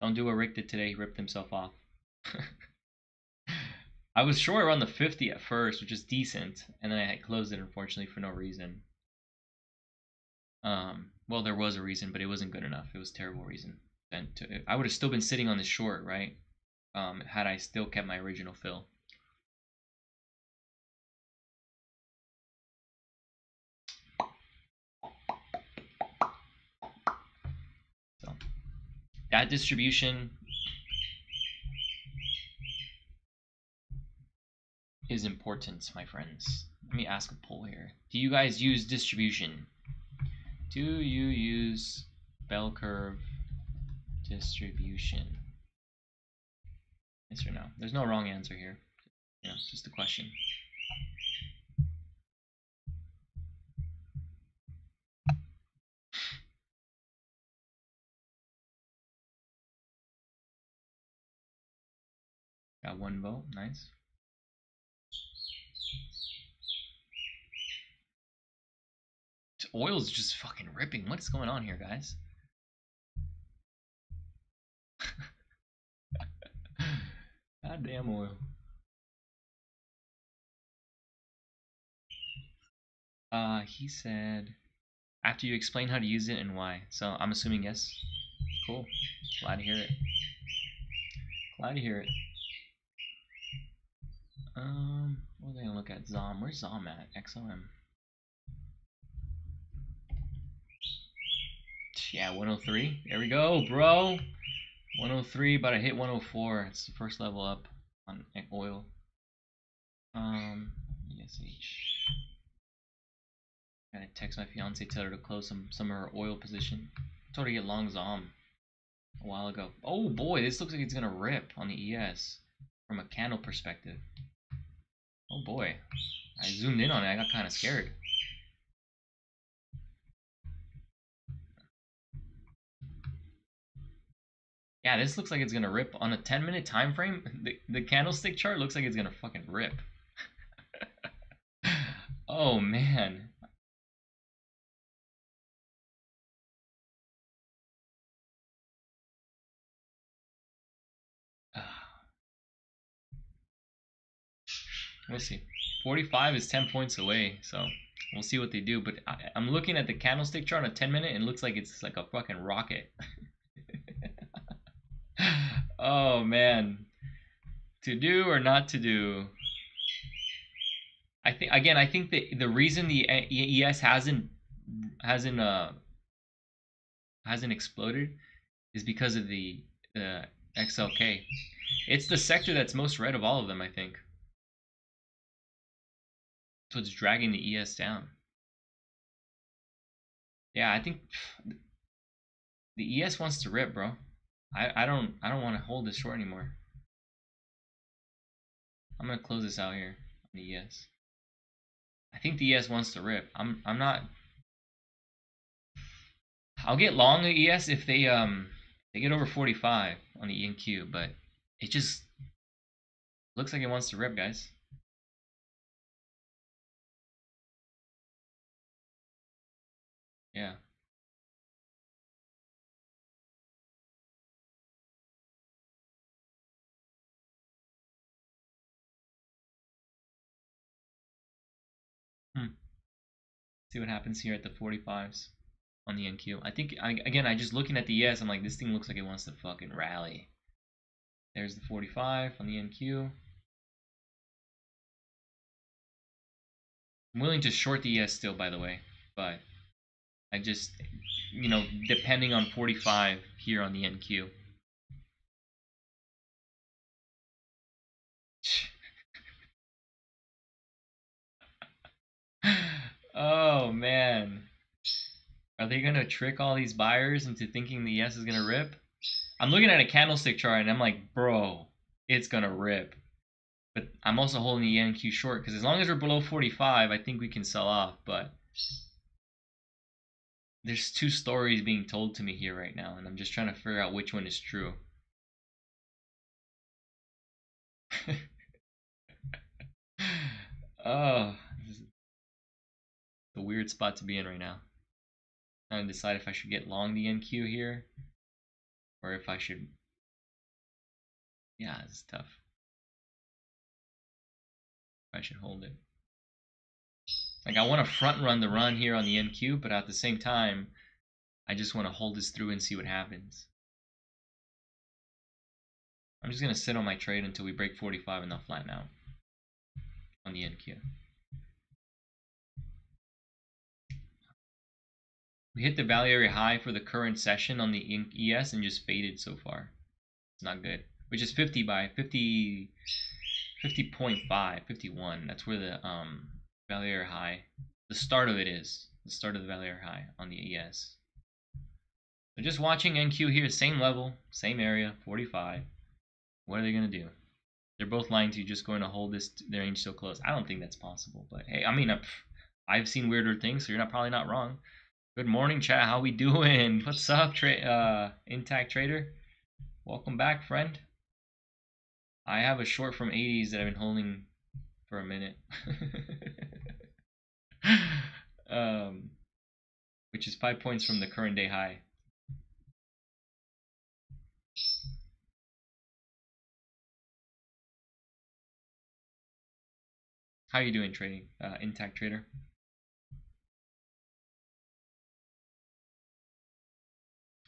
Don't do what Rick did today. He ripped himself off. I was short around the 50 at first, which is decent, and then I had closed it, unfortunately, for no reason. Well, there was a reason, but it wasn't good enough. It was a terrible reason. I would have still been sitting on the short, right? Had I still kept my original fill. So that distribution is important, my friends. Let me ask a poll here. Do you guys use distribution? Do you use bell curve distribution? Yes or no? There's no wrong answer here. Yeah, it's just a question. Got one vote. Nice. Oil's just fucking ripping. What's going on here, guys? Goddamn oil. He said, after you explain how to use it and why. So I'm assuming yes. Cool. Glad to hear it. Glad to hear it. We're gonna look at Zom. Where's Zom at? XOM. Yeah, 103. There we go, bro. 103, about to hit 104. It's the first level up on oil. ESH. Gotta text my fiance, tell her to close some of her oil position. I told her to get long Zom a while ago. Oh boy, this looks like it's gonna rip on the ES from a candle perspective. Oh boy, I zoomed in on it. I got kind of scared. Yeah, this looks like it's gonna rip on a 10-minute time frame. The candlestick chart looks like it's gonna fucking rip. Oh man. We'll see. 45 is 10 points away, so we'll see what they do. But I'm looking at the candlestick chart on a 10-minute, and it looks like it's like a fucking rocket. Oh man, to do or not to do. I think again, I think that the reason the ES hasn't exploded is because of the XLK. It's the sector that's most red of all of them, I think. So it's dragging the ES down. Yeah, I think the ES wants to rip, bro. I don't want to hold this short anymore. I'm gonna close this out here on the ES. I think the ES wants to rip. I'm not. I'll get long the ES if they get over 45 on the NQ, but it just looks like it wants to rip, guys. Yeah. See what happens here at the 45s on the NQ. I think, again, I just looking at the ES, I'm like, this thing looks like it wants to fucking rally. There's the 45 on the NQ. I'm willing to short the ES still, by the way, but I just, you know, depending on 45 here on the NQ. Oh man, are they gonna trick all these buyers into thinking the ES is gonna rip? I'm looking at a candlestick chart and I'm like, bro, it's gonna rip. But I'm also holding the NQ short because as long as we're below 45, I think we can sell off. But there's two stories being told to me here right now, and I'm just trying to figure out which one is true. Oh. The weird spot to be in right now. Trying to decide if I should get long the NQ here, or if I should. Yeah, it's tough. I should hold it. Like, I want to front run the run here on the NQ, but at the same time, I just want to hold this through and see what happens. I'm just going to sit on my trade until we break 45 and I'll flatten out on the NQ. We hit the value area high for the current session on the ES and just faded so far. It's not good. Which is 50 by 50, 50.5, 51. That's where the value area high, the start of it is. The start of the value area high on the ES. So just watching NQ here, same level, same area, 45. What are they going to do? They're both lying to you, just going to hold this range so close. I don't think that's possible. But hey, I mean, I've seen weirder things, so you're probably not wrong. Good morning, chat. How we doing? What's up, Intact Trader? Welcome back, friend. I have a short from 80s that I've been holding for a minute. Which is 5 points from the current day high. How are you doing, trading, Intact Trader?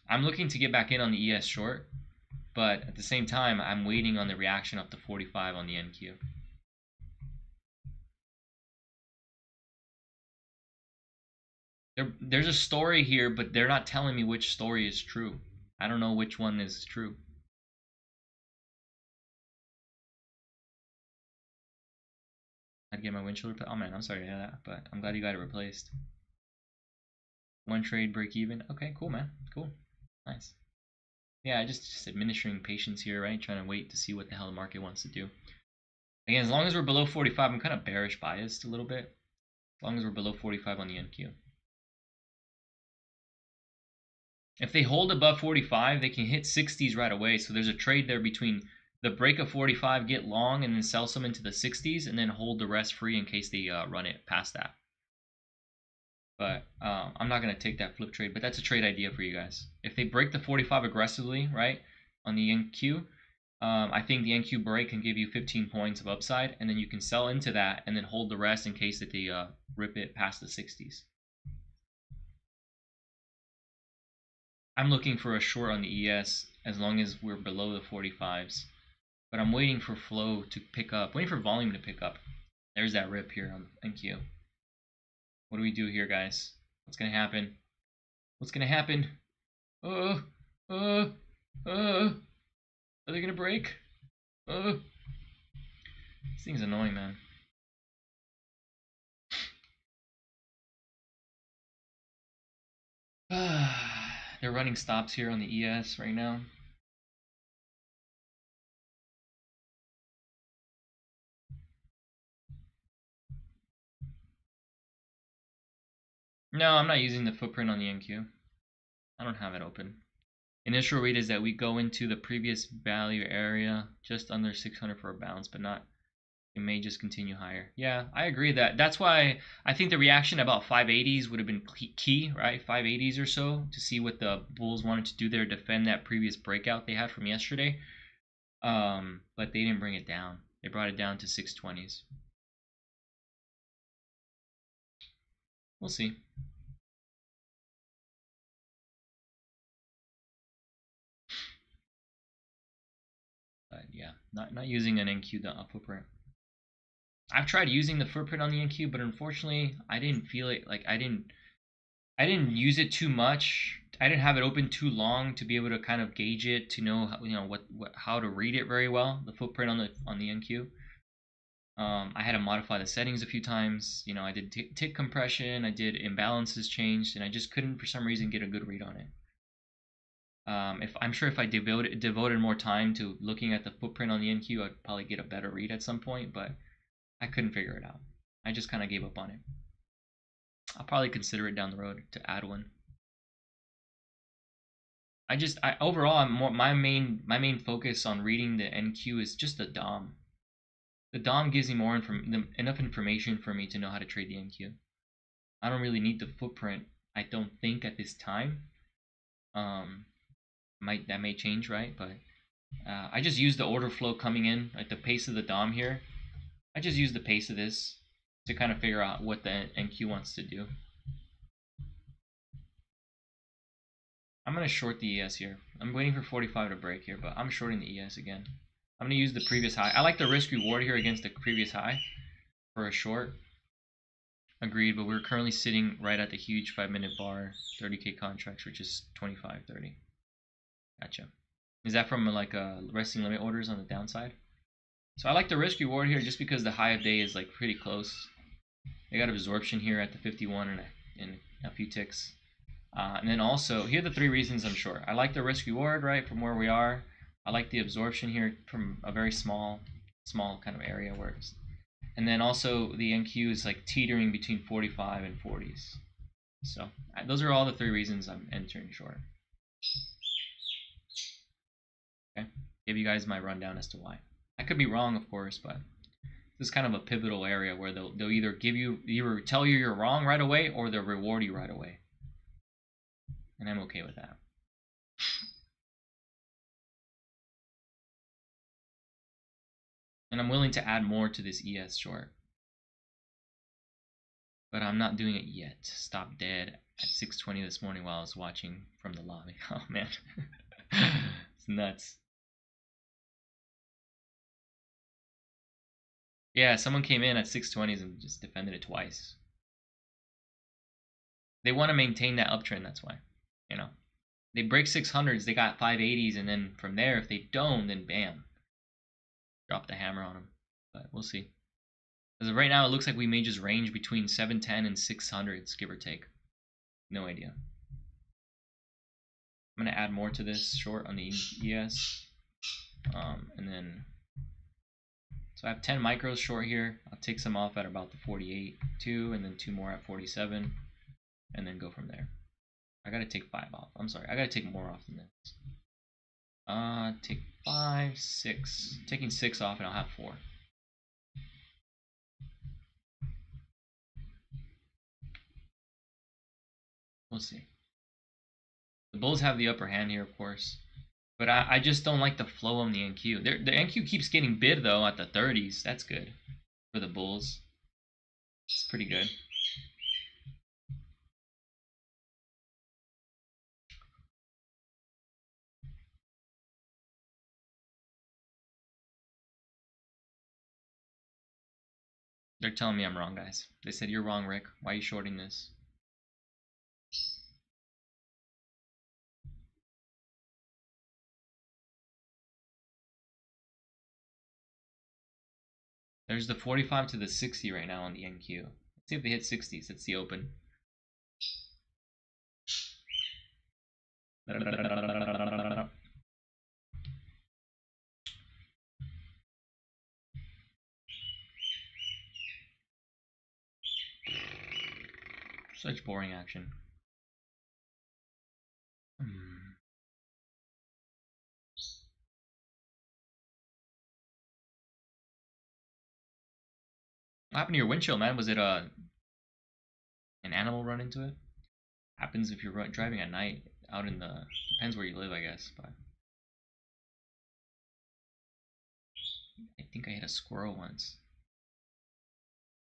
I'm looking to get back in on the ES short, but at the same time, I'm waiting on the reaction up to 45 on the NQ. There's a story here, but they're not telling me which story is true. I don't know which one is true. I'd get my windshield replaced. Oh man, I'm sorry to hear that, but I'm glad you got it replaced. One trade, break even. Okay, cool, man. Cool. Nice. Yeah, just administering patience here, right? Trying to wait to see what the hell the market wants to do. Again, as long as we're below 45, I'm kind of bearish biased a little bit. As long as we're below 45 on the NQ. If they hold above 45, they can hit 60s right away. So there's a trade there between the break of 45, get long, and then sell some into the 60s, and then hold the rest free in case they run it past that. But I'm not going to take that flip trade, but that's a trade idea for you guys. If they break the 45 aggressively, right, on the NQ, I think the NQ break can give you 15 points of upside, and then you can sell into that and then hold the rest in case that they rip it past the 60s. I'm looking for a short on the ES as long as we're below the 45s, but I'm waiting for flow to pick up, waiting for volume to pick up. There's that rip here on the NQ. What do we do here, guys? What's gonna happen? What's gonna happen? Are they gonna break? This thing's annoying, man. They're running stops here on the ES right now. No, I'm not using the footprint on the NQ. I don't have it open. Initial read is that we go into the previous value area just under 600 for a bounce, but not. It may just continue higher. Yeah, I agree that. That's why I think the reaction about 580s would have been key, right? 580s or so, to see what the bulls wanted to do there, defend that previous breakout they had from yesterday. But they didn't bring it down. They brought it down to 620s. We'll see. But yeah, not using an NQ footprint. I've tried using the footprint on the NQ, but unfortunately, I didn't feel it. Like I didn't use it too much. I didn't have it open too long to be able to kind of gauge it, to know how, how to read it very well. The footprint on the NQ. I had to modify the settings a few times. You know, I did tick compression, I did imbalances changed, and I just couldn't, for some reason, get a good read on it. I'm sure if I devoted more time to looking at the footprint on the NQ, I'd probably get a better read at some point, but I couldn't figure it out. I just kind of gave up on it. I'll probably consider it down the road to add one. Overall, my main focus on reading the NQ is just the Dom. The Dom gives me more enough information for me to know how to trade the NQ. I don't really need the footprint, I don't think, at this time. That may change, right? But I just use the order flow coming in, like the pace of the Dom here, I just use the pace of this to kind of figure out what the NQ wants to do. I'm going to short the ES here. I'm waiting for 45 to break here, but I'm shorting the ES again. I'm going to use the previous high. I like the risk reward here against the previous high for a short. Agreed, but we're currently sitting right at the huge 5-minute bar, 30K contracts, which is 25.30. Gotcha. Is that from like resting limit orders on the downside? So I like the risk reward here just because the high of day is like pretty close. They got absorption here at the 51 in a few ticks. And then also, here are the three reasons I'm short. I like the risk reward, right, from where we are. I like the absorption here from a very small kind of area where it's. And then also the NQ is like teetering between 45 and 40s. So those are all the three reasons I'm entering short. Okay, give you guys my rundown as to why. I could be wrong, of course, but this is kind of a pivotal area where they'll either give you, either tell you you're wrong right away, or they'll reward you right away. And I'm okay with that. And I'm willing to add more to this ES short. But I'm not doing it yet. Stopped dead at 6:20 this morning while I was watching from the lobby. Oh man. It's nuts. Yeah, someone came in at 6:20s and just defended it twice. They want to maintain that uptrend, that's why. You know. They break 600s, they got 580s, and then from there, if they don't, then bam. Drop the hammer on them, but we'll see. As of right now, it looks like we may just range between 710 and 600s, give or take. No idea. I'm gonna add more to this short on the ES, and then so I have 10 micros short here. I'll take some off at about the 48, two, and then two more at 47, and then go from there. I gotta take five off. I'm sorry, I gotta take more off than this. Take 5, 6. Taking 6 off, and I'll have 4. We'll see. The bulls have the upper hand here, of course, but I just don't like the flow on the NQ. The NQ keeps getting bid though at the 30s. That's good for the bulls. It's pretty good. They're telling me I'm wrong, guys. They said, you're wrong, Rick. Why are you shorting this? There's the 45 to the 60 right now on the NQ. Let's see if they hit 60s. It's the open. Such boring action. What happened to your windshield, man? Was it an animal run into it? Happens if you're driving at night out in the... Depends where you live, I guess. But I think I hit a squirrel once.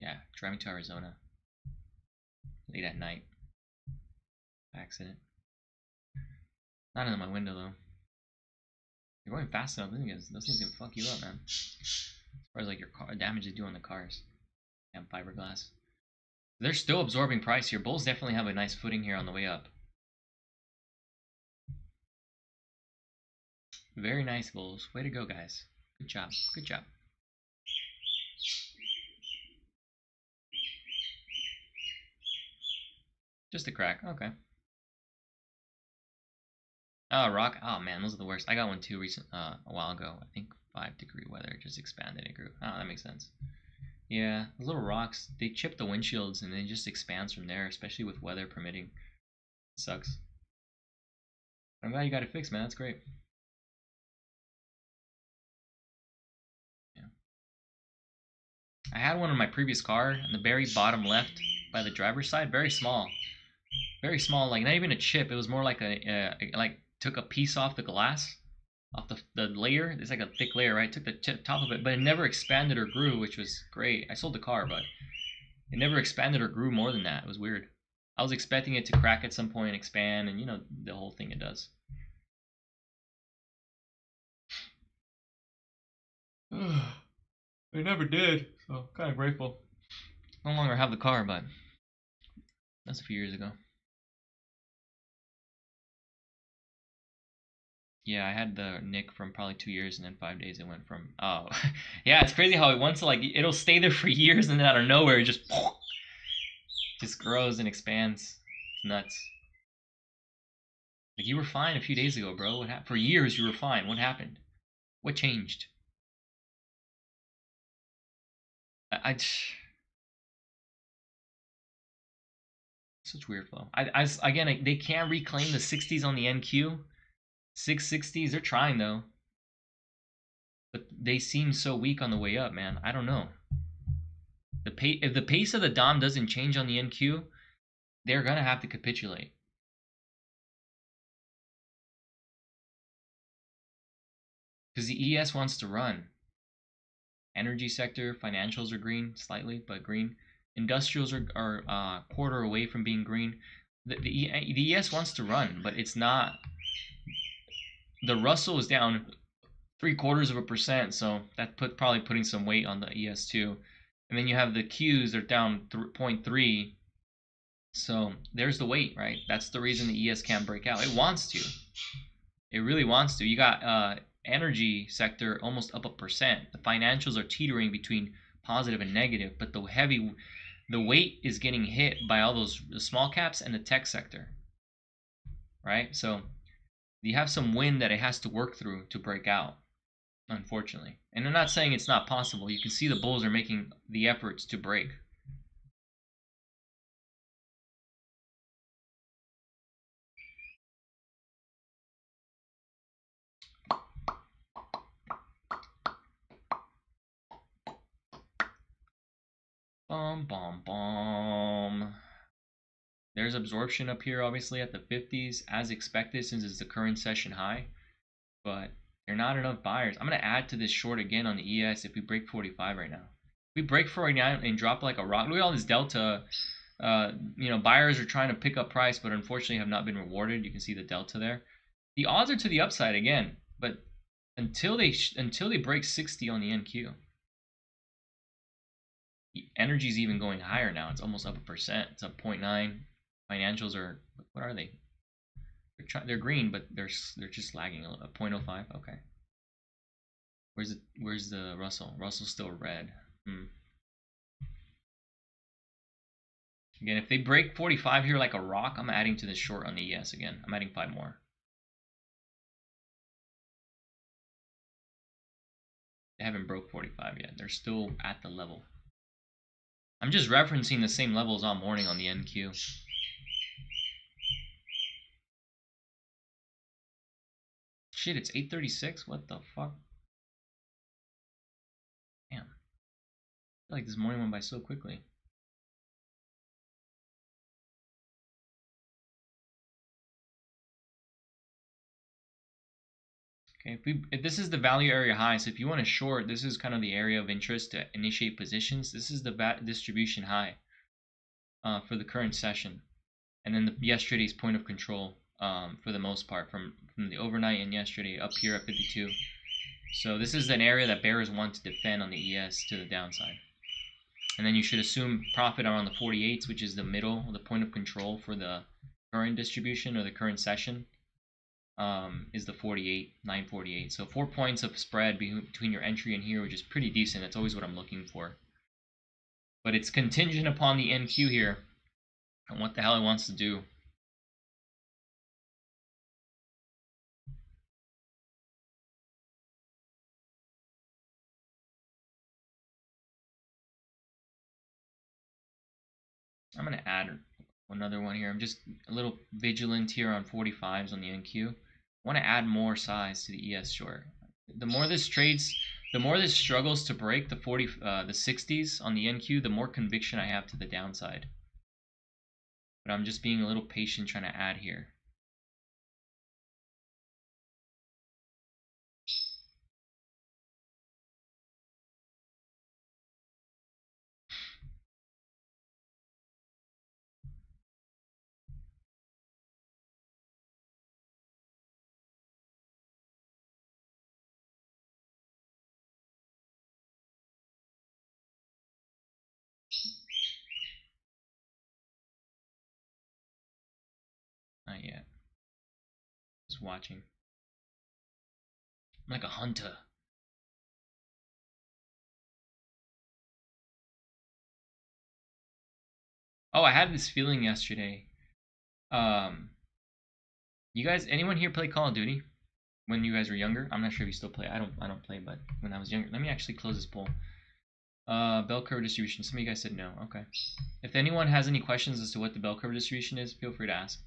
Yeah, driving to Arizona. Late at night. Accident. Not in my window though. You're going fast enough, those things can fuck you up, man. As far as like your car damage they do on the cars. And fiberglass. They're still absorbing price here. Bulls definitely have a nice footing here on the way up. Very nice, bulls. Way to go, guys. Good job. Good job. Just a crack, okay. Oh, rock. Oh man, those are the worst. I got one too recent, a while ago. I think 5-degree weather just expanded it grew. Oh, that makes sense. Yeah, those little rocks, they chip the windshields and then just expands from there, especially with weather permitting. It sucks. I'm glad you got it fixed, man. That's great. Yeah. I had one on my previous car on the very bottom left by the driver's side, very small. Very small, like not even a chip. It was more like took a piece off the glass off the layer. It's like a thick layer, right? Took the top of it, but it never expanded or grew, which was great. I sold the car, but it never expanded or grew more than that. It was weird. I was expecting it to crack at some point and expand, and you know, the whole thing it does. It never did, so I'm kind of grateful. No longer have the car, but that's a few years ago. Yeah, I had the Nick from probably 2 years, and then 5 days it went from, oh. Yeah, it's crazy how it wants to, like, it'll stay there for years, and then out of nowhere it just grows and expands. It's nuts. Like, you were fine a few days ago, bro. What happened? For years you were fine. What happened? What changed? I such weird flow. Again, they can't reclaim the 60s on the NQ. 660s, they're trying though. But they seem so weak on the way up, man. I don't know. If the pace of the Dom doesn't change on the NQ, they're going to have to capitulate. Because the ES wants to run. Energy sector, financials are green, slightly, but green. Industrials are quarter away from being green. The ES wants to run, but it's not. The Russell is down 0.75%, so that's probably putting some weight on the ES too. And then you have the Qs, they're down 0.3. So there's the weight, right? That's the reason the ES can't break out. It wants to. It really wants to. You got energy sector almost up 1%. The financials are teetering between positive and negative, but the weight is getting hit by all those small caps and the tech sector, right? So you have some wind that it has to work through to break out, unfortunately. And I'm not saying it's not possible. You can see the bulls are making the efforts to break. Bum, bum, bum. There's absorption up here, obviously, at the 50s, as expected, since it's the current session high. But there are not enough buyers. I'm going to add to this short again on the ES if we break 45 right now. If we break 49 and drop like a rock. Look at all this delta. You know, buyers are trying to pick up price, but unfortunately have not been rewarded. You can see the delta there. The odds are to the upside again, but until they break 60 on the NQ. Energy is even going higher now. It's almost up 1%. It's up 0.9. Financials are, what are they? They're green, but they're just lagging a little. 0.05. Okay. Where's the Russell? Russell's still red. Again, if they break 45 here like a rock, I'm adding to this short on the ES again. I'm adding 5 more. They haven't broke 45 yet. They're still at the level. I'm just referencing the same levels all morning on the NQ. Shit, it's 8:36. What the fuck? Damn. I feel like this morning went by so quickly. Okay, if this is the value area high, so if you want to short, this is kind of the area of interest to initiate positions. This is the distribution high for the current session, and then yesterday's point of control for the most part from the overnight and yesterday up here at 52. So this is an area that bears want to defend on the ES to the downside, and then you should assume profit around the 48s, which is the middle, the point of control for the current distribution or the current session. Is the 948. So 4 points of spread between your entry and here, which is pretty decent. That's always what I'm looking for. But it's contingent upon the NQ here and what the hell it wants to do. I'm going to add another one here. I'm just a little vigilant here on 45s on the NQ. I want to add more size to the ES short. The more this trades, the more this struggles to break the 60s on the NQ, the more conviction I have to the downside. But I'm just being a little patient trying to add here. yet. Just watching. I'm like a hunter. Oh, I had this feeling yesterday. You guys, anyone here play Call of Duty? When you guys were younger? I'm not sure if you still play. I don't play, but when I was younger. Let me actually close this poll. Bell curve distribution. Some of you guys said no. Okay. If anyone has any questions as to what the bell curve distribution is, feel free to ask.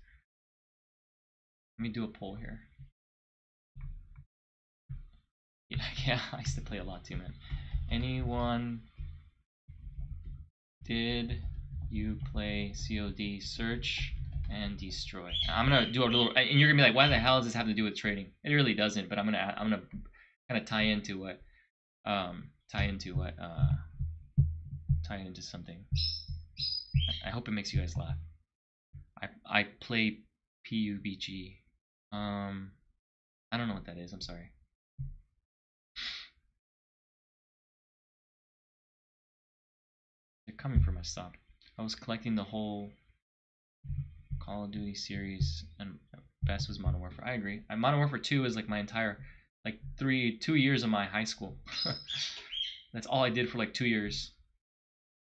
Let me do a poll here. Yeah, I used to play a lot too, man. Anyone, did you play COD Search and Destroy? I'm gonna do a little, and you're gonna be like, why the hell does this have to do with trading? It really doesn't, but I'm gonna kind of tie into something. I hope it makes you guys laugh. I play PUBG. I don't know what that is. I'm sorry. They're coming for my stop. I was collecting the whole Call of Duty series, and best was Modern Warfare. I agree. Modern Warfare 2 is like my entire, like 2 years of my high school. That's all I did for like 2 years.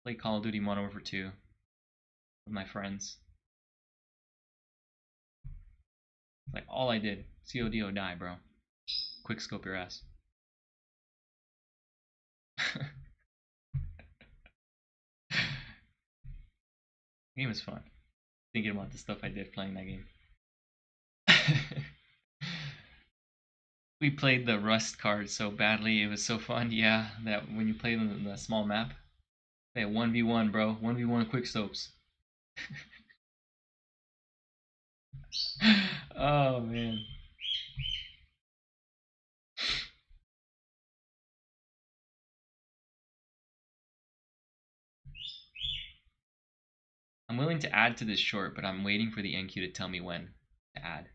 Played Call of Duty Modern Warfare 2 with my friends. Like all I did. COD or die, bro. Quick scope your ass. The game was fun. Thinking about the stuff I did playing that game. We played the Rust card so badly. It was so fun. Yeah, that when you play on the small map. Hey, 1v1, bro. 1v1 quick soaps. Oh, man. I'm willing to add to this short, but I'm waiting for the NQ to tell me when to add.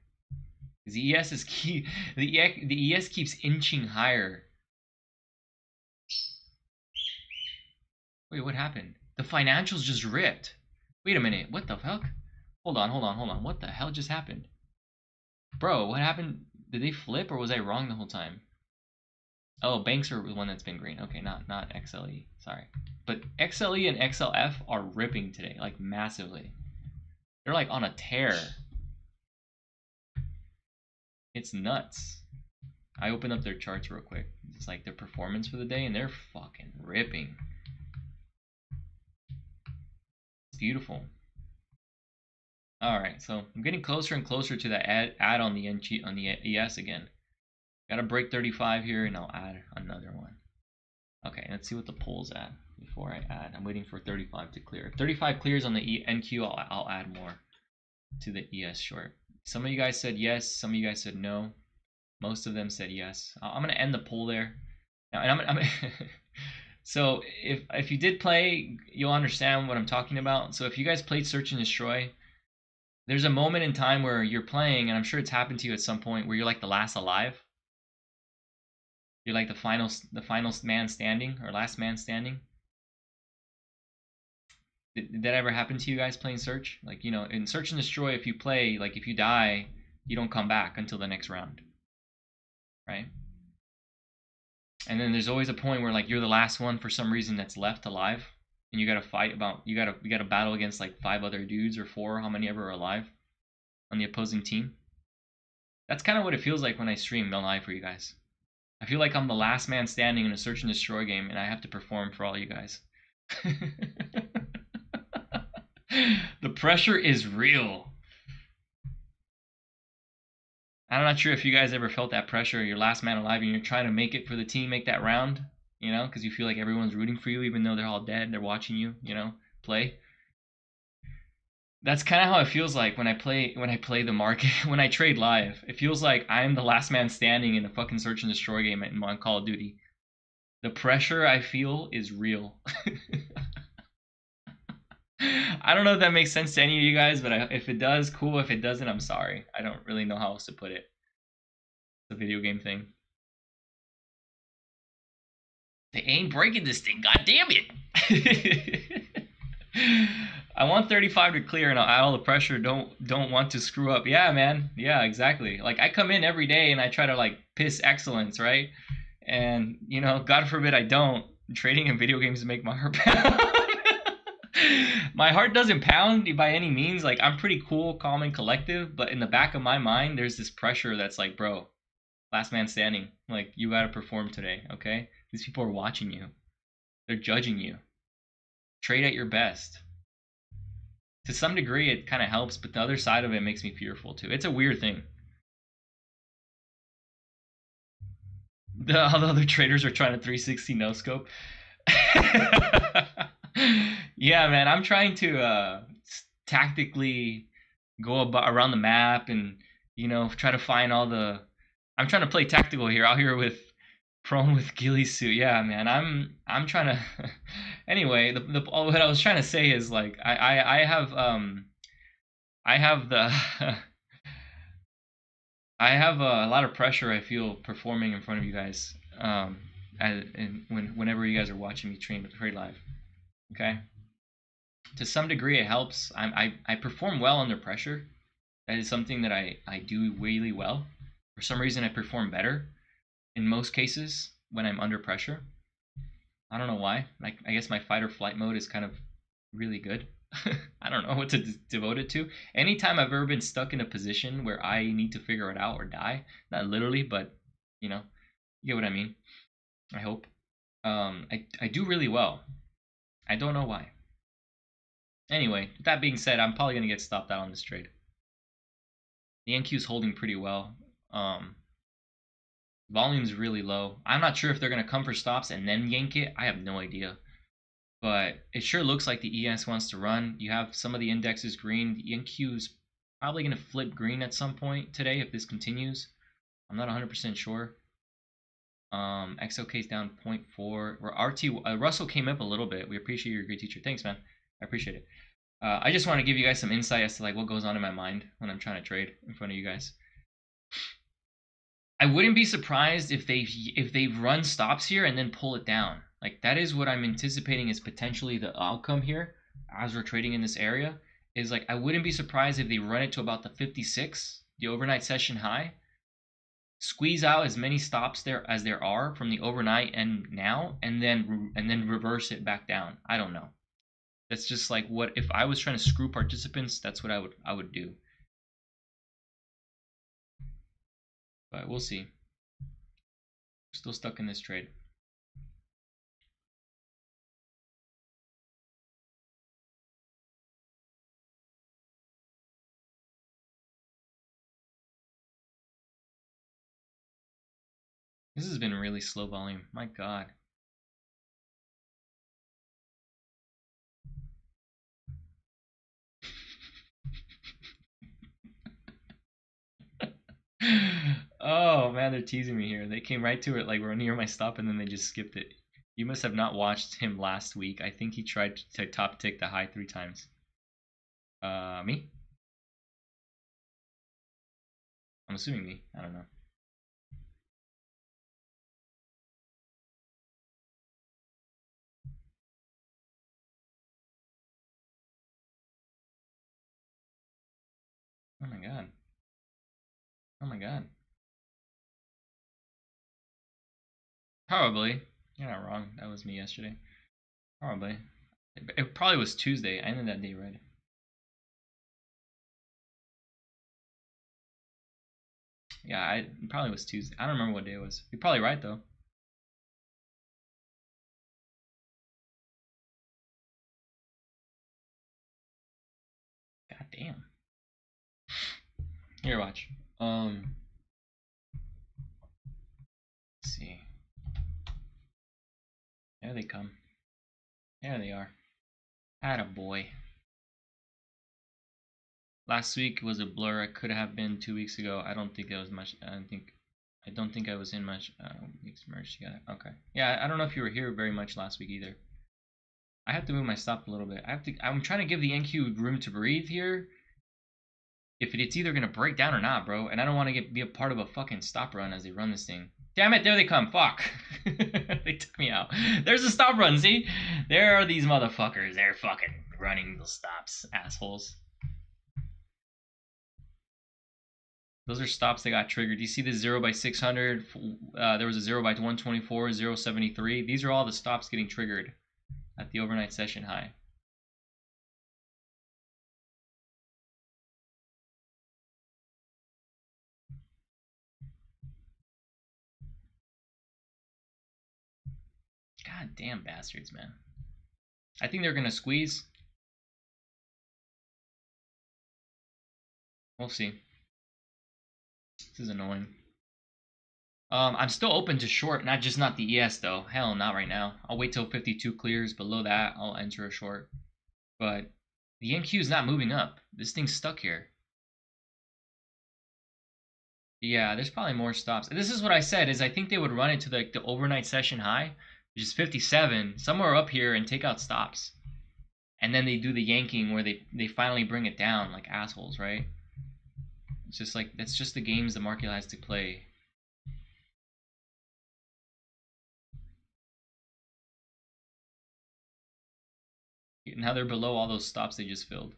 The ES is the ES keeps inching higher. Wait, what happened? The financials just ripped. Wait a minute, what the fuck? Hold on. What the hell just happened? Bro, what happened? Did they flip or was I wrong the whole time? Oh, banks are the one that's been green. Okay, not XLE. Sorry. But XLE and XLF are ripping today, like massively. They're like on a tear. It's nuts. I opened up their charts real quick. It's like their performance for the day, and they're fucking ripping. It's beautiful. All right, so I'm getting closer and closer to that add on the ES again. Gotta break 35 here, and I'll add another one. Okay, let's see what the poll's at before I add. I'm waiting for 35 to clear. If 35 clears on the NQ, I'll add more to the ES short. Some of you guys said yes. Some of you guys said no. Most of them said yes. I'm gonna end the poll there. Now, and I'm so if you did play, you'll understand what I'm talking about. So if you guys played Search and Destroy, there's a moment in time where you're playing, and I'm sure it's happened to you at some point, where you're like the last alive. You're like the final man standing, or last man standing. Did that ever happen to you guys playing Search? Like, you know, in Search and Destroy, if you play, like if you die, you don't come back until the next round, right? And then there's always a point where like you're the last one for some reason that's left alive, and you gotta fight about, you gotta battle against like 5 other dudes or 4, how many ever are alive on the opposing team. That's kind of what it feels like when I stream, no lie for you guys. I feel like I'm the last man standing in a Search and Destroy game, and I have to perform for all you guys. The pressure is real. I'm not sure if you guys ever felt that pressure. You're last man alive, and you're trying to make it for the team, make that round, you know, because you feel like everyone's rooting for you, even though they're all dead. They're watching you, you know, play. That's kind of how it feels like when I play the market, when I trade live. It feels like I'm the last man standing in a fucking Search and Destroy game on Call of Duty. The pressure I feel is real. I don't know if that makes sense to any of you guys, but if it does, cool. If it doesn't, I'm sorry. I don't really know how else to put it. It's a video game thing. They ain't breaking this thing, god damn it. I want 35 to clear and I all the pressure, don't want to screw up. Yeah, man. Yeah, exactly. Like I come in every day and I try to like piss excellence, right? And you know, God forbid I don't. Trading and video games make my heart pound. My heart doesn't pound by any means. Like I'm pretty cool, calm and collective, but in the back of my mind, there's this pressure that's like, bro, last man standing, like you got to perform today. Okay. These people are watching you. They're judging you. Trade at your best. To some degree, it kind of helps, but the other side of it makes me fearful too. It's a weird thing. All the other traders are trying to 360 no scope. Yeah, man, I'm trying to tactically go around the map and, you know, try to find all the. I'm trying to play tactical here. Out here with prone with ghillie suit. Yeah, man, I'm trying to. Anyway, what I was trying to say is like I have a lot of pressure I feel performing in front of you guys, whenever you guys are watching me trade live, okay? To some degree, it helps. I perform well under pressure. That is something that I do really well. For some reason, I perform better in most cases when I'm under pressure. I don't know why. I guess my fight or flight mode is kind of really good. I don't know what to devote it to. Anytime I've ever been stuck in a position where I need to figure it out or die, not literally, but you know, you get what I mean. I hope. I do really well. I don't know why. Anyway, with that being said, I'm probably gonna get stopped out on this trade. The NQ is holding pretty well. Volume's really low. I'm not sure if they're gonna come for stops and then yank it. I have no idea. But it sure looks like the ES wants to run. You have some of the indexes green. The NQ is probably going to flip green at some point today if this continues. I'm not 100% sure. XLK is down 0.4. Russell came up a little bit. We appreciate your great teacher. Thanks, man. I appreciate it. I just want to give you guys some insight as to like what goes on in my mind when I'm trying to trade in front of you guys. I wouldn't be surprised if they've run stops here and then pull it down. Like that is what I'm anticipating is potentially the outcome here as we're trading in this area is like, I wouldn't be surprised if they run it to about the 56, the overnight session high, squeeze out as many stops there as there are from the overnight and now, and then reverse it back down. I don't know. That's just like what, if I was trying to screw participants, that's what I would do, but we'll see. Still stuck in this trade. This has been really slow volume. My God. Oh, man, they're teasing me here. They came right to it like we're near my stop, and then they just skipped it. You must have not watched him last week. I think he tried to top tick the high 3 times. Me? I'm assuming me. I don't know. Oh my God. Oh my God. Probably. You're not wrong. That was me yesterday. Probably. It probably was Tuesday. I ended that day right. Yeah, it probably was Tuesday. I don't remember what day it was. You're probably right though. God damn. Here, watch. Let's see. There they come. There they are. Attaboy. Last week was a blur. It could have been 2 weeks ago. I don't think it was much. I don't think I was in much. Weeks merged together. Okay. Yeah, I don't know if you were here very much last week either. I have to move my stop a little bit. I'm trying to give the NQ room to breathe here. If it's either gonna break down or not, bro, and I don't want to be a part of a fucking stop run as they run this thing. Damn it, there they come. Fuck. They took me out. There's a stop run. See, there are these motherfuckers. They're fucking running those stops, assholes. Those are stops that got triggered. You see the 0 by 600? There was a 0 by 124, 0.73. These are all the stops getting triggered at the overnight session high. God damn bastards, man. I think they're gonna squeeze. We'll see. This is annoying. I'm still open to short, not the ES though. Hell, not right now. I'll wait till 52 clears. Below that, I'll enter a short. But the NQ is not moving up. This thing's stuck here. Yeah, there's probably more stops. This is what I said, is I think they would run it to the overnight session high, which is 57, somewhere up here, and take out stops. And then they do the yanking where they finally bring it down like assholes, right? It's just like, that's just the games the market has to play. Now they're below all those stops they just filled.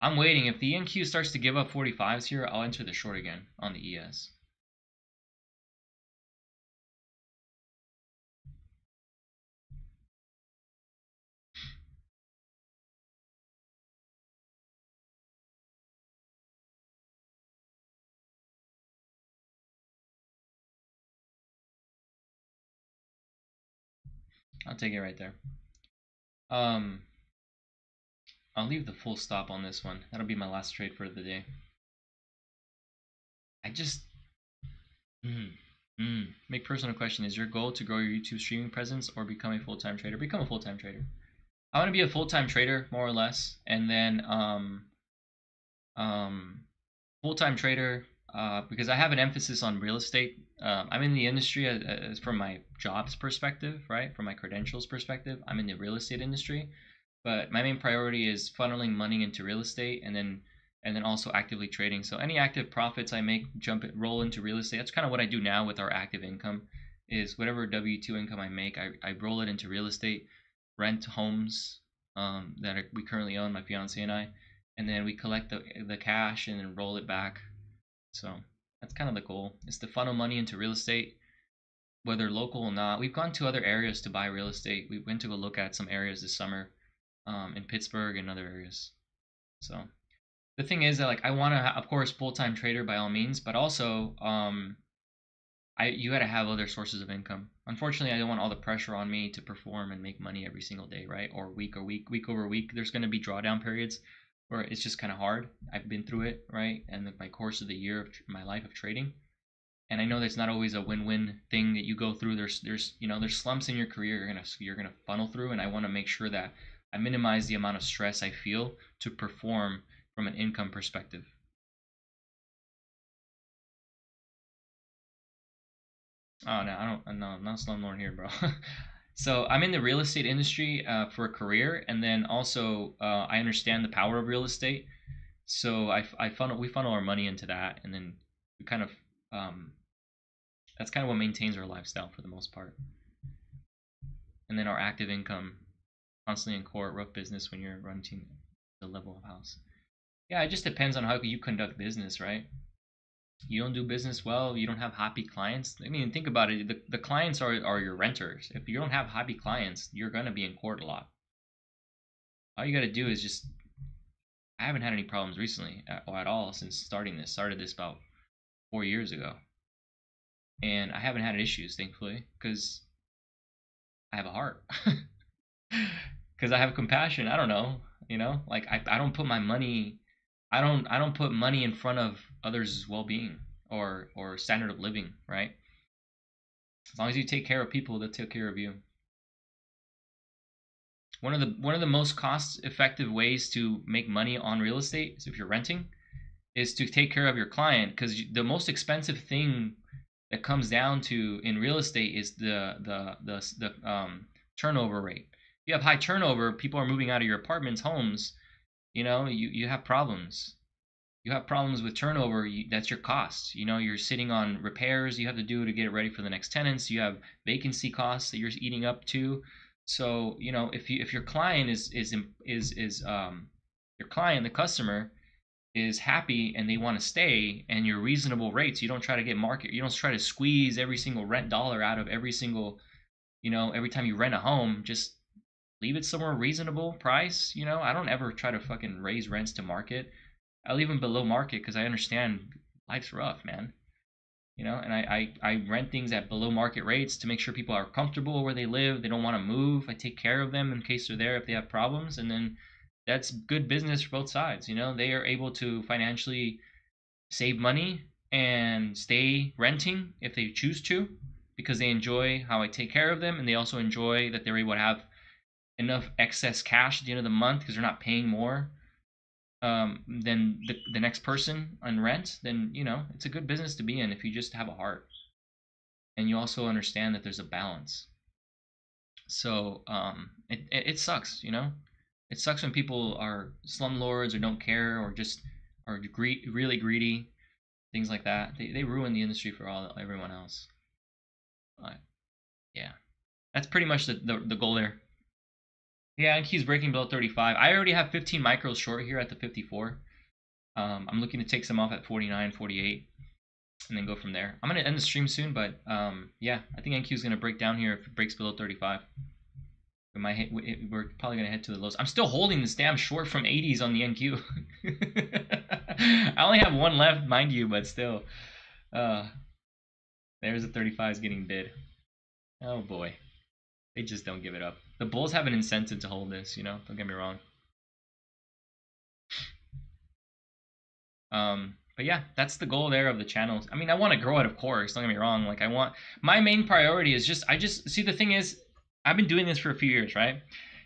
I'm waiting. If the NQ starts to give up 45s here, I'll enter the short again on the ES. I'll take it right there. I'll leave the full stop on this one. That'll be my last trade for the day. I just make personal question. Is your goal to grow your YouTube streaming presence or become a full-time trader? Become a full-time trader. I want to be a full-time trader, more or less, and then full-time trader because I have an emphasis on real estate. I'm in the industry as from my job's perspective, right? From my credentials perspective, I'm in the real estate industry. But my main priority is funneling money into real estate, and then also actively trading. So any active profits I make roll into real estate. That's kind of what I do now with our active income, is whatever W-2 income I make, I roll it into real estate, rent homes that we currently own, my fiance and I, and then we collect the cash and then roll it back. So that's kind of the goal, is to funnel money into real estate, whether local or not. We've gone to other areas to buy real estate. We went to go look at some areas this summer. In Pittsburgh and other areas. So the thing is that, like, I want to, of course, full-time trader by all means, but also you got to have other sources of income. Unfortunately, I don't want all the pressure on me to perform and make money every single day, right? Or week over week. There's going to be drawdown periods where it's just kind of hard. I've been through it, right? And my course of the year of my life of trading. And I know that's not always a win-win thing that you go through. There's slumps in your career you're going to funnel through, and I want to make sure that I minimize the amount of stress I feel to perform from an income perspective. Oh no, I'm not slumlord here, bro. So I'm in the real estate industry for a career, and then also I understand the power of real estate. So we funnel our money into that, and then we kind of that's kind of what maintains our lifestyle for the most part. And then our active income. Constantly in court, rough business when you're renting the level of house. Yeah, it just depends on how you conduct business, right? You don't do business well, you don't have happy clients. I mean, think about it. The clients are your renters. If you don't have happy clients, you're going to be in court a lot. All you got to do is just... I haven't had any problems recently or at all since starting this. Started this about 4 years ago. And I haven't had issues, thankfully, because I have a heart. Because I have compassion. I don't know, you know, like I don't put my money, I don't put money in front of others' well-being or standard of living, right? As long as you take care of people, they'll take care of you. One of the most cost-effective ways to make money on real estate, is if you're renting, is to take care of your client, because the most expensive thing that comes down to in real estate is the turnover rate. If you have high turnover, people are moving out of your apartments, homes, you know, you have problems. You have problems with turnover, that's your cost. You know, you're sitting on repairs you have to do to get it ready for the next tenants. You have vacancy costs that you're eating up to. So, you know, if your client your client, the customer, is happy and they want to stay, and your reasonable rates, you don't try to get market, you don't try to squeeze every single rent dollar out of every single, you know, every time you rent a home, just leave it somewhere reasonable price. You know, I don't ever try to fucking raise rents to market. I leave them below market because I understand life's rough, man. You know, and I rent things at below market rates to make sure people are comfortable where they live. They don't want to move. I take care of them in case they're there if they have problems. And then that's good business for both sides. You know, they are able to financially save money and stay renting if they choose to, because they enjoy how I take care of them, and they also enjoy that they're able to have enough excess cash at the end of the month because they're not paying more than the next person on rent. Then, you know, it's a good business to be in if you just have a heart and you also understand that there's a balance. So it sucks, you know. It sucks when people are slumlords or don't care or just are really greedy, things like that. They ruin the industry for everyone else. But yeah, that's pretty much the goal there. Yeah, and he's breaking below 35. I already have 15 micros short here at the 54. I'm looking to take some off at 49, 48, and then go from there. I'm going to end the stream soon, but yeah, I think NQ is going to break down here if it breaks below 35. We're probably going to head to the lows. I'm still holding this damn short from 80s on the NQ. I only have one left, mind you, but still. There's the 35s getting bid. Oh, boy. They just don't give it up. The bulls have an incentive to hold this, you know? Don't get me wrong. But yeah, that's the goal there of the channels. I mean, I want to grow it, of course. Don't get me wrong. Like, I want... My main priority is just... See, the thing is... I've been doing this for a few years, right?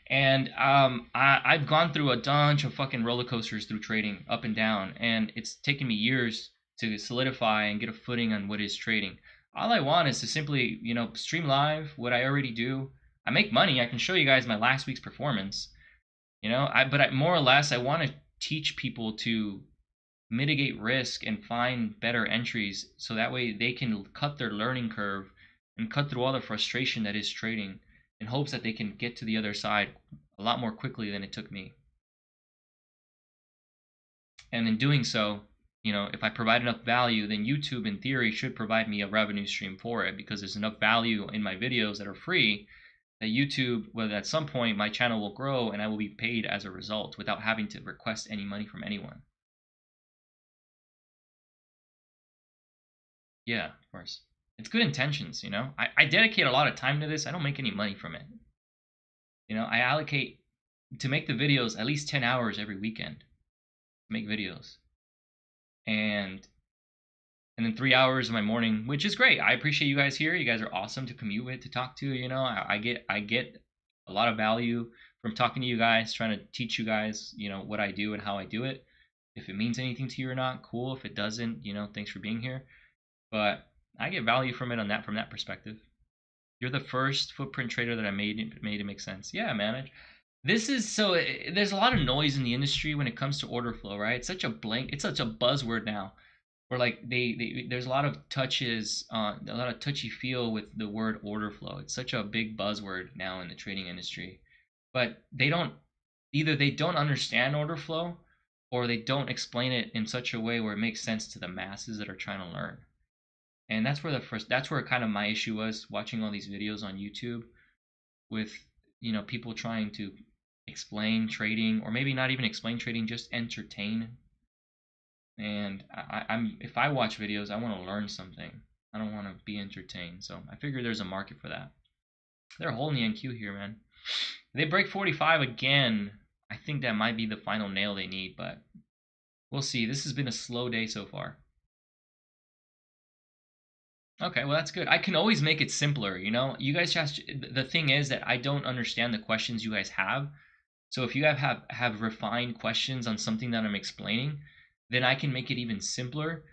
And I've gone through a bunch of fucking roller coasters through trading, up and down, and it's taken me years to solidify and get a footing on what is trading. All I want is to simply, you know, stream live what I already do. I make money. I can show you guys my last week's performance, you know. But more or less, I want to teach people to mitigate risk and find better entries, so that way they can cut their learning curve and cut through all the frustration that is trading, in hopes that they can get to the other side a lot more quickly than it took me. And in doing so, you know, if I provide enough value, then YouTube, in theory, should provide me a revenue stream for it, because there's enough value in my videos that are free that YouTube, whether at some point my channel will grow and I will be paid as a result without having to request any money from anyone. Yeah, of course. It's good intentions, you know. I dedicate a lot of time to this. I don't make any money from it. You know, I allocate to make the videos at least 10 hours every weekend. Make videos. And then 3 hours of my morning, which is great. I appreciate you guys here. You guys are awesome to commute with, to talk to, you know. I get a lot of value from talking to you guys, trying to teach you guys, you know, what I do and how I do it. If it means anything to you or not, cool. If it doesn't, you know, thanks for being here. But I get value from it from that perspective. You're the first footprint trader that I made it make sense. Yeah, man. This is so... There's a lot of noise in the industry when it comes to order flow, right? It's such a buzzword now. Or like there's a lot of touches, a lot of touchy feel with the word order flow. It's such a big buzzword now in the trading industry. But they don't... Either they don't understand order flow, or they don't explain it in such a way where it makes sense to the masses that are trying to learn. And that's where kind of my issue was, watching all these videos on YouTube with, you know, people trying to explain trading, or maybe not even explain trading, just entertain. And if I watch videos, I want to learn something. I don't want to be entertained. So I figure there's a market for that. They're holding the NQ here, man. If they break 45 again, I think that might be the final nail they need, but we'll see. This has been a slow day so far. Okay, well, that's good. I can always make it simpler, you know? You guys just... The thing is that I don't understand the questions you guys have. So if you have refined questions on something that I'm explaining, then I can make it even simpler.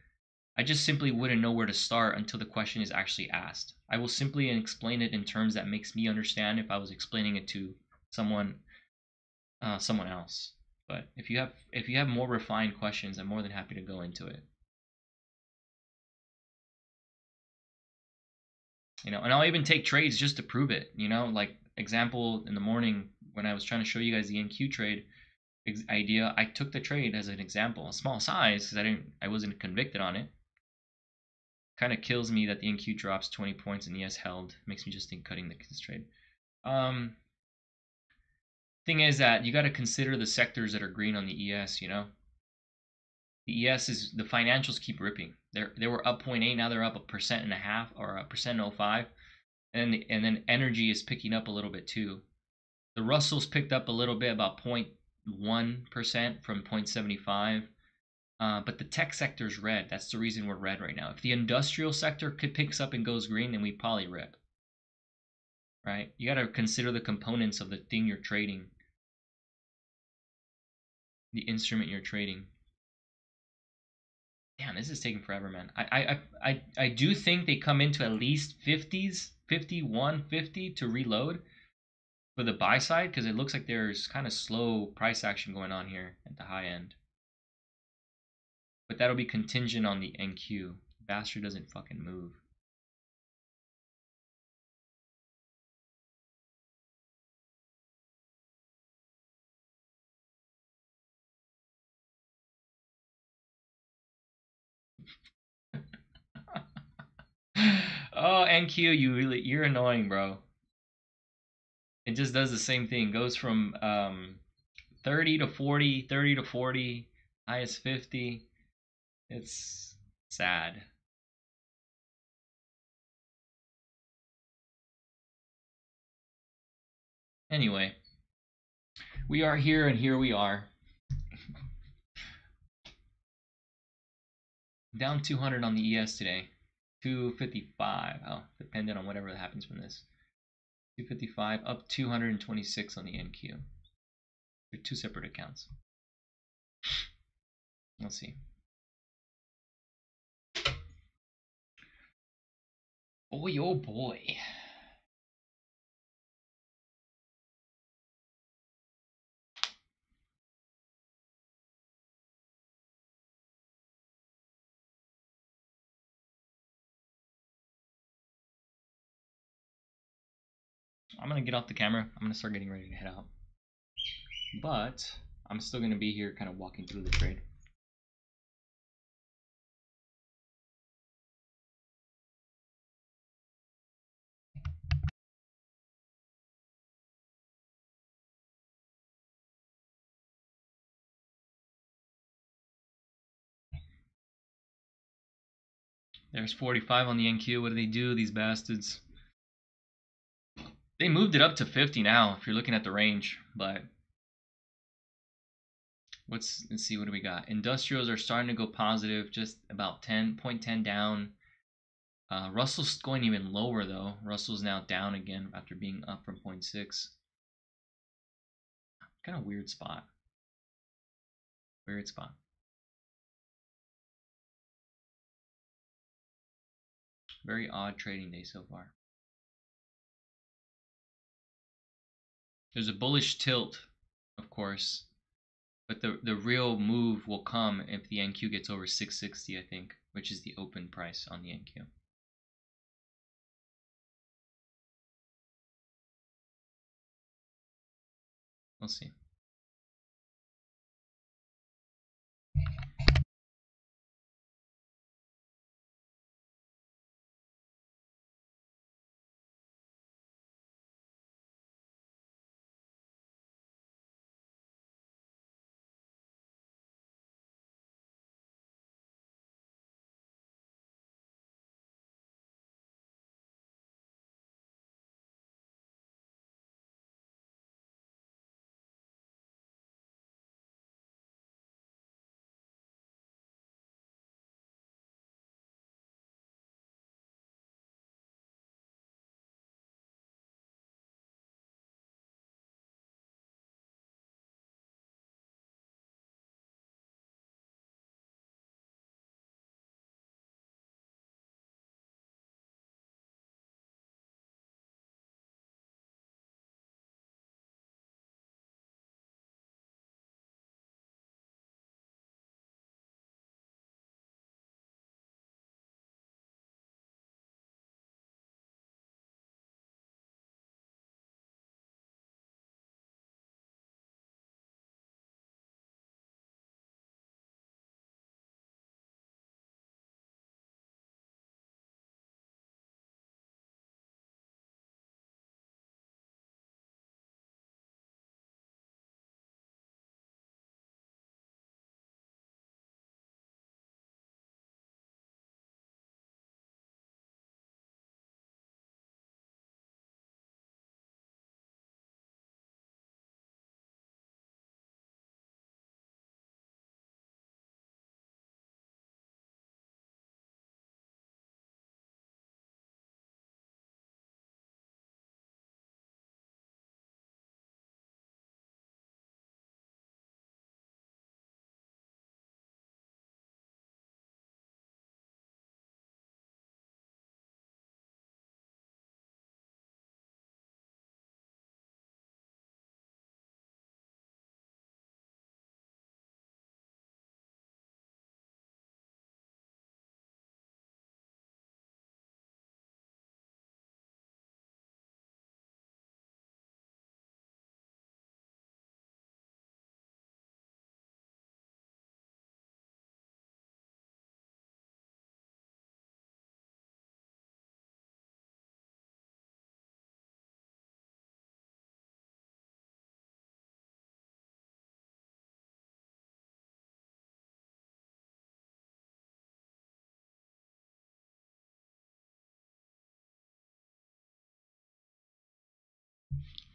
I just simply wouldn't know where to start until the question is actually asked. I will simply explain it in terms that makes me understand if I was explaining it to someone someone else. But if you have more refined questions, I'm more than happy to go into it. you know, and I'll even take trades just to prove it, you know, like example in the morning when I was trying to show you guys the NQ trade idea, I took the trade as an example, a small size, because I wasn't convicted on it. Kind of kills me that the NQ drops 20 points and ES held. Makes me just think cutting the trade. Thing is that you got to consider the sectors that are green on the ES, you know. The ES is, the financials keep ripping. They were up 0.8, now they're up 1.5% or 1.05%. And then energy is picking up a little bit too. The Russell's picked up a little bit, about 0.1% from 0.75. But the tech sector's red. That's the reason we're red right now. If the industrial sector picks up and goes green, then we probably rip. Right? You got to consider the components of the thing you're trading, the instrument you're trading. Damn, this is taking forever, man. I do think they come into at least 50s, 51, 50 to reload for the buy side, because it looks like there's kind of slow price action going on here at the high end. But that'll be contingent on the NQ. Bastard doesn't fucking move. Oh, NQ, you're annoying, bro. It just does the same thing. Goes from 30 to 40, 30 to 40, highest 50. It's sad. Anyway, we are here and here we are. Down 200 on the ES today. 255. Oh, depending on whatever happens from this. 255 up 226 on the NQ. They're two separate accounts. Let's see. Boy, oh boy. I'm gonna get off the camera. I'm gonna start getting ready to head out. But I'm still gonna be here kind of walking through the trade. There's 45 on the NQ. What do they do, these bastards? They moved it up to 50 now, if you're looking at the range, but let's see, what do we got? Industrials are starting to go positive, just about 10.10 down. Russell's going even lower though. Russell's now down again after being up from 0.6. Kind of weird spot. Weird spot. Very odd trading day so far. There's a bullish tilt, of course, but the real move will come if the NQ gets over 660, I think, which is the open price on the NQ. We'll see.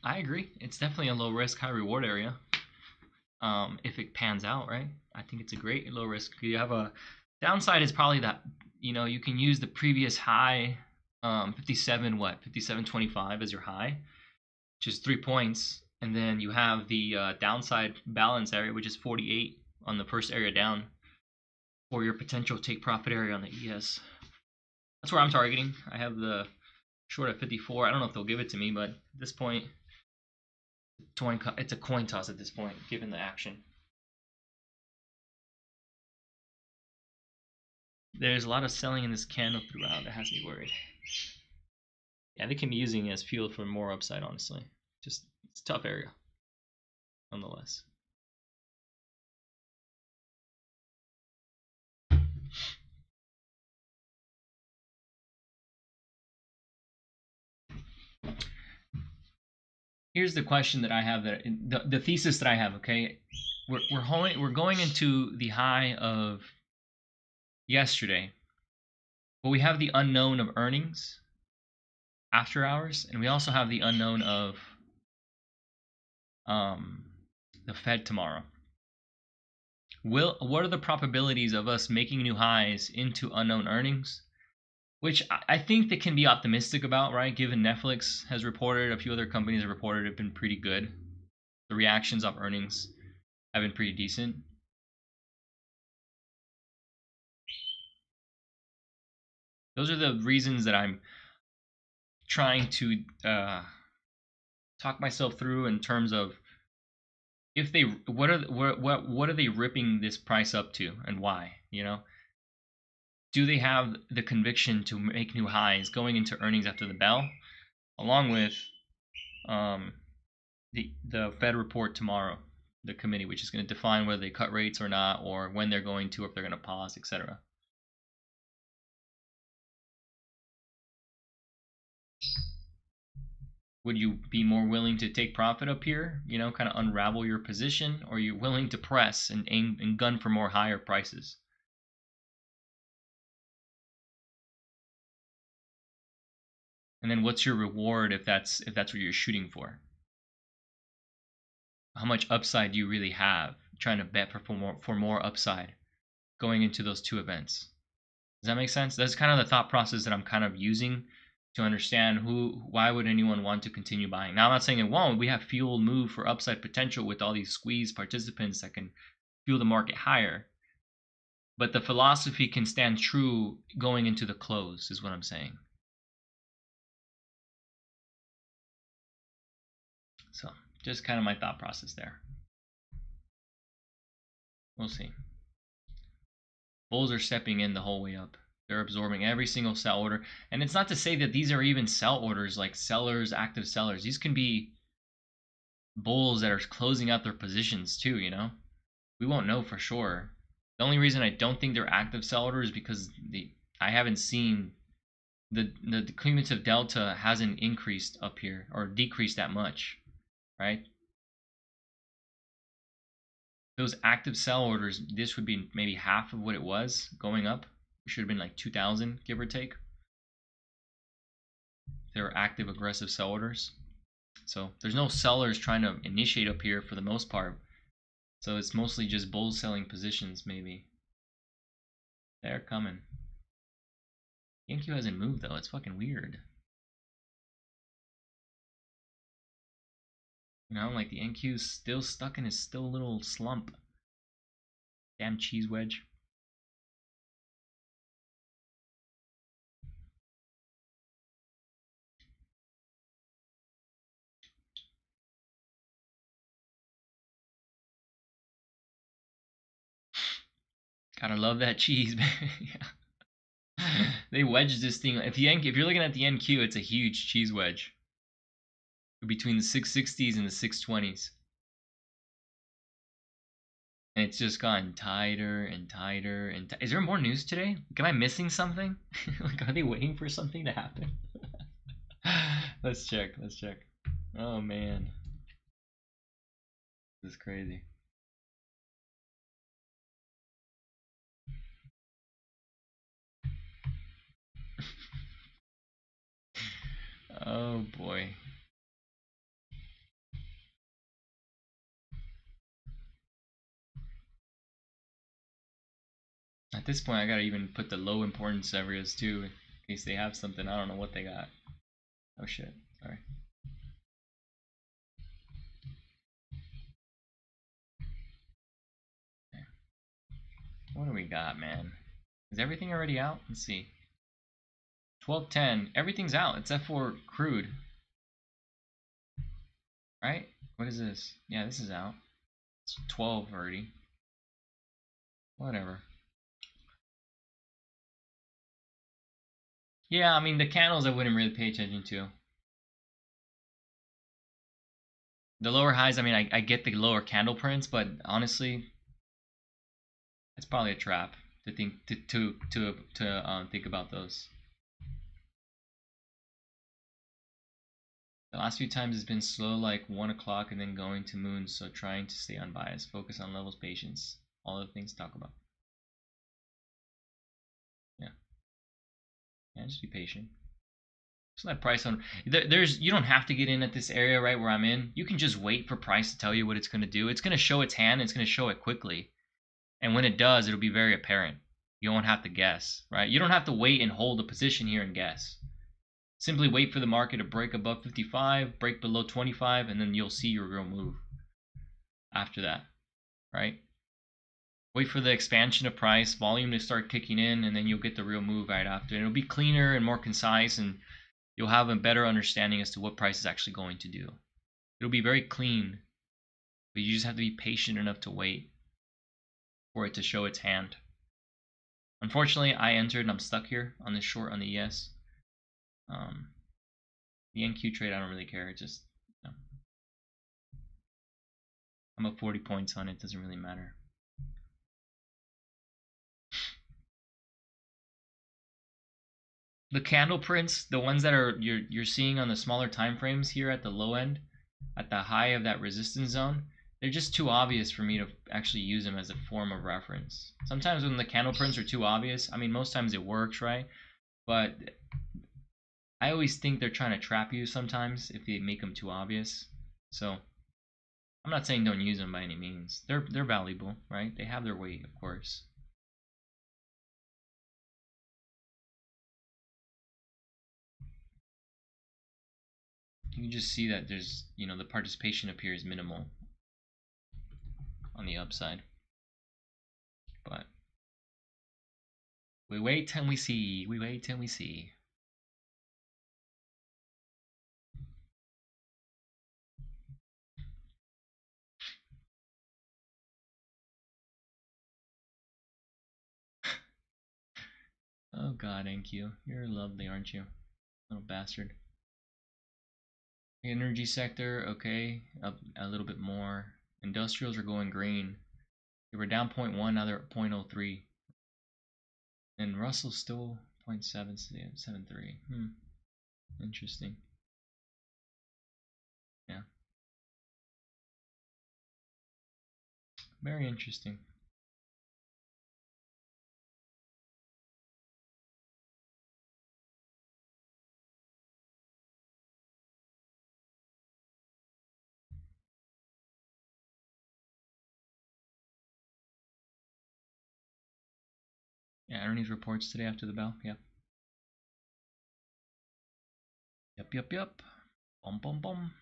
I agree. It's definitely a low risk, high reward area. If it pans out, right? I think it's a great low risk. You have a downside is probably that, you know, you can use the previous high, 57.25 as your high, which is 3 points. And then you have the downside balance area, which is 48 on the first area down, or your potential take profit area on the ES. That's where I'm targeting. I have the short at 54. I don't know if they'll give it to me, but at this point, it's a coin toss at this point, given the action. There's a lot of selling in this candle throughout. It has me worried. Yeah, they can be using it as fuel for more upside, honestly. Just, it's a tough area, nonetheless. Here's the question that I have, that the thesis that I have. Okay, we're going into the high of yesterday, but we have the unknown of earnings after hours, and we also have the unknown of the Fed tomorrow. What are the probabilities of us making new highs into unknown earnings? Which I think they can be optimistic about, right? Given Netflix has reported, a few other companies have reported, have been pretty good. The reactions of earnings have been pretty decent. Those are the reasons that I'm trying to talk myself through in terms of if they, what are they ripping this price up to and why, you know? Do they have the conviction to make new highs going into earnings after the bell, along with the Fed report tomorrow, the committee, which is going to define whether they cut rates or not, or when they're going to, if they're going to pause, etc. Would you be more willing to take profit up here, you know, kind of unravel your position, or are you willing to press and aim and gun for more higher prices? And then what's your reward if that's what you're shooting for? How much upside do you really have? I'm trying to bet for more upside going into those two events. Does that make sense? That's kind of the thought process that I'm kind of using to understand why would anyone want to continue buying. Now, I'm not saying it won't. We have fuel move for upside potential with all these squeeze participants that can fuel the market higher. But the philosophy can stand true going into the close is what I'm saying. So just kind of my thought process there. We'll see. Bulls are stepping in the whole way up. They're absorbing every single sell order. And it's not to say that these are even sell orders, like sellers, active sellers. These can be bulls that are closing out their positions too, you know? We won't know for sure. The only reason I don't think they're active sell orders is because I haven't seen the cumulative delta hasn't increased up here or decreased that much. Right? Those active sell orders, this would be maybe half of what it was going up. It should have been like 2,000, give or take. There are active, aggressive sell orders. So there's no sellers trying to initiate up here for the most part. So it's mostly just bulls selling positions, maybe. They're coming. NQ hasn't moved, though. It's fucking weird. Now, like, the NQ's still stuck in his still little slump. Damn cheese wedge. Gotta love that cheese, man. Yeah. They wedged this thing. If you're looking at the NQ, it's a huge cheese wedge. Between the 660s and the 620s. And it's just gotten tighter and tighter and tighter. Is there more news today? Like, am I missing something? Like, are they waiting for something to happen? Let's check. Let's check. Oh, man. This is crazy. Oh, boy. this point, I gotta even put the low importance areas too, in case they have something. I don't know what they got. Oh shit, sorry. What do we got, man? Is everything already out? Let's see. 12:10. Everything's out except for crude. Right? What is this? Yeah, this is out. It's 12 already. Whatever. Yeah, I mean, the candles I wouldn't really pay attention to. The lower highs, I mean, I get the lower candle prints, but honestly, it's probably a trap to think think about those. The last few times it's been slow, like 1 o'clock and then going to moon, so trying to stay unbiased, focus on levels, patience, all the things to talk about. Yeah, just be patient. Just let price on. You don't have to get in at this area right where I'm in. You can just wait for price to tell you what it's going to do. It's going to show its hand. It's going to show it quickly. And when it does, it'll be very apparent. You won't have to guess, right? You don't have to wait and hold a position here and guess. Simply wait for the market to break above 55, break below 25, and then you'll see your real move after that, right? Wait for the expansion of price, volume to start kicking in, and then you'll get the real move right after. And it'll be cleaner and more concise, and you'll have a better understanding as to what price is actually going to do. It'll be very clean, but you just have to be patient enough to wait for it to show its hand. Unfortunately, I entered and I'm stuck here on this short on the ES. The NQ trade, I don't really care. It's just, you know, I'm up 40 points on it. Doesn't really matter. The candle prints, the ones that are you're seeing on the smaller time frames here at the low end, at the high of that resistance zone, they're just too obvious for me to actually use them as a form of reference. Sometimes when the candle prints are too obvious, I mean, most times it works, right? But I always think they're trying to trap you sometimes if they make them too obvious. So I'm not saying don't use them by any means. They're valuable, right? They have their weight, of course. You can just see that there's, you know, the participation up here is minimal on the upside. But we wait and we see. We wait and we see. Oh God, NQ, you're lovely, aren't you, little bastard? Energy sector, okay, up a little bit more. Industrials are going green. They were down 0.1, now they're at 0.03. And Russell's still 0.773. Interesting. Yeah. Very interesting. Yeah, earnings reports today after the bell. Yeah. Yep. Bum.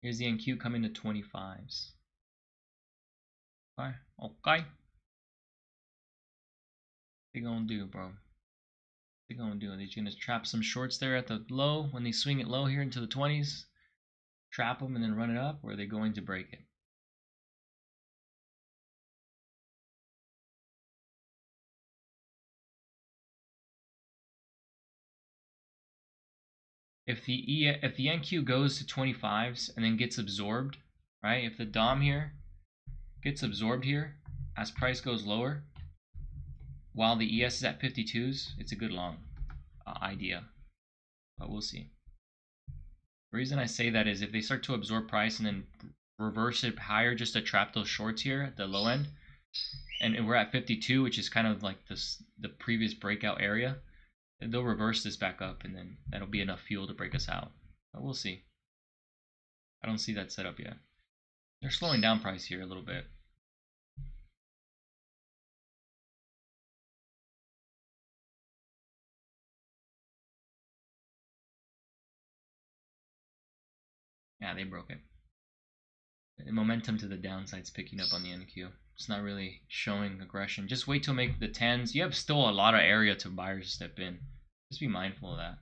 Here's the NQ coming to 25s. Okay. They gonna do, bro. They gonna do. They're gonna trap some shorts there at the low when they swing it low here into the 20s. Trap them and then run it up, or are they going to break it? If the NQ goes to 25s and then gets absorbed, right? If the Dom here gets absorbed here as price goes lower, while the ES is at 52s, it's a good long idea, but we'll see. The reason I say that is if they start to absorb price and then reverse it higher just to trap those shorts here at the low end, and we're at 52, which is kind of like this, the previous breakout area, they'll reverse this back up, and then that'll be enough fuel to break us out. But we'll see. I don't see that set up yet. They're slowing down price here a little bit. Yeah, they broke it. The momentum to the downside's picking up on the NQ. It's not really showing aggression. Just wait till make the 10s. You have still a lot of area to buyers to step in. Just be mindful of that.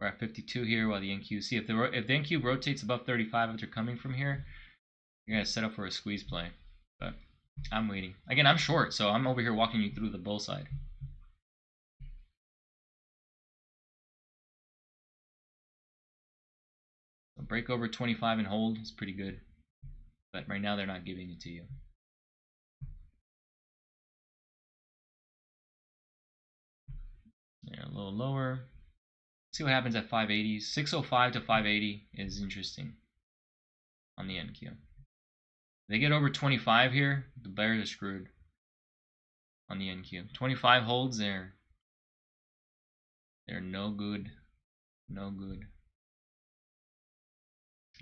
We're at 52 here while the NQ. See, if the NQ rotates above 35 after coming from here, you're going to set up for a squeeze play. But I'm waiting. Again, I'm short, so I'm over here walking you through the bull side. So break over 25 and hold is pretty good. But right now, they're not giving it to you. Yeah, a little lower. Let's see what happens at 580. 605 to 580 is interesting on the NQ. If they get over 25 here, the bears are screwed on the NQ. 25 holds there. They're no good. No good.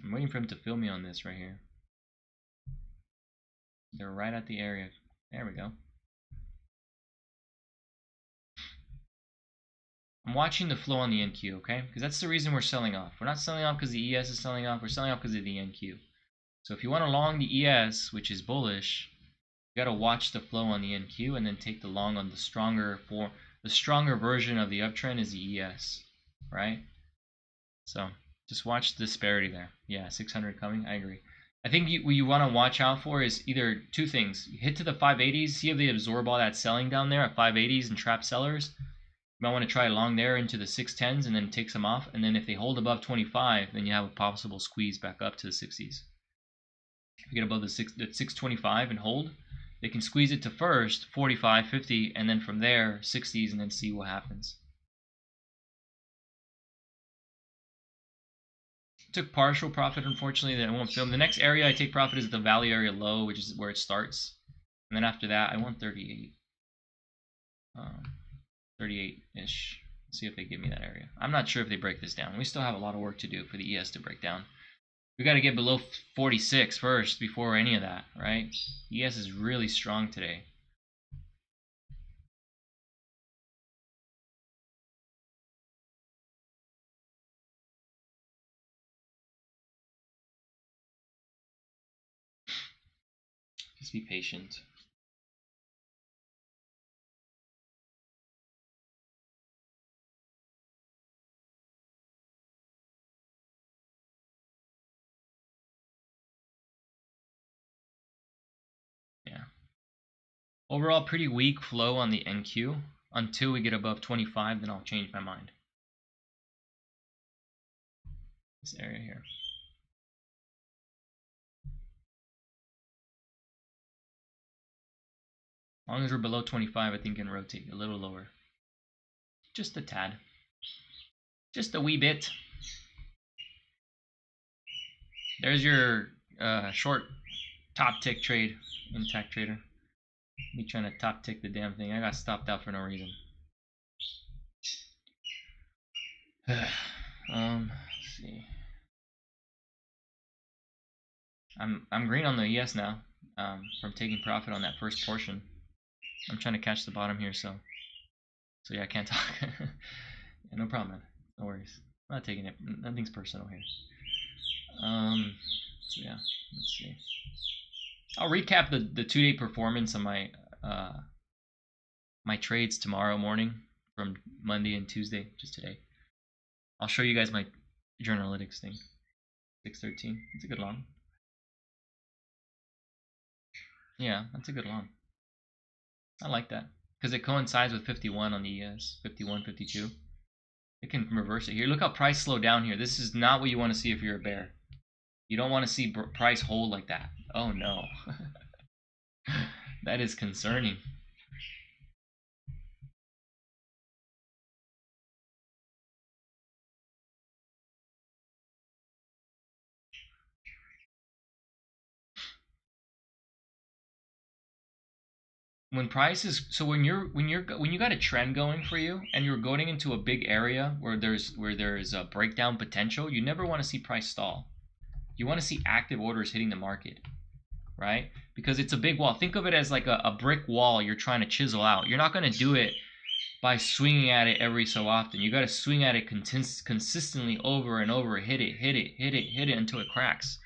I'm waiting for him to fill me on this right here. They're right at the area. There we go. I'm watching the flow on the NQ, okay? Because that's the reason we're selling off. We're not selling off because the ES is selling off. We're selling off because of the NQ. So if you want to long the ES, which is bullish, you got to watch the flow on the NQ and then take the long on the stronger form. The stronger version of the uptrend is the ES, right? So just watch the disparity there. Yeah, 600 coming. I agree. I think what you want to watch out for is either two things. Hit to the 580s, see if they absorb all that selling down there at 580s and trap sellers. You might want to try long there into the 610s and then take some off. And then if they hold above 25, then you have a possible squeeze back up to the 60s. If you get above the 625 and hold, they can squeeze it to first 45, 50, and then from there 60s and then see what happens. Took partial profit, unfortunately, that I won't film. The next area I take profit is the value area low, which is where it starts. And then after that, I want 38. 38-ish. See if they give me that area. I'm not sure if they break this down. We still have a lot of work to do for the ES to break down. We got to get below 46 first before any of that, right? ES is really strong today. Just be patient. Yeah. Overall, pretty weak flow on the NQ. Until we get above 25, then I'll change my mind. This area here. As long as we're below 25, I think we can rotate a little lower. Just a tad. Just a wee bit. There's your short top tick trade in Tac Trader. Me trying to top tick the damn thing. I got stopped out for no reason. Let's see. I'm green on the ES now from taking profit on that first portion. I'm trying to catch the bottom here, so yeah, I can't talk. Yeah, no problem, man. No worries. I'm not taking it. Nothing's personal here. So yeah, let's see. I'll recap the two-day performance on my my trades tomorrow morning from Monday and Tuesday, just today. I'll show you guys my Journalytics thing. 613. It's a good long. Yeah, that's a good long. I like that because it coincides with 51 on the ES, 51, 52. It can reverse it here. Look how price slowed down here. This is not what you want to see if you're a bear. You don't want to see price hold like that. Oh no, that is concerning. When price is so when you got a trend going for you and you're going into a big area where there is a breakdown potential, you never want to see price stall. You want to see active orders hitting the market, right? Because it's a big wall. Think of it as like a brick wall you're trying to chisel out. You're not going to do it by swinging at it every so often. You got to swing at it consistently over and over. Hit it until it cracks.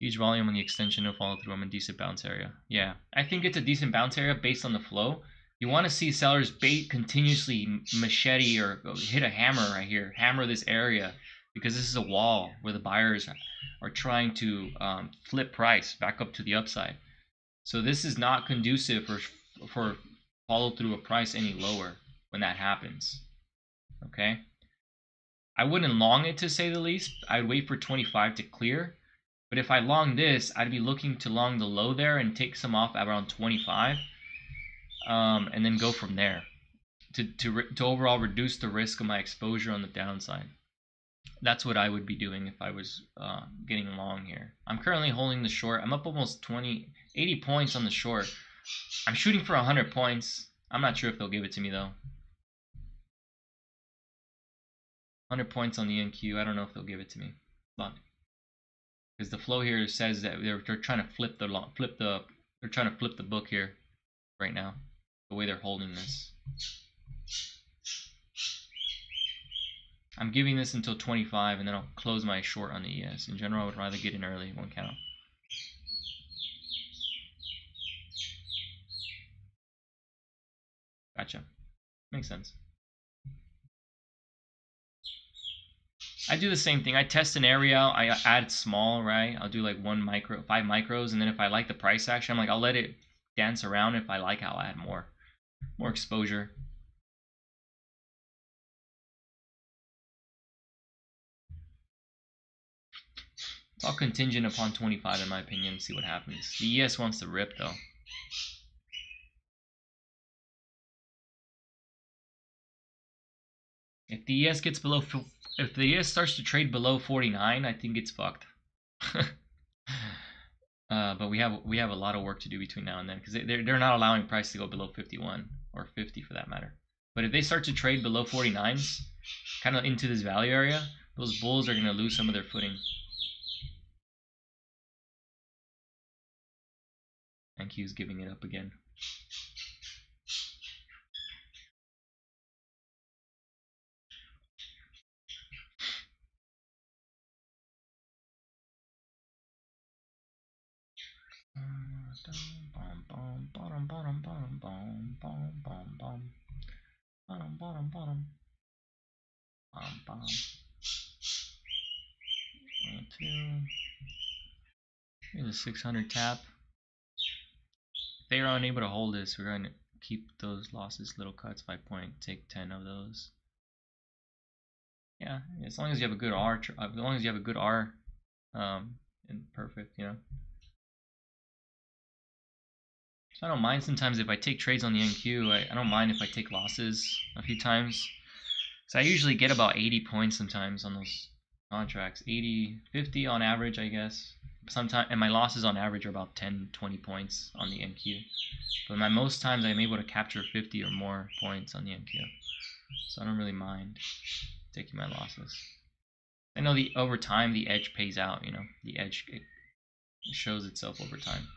Huge volume on the extension, no follow through. I'm in decent bounce area. Yeah, I think it's a decent bounce area based on the flow. You want to see sellers bait continuously, machete or hit a hammer right here. Hammer this area because this is a wall where the buyers are trying to flip price back up to the upside. So this is not conducive for follow through a price any lower when that happens. Okay, I wouldn't long it, to say the least. I'd wait for 25 to clear. But if I long this, I'd be looking to long the low there and take some off at around 25, and then go from there to overall reduce the risk of my exposure on the downside. That's what I would be doing if I was getting long here. I'm currently holding the short. I'm up almost 80 points on the short. I'm shooting for 100 points. I'm not sure if they'll give it to me though. 100 points on the NQ. I don't know if they'll give it to me. But because the flow here says that they're trying to flip the book here right now, the way they're holding this. I'm giving this until 25 and then I'll close my short on the ES. In general, I would rather get in early, one count. Gotcha. Makes sense. I do the same thing. I test an area, I add small, right? I'll do like 5 micros, and then if I like the price action, I'm like, I'll let it dance around. If I like, I'll add more exposure. It's all contingent upon 25 in my opinion, see what happens. The ES wants to rip though. If the ES gets below, if the ES starts to trade below 49, I think it's fucked. But we have a lot of work to do between now and then because they're not allowing price to go below 51 or 50 for that matter. But if they start to trade below 49s, kind of into this value area, those bulls are going to lose some of their footing. NQ's giving it up again. Here's a 600 tap. If they are unable to hold this, we're going to keep those losses, little cuts, 5 point, take 10 of those. Yeah, as long as you have a good R, as long as you have a good R, and perfect, you know. I don't mind sometimes if I take trades on the NQ. I don't mind if I take losses a few times. So I usually get about 80 points sometimes on those contracts. 80, 50 on average, I guess. Sometimes, and my losses on average are about 10, 20 points on the NQ. But most times I'm able to capture 50 or more points on the NQ. So I don't really mind taking my losses. I know over time the edge pays out, you know. The edge, it shows itself over time.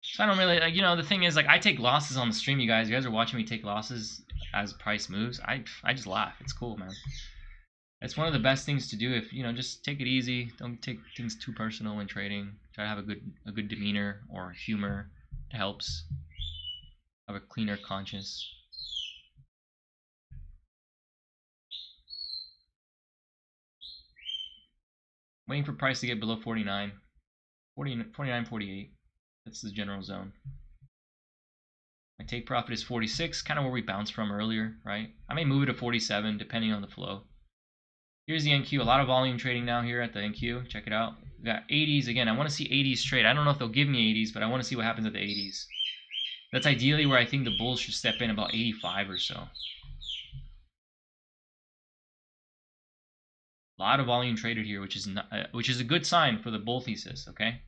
So I don't really, like, you know, the thing is, like, I take losses on the stream, you guys. You guys are watching me take losses as price moves. I just laugh. It's cool, man. It's one of the best things to do if, you know, just take it easy. Don't take things too personal when trading. Try to have a good demeanor or humor. It helps. Have a cleaner conscience. Waiting for price to get below 49. 49, 48. That's the general zone. My take profit is 46, kind of where we bounced from earlier, right? I may move it to 47 depending on the flow. Here's the NQ. A lot of volume trading now here at the NQ. Check it out. We got 80s again. I want to see 80s trade. I don't know if they'll give me 80s, but I want to see what happens at the 80s. That's ideally where I think the bulls should step in, about 85 or so. A lot of volume traded here, which is a good sign for the bull thesis. Okay.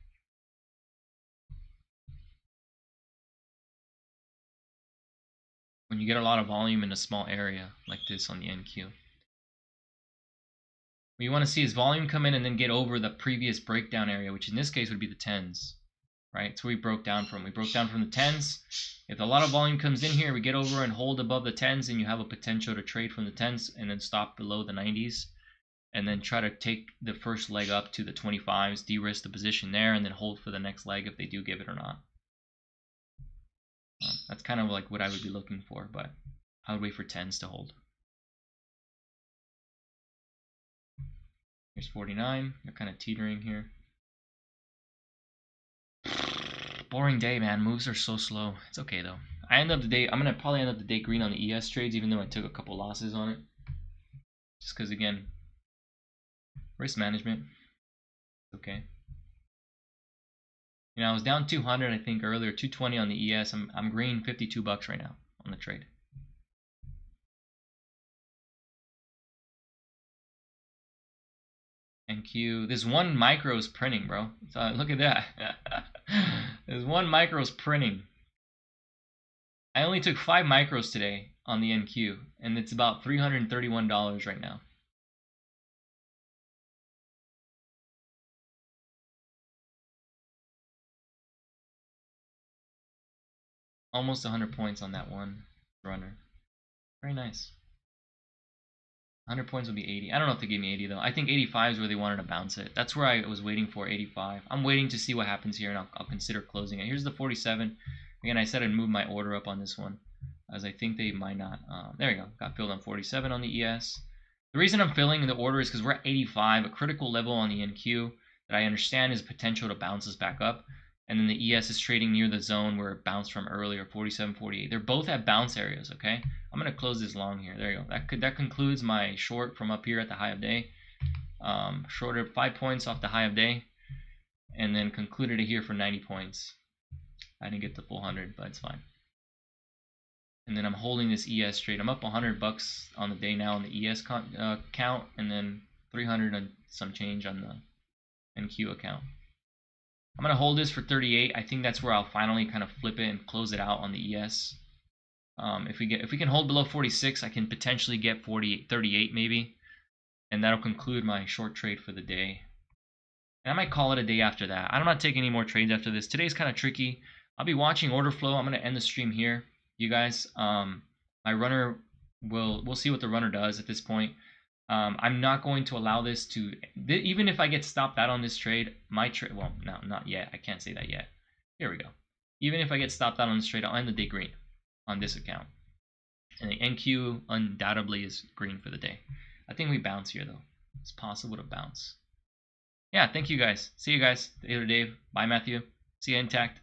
When you get a lot of volume in a small area like this on the NQ. What you want to see is volume come in and then get over the previous breakdown area, which in this case would be the 10s. right? So we broke down from the 10s. If a lot of volume comes in here, we get over and hold above the 10s, and you have a potential to trade from the 10s and then stop below the 90s, and then try to take the first leg up to the 25s, de-risk the position there, and then hold for the next leg if they do give it or not. That's kind of like what I would be looking for, but I would wait for 10s to hold. Here's 49. They're kind of teetering here. Boring day, man. Moves are so slow. It's okay though. I end up the day. I'm gonna probably end up the day green on the ES trades, even though I took a couple losses on it. Just because, again, risk management. Okay. You know, I was down 200, I think, earlier, 220 on the ES. I'm green 52 bucks right now on the trade. NQ. This one micro is printing, bro. So look at that. This one micro is printing. I only took 5 micros today on the NQ, and it's about $331 right now. Almost 100 points on that one runner. Very nice. 100 points would be 80. I don't know if they gave me 80 though. I think 85 is where they wanted to bounce it. That's where I was waiting for, 85. I'm waiting to see what happens here, and I'll consider closing it. Here's the 47. Again, I said I'd move my order up on this one, as I think they might not. There we go. Got filled on 47 on the ES. The reason I'm filling the order is because we're at 85, a critical level on the NQ that I understand is potential to bounce us back up. And then the ES is trading near the zone where it bounced from earlier, 47, 48. They're both at bounce areas, okay? I'm going to close this long here. There you go. That concludes my short from up here at the high of day. Shorted 5 points off the high of day. And then concluded it here for 90 points. I didn't get the full 100, but it's fine. And then I'm holding this ES trade. I'm up 100 bucks on the day now on the ES account. And then 300 and some change on the NQ account. I'm going to hold this for 38. I think that's where I'll finally kind of flip it and close it out on the ES. If we can hold below 46, I can potentially get 38 maybe. And that'll conclude my short trade for the day. And I might call it a day after that. I'm not taking any more trades after this. Today's kind of tricky. I'll be watching order flow. I'm going to end the stream here, you guys. My runner we'll see what the runner does at this point. I'm not going to allow this to, even if I get stopped out on this trade, well, no, not yet. I can't say that yet. Here we go. Even if I get stopped out on this trade, I'll end the day green on this account. And the NQ undoubtedly is green for the day. I think we bounce here, though. It's possible to bounce. Yeah, thank you, guys. See you guys later, Dave. Bye, Matthew. See you intact.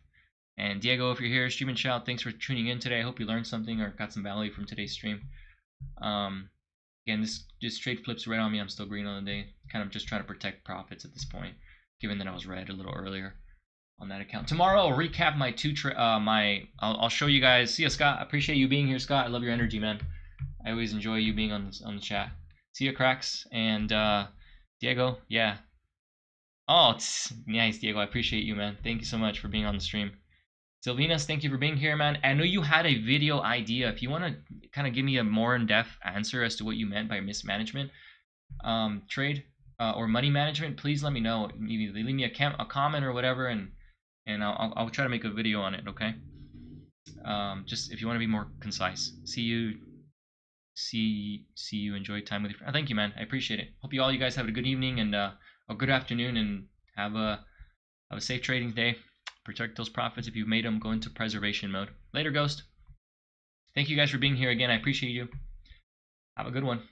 And Diego, if you're here, stream and shout. Thanks for tuning in today. I hope you learned something or got some value from today's stream. Again, this trade flips red on me. I'm still green on the day. Kind of just trying to protect profits at this point, given that I was red a little earlier on that account. Tomorrow I'll recap my I'll show you guys. See ya, Scott. I appreciate you being here, Scott. I love your energy, man. I always enjoy you being on the chat. See ya, Cracks. And Diego, yeah. Oh, it's nice, Diego. I appreciate you, man. Thank you so much for being on the stream. Sylvinas, thank you for being here, man. I know you had a video idea. If you want to kind of give me a more in-depth answer as to what you meant by mismanagement, trade, or money management, please let me know. Leave me a comment or whatever, and I'll try to make a video on it, okay? Just if you want to be more concise. See you. Enjoy time with your friends. Oh, thank you, man. I appreciate it. Hope you guys have a good evening and a good afternoon, and have a safe trading day. Protect those profits. If you've made them, go into preservation mode. Later, Ghost. Thank you guys for being here again. I appreciate you. Have a good one.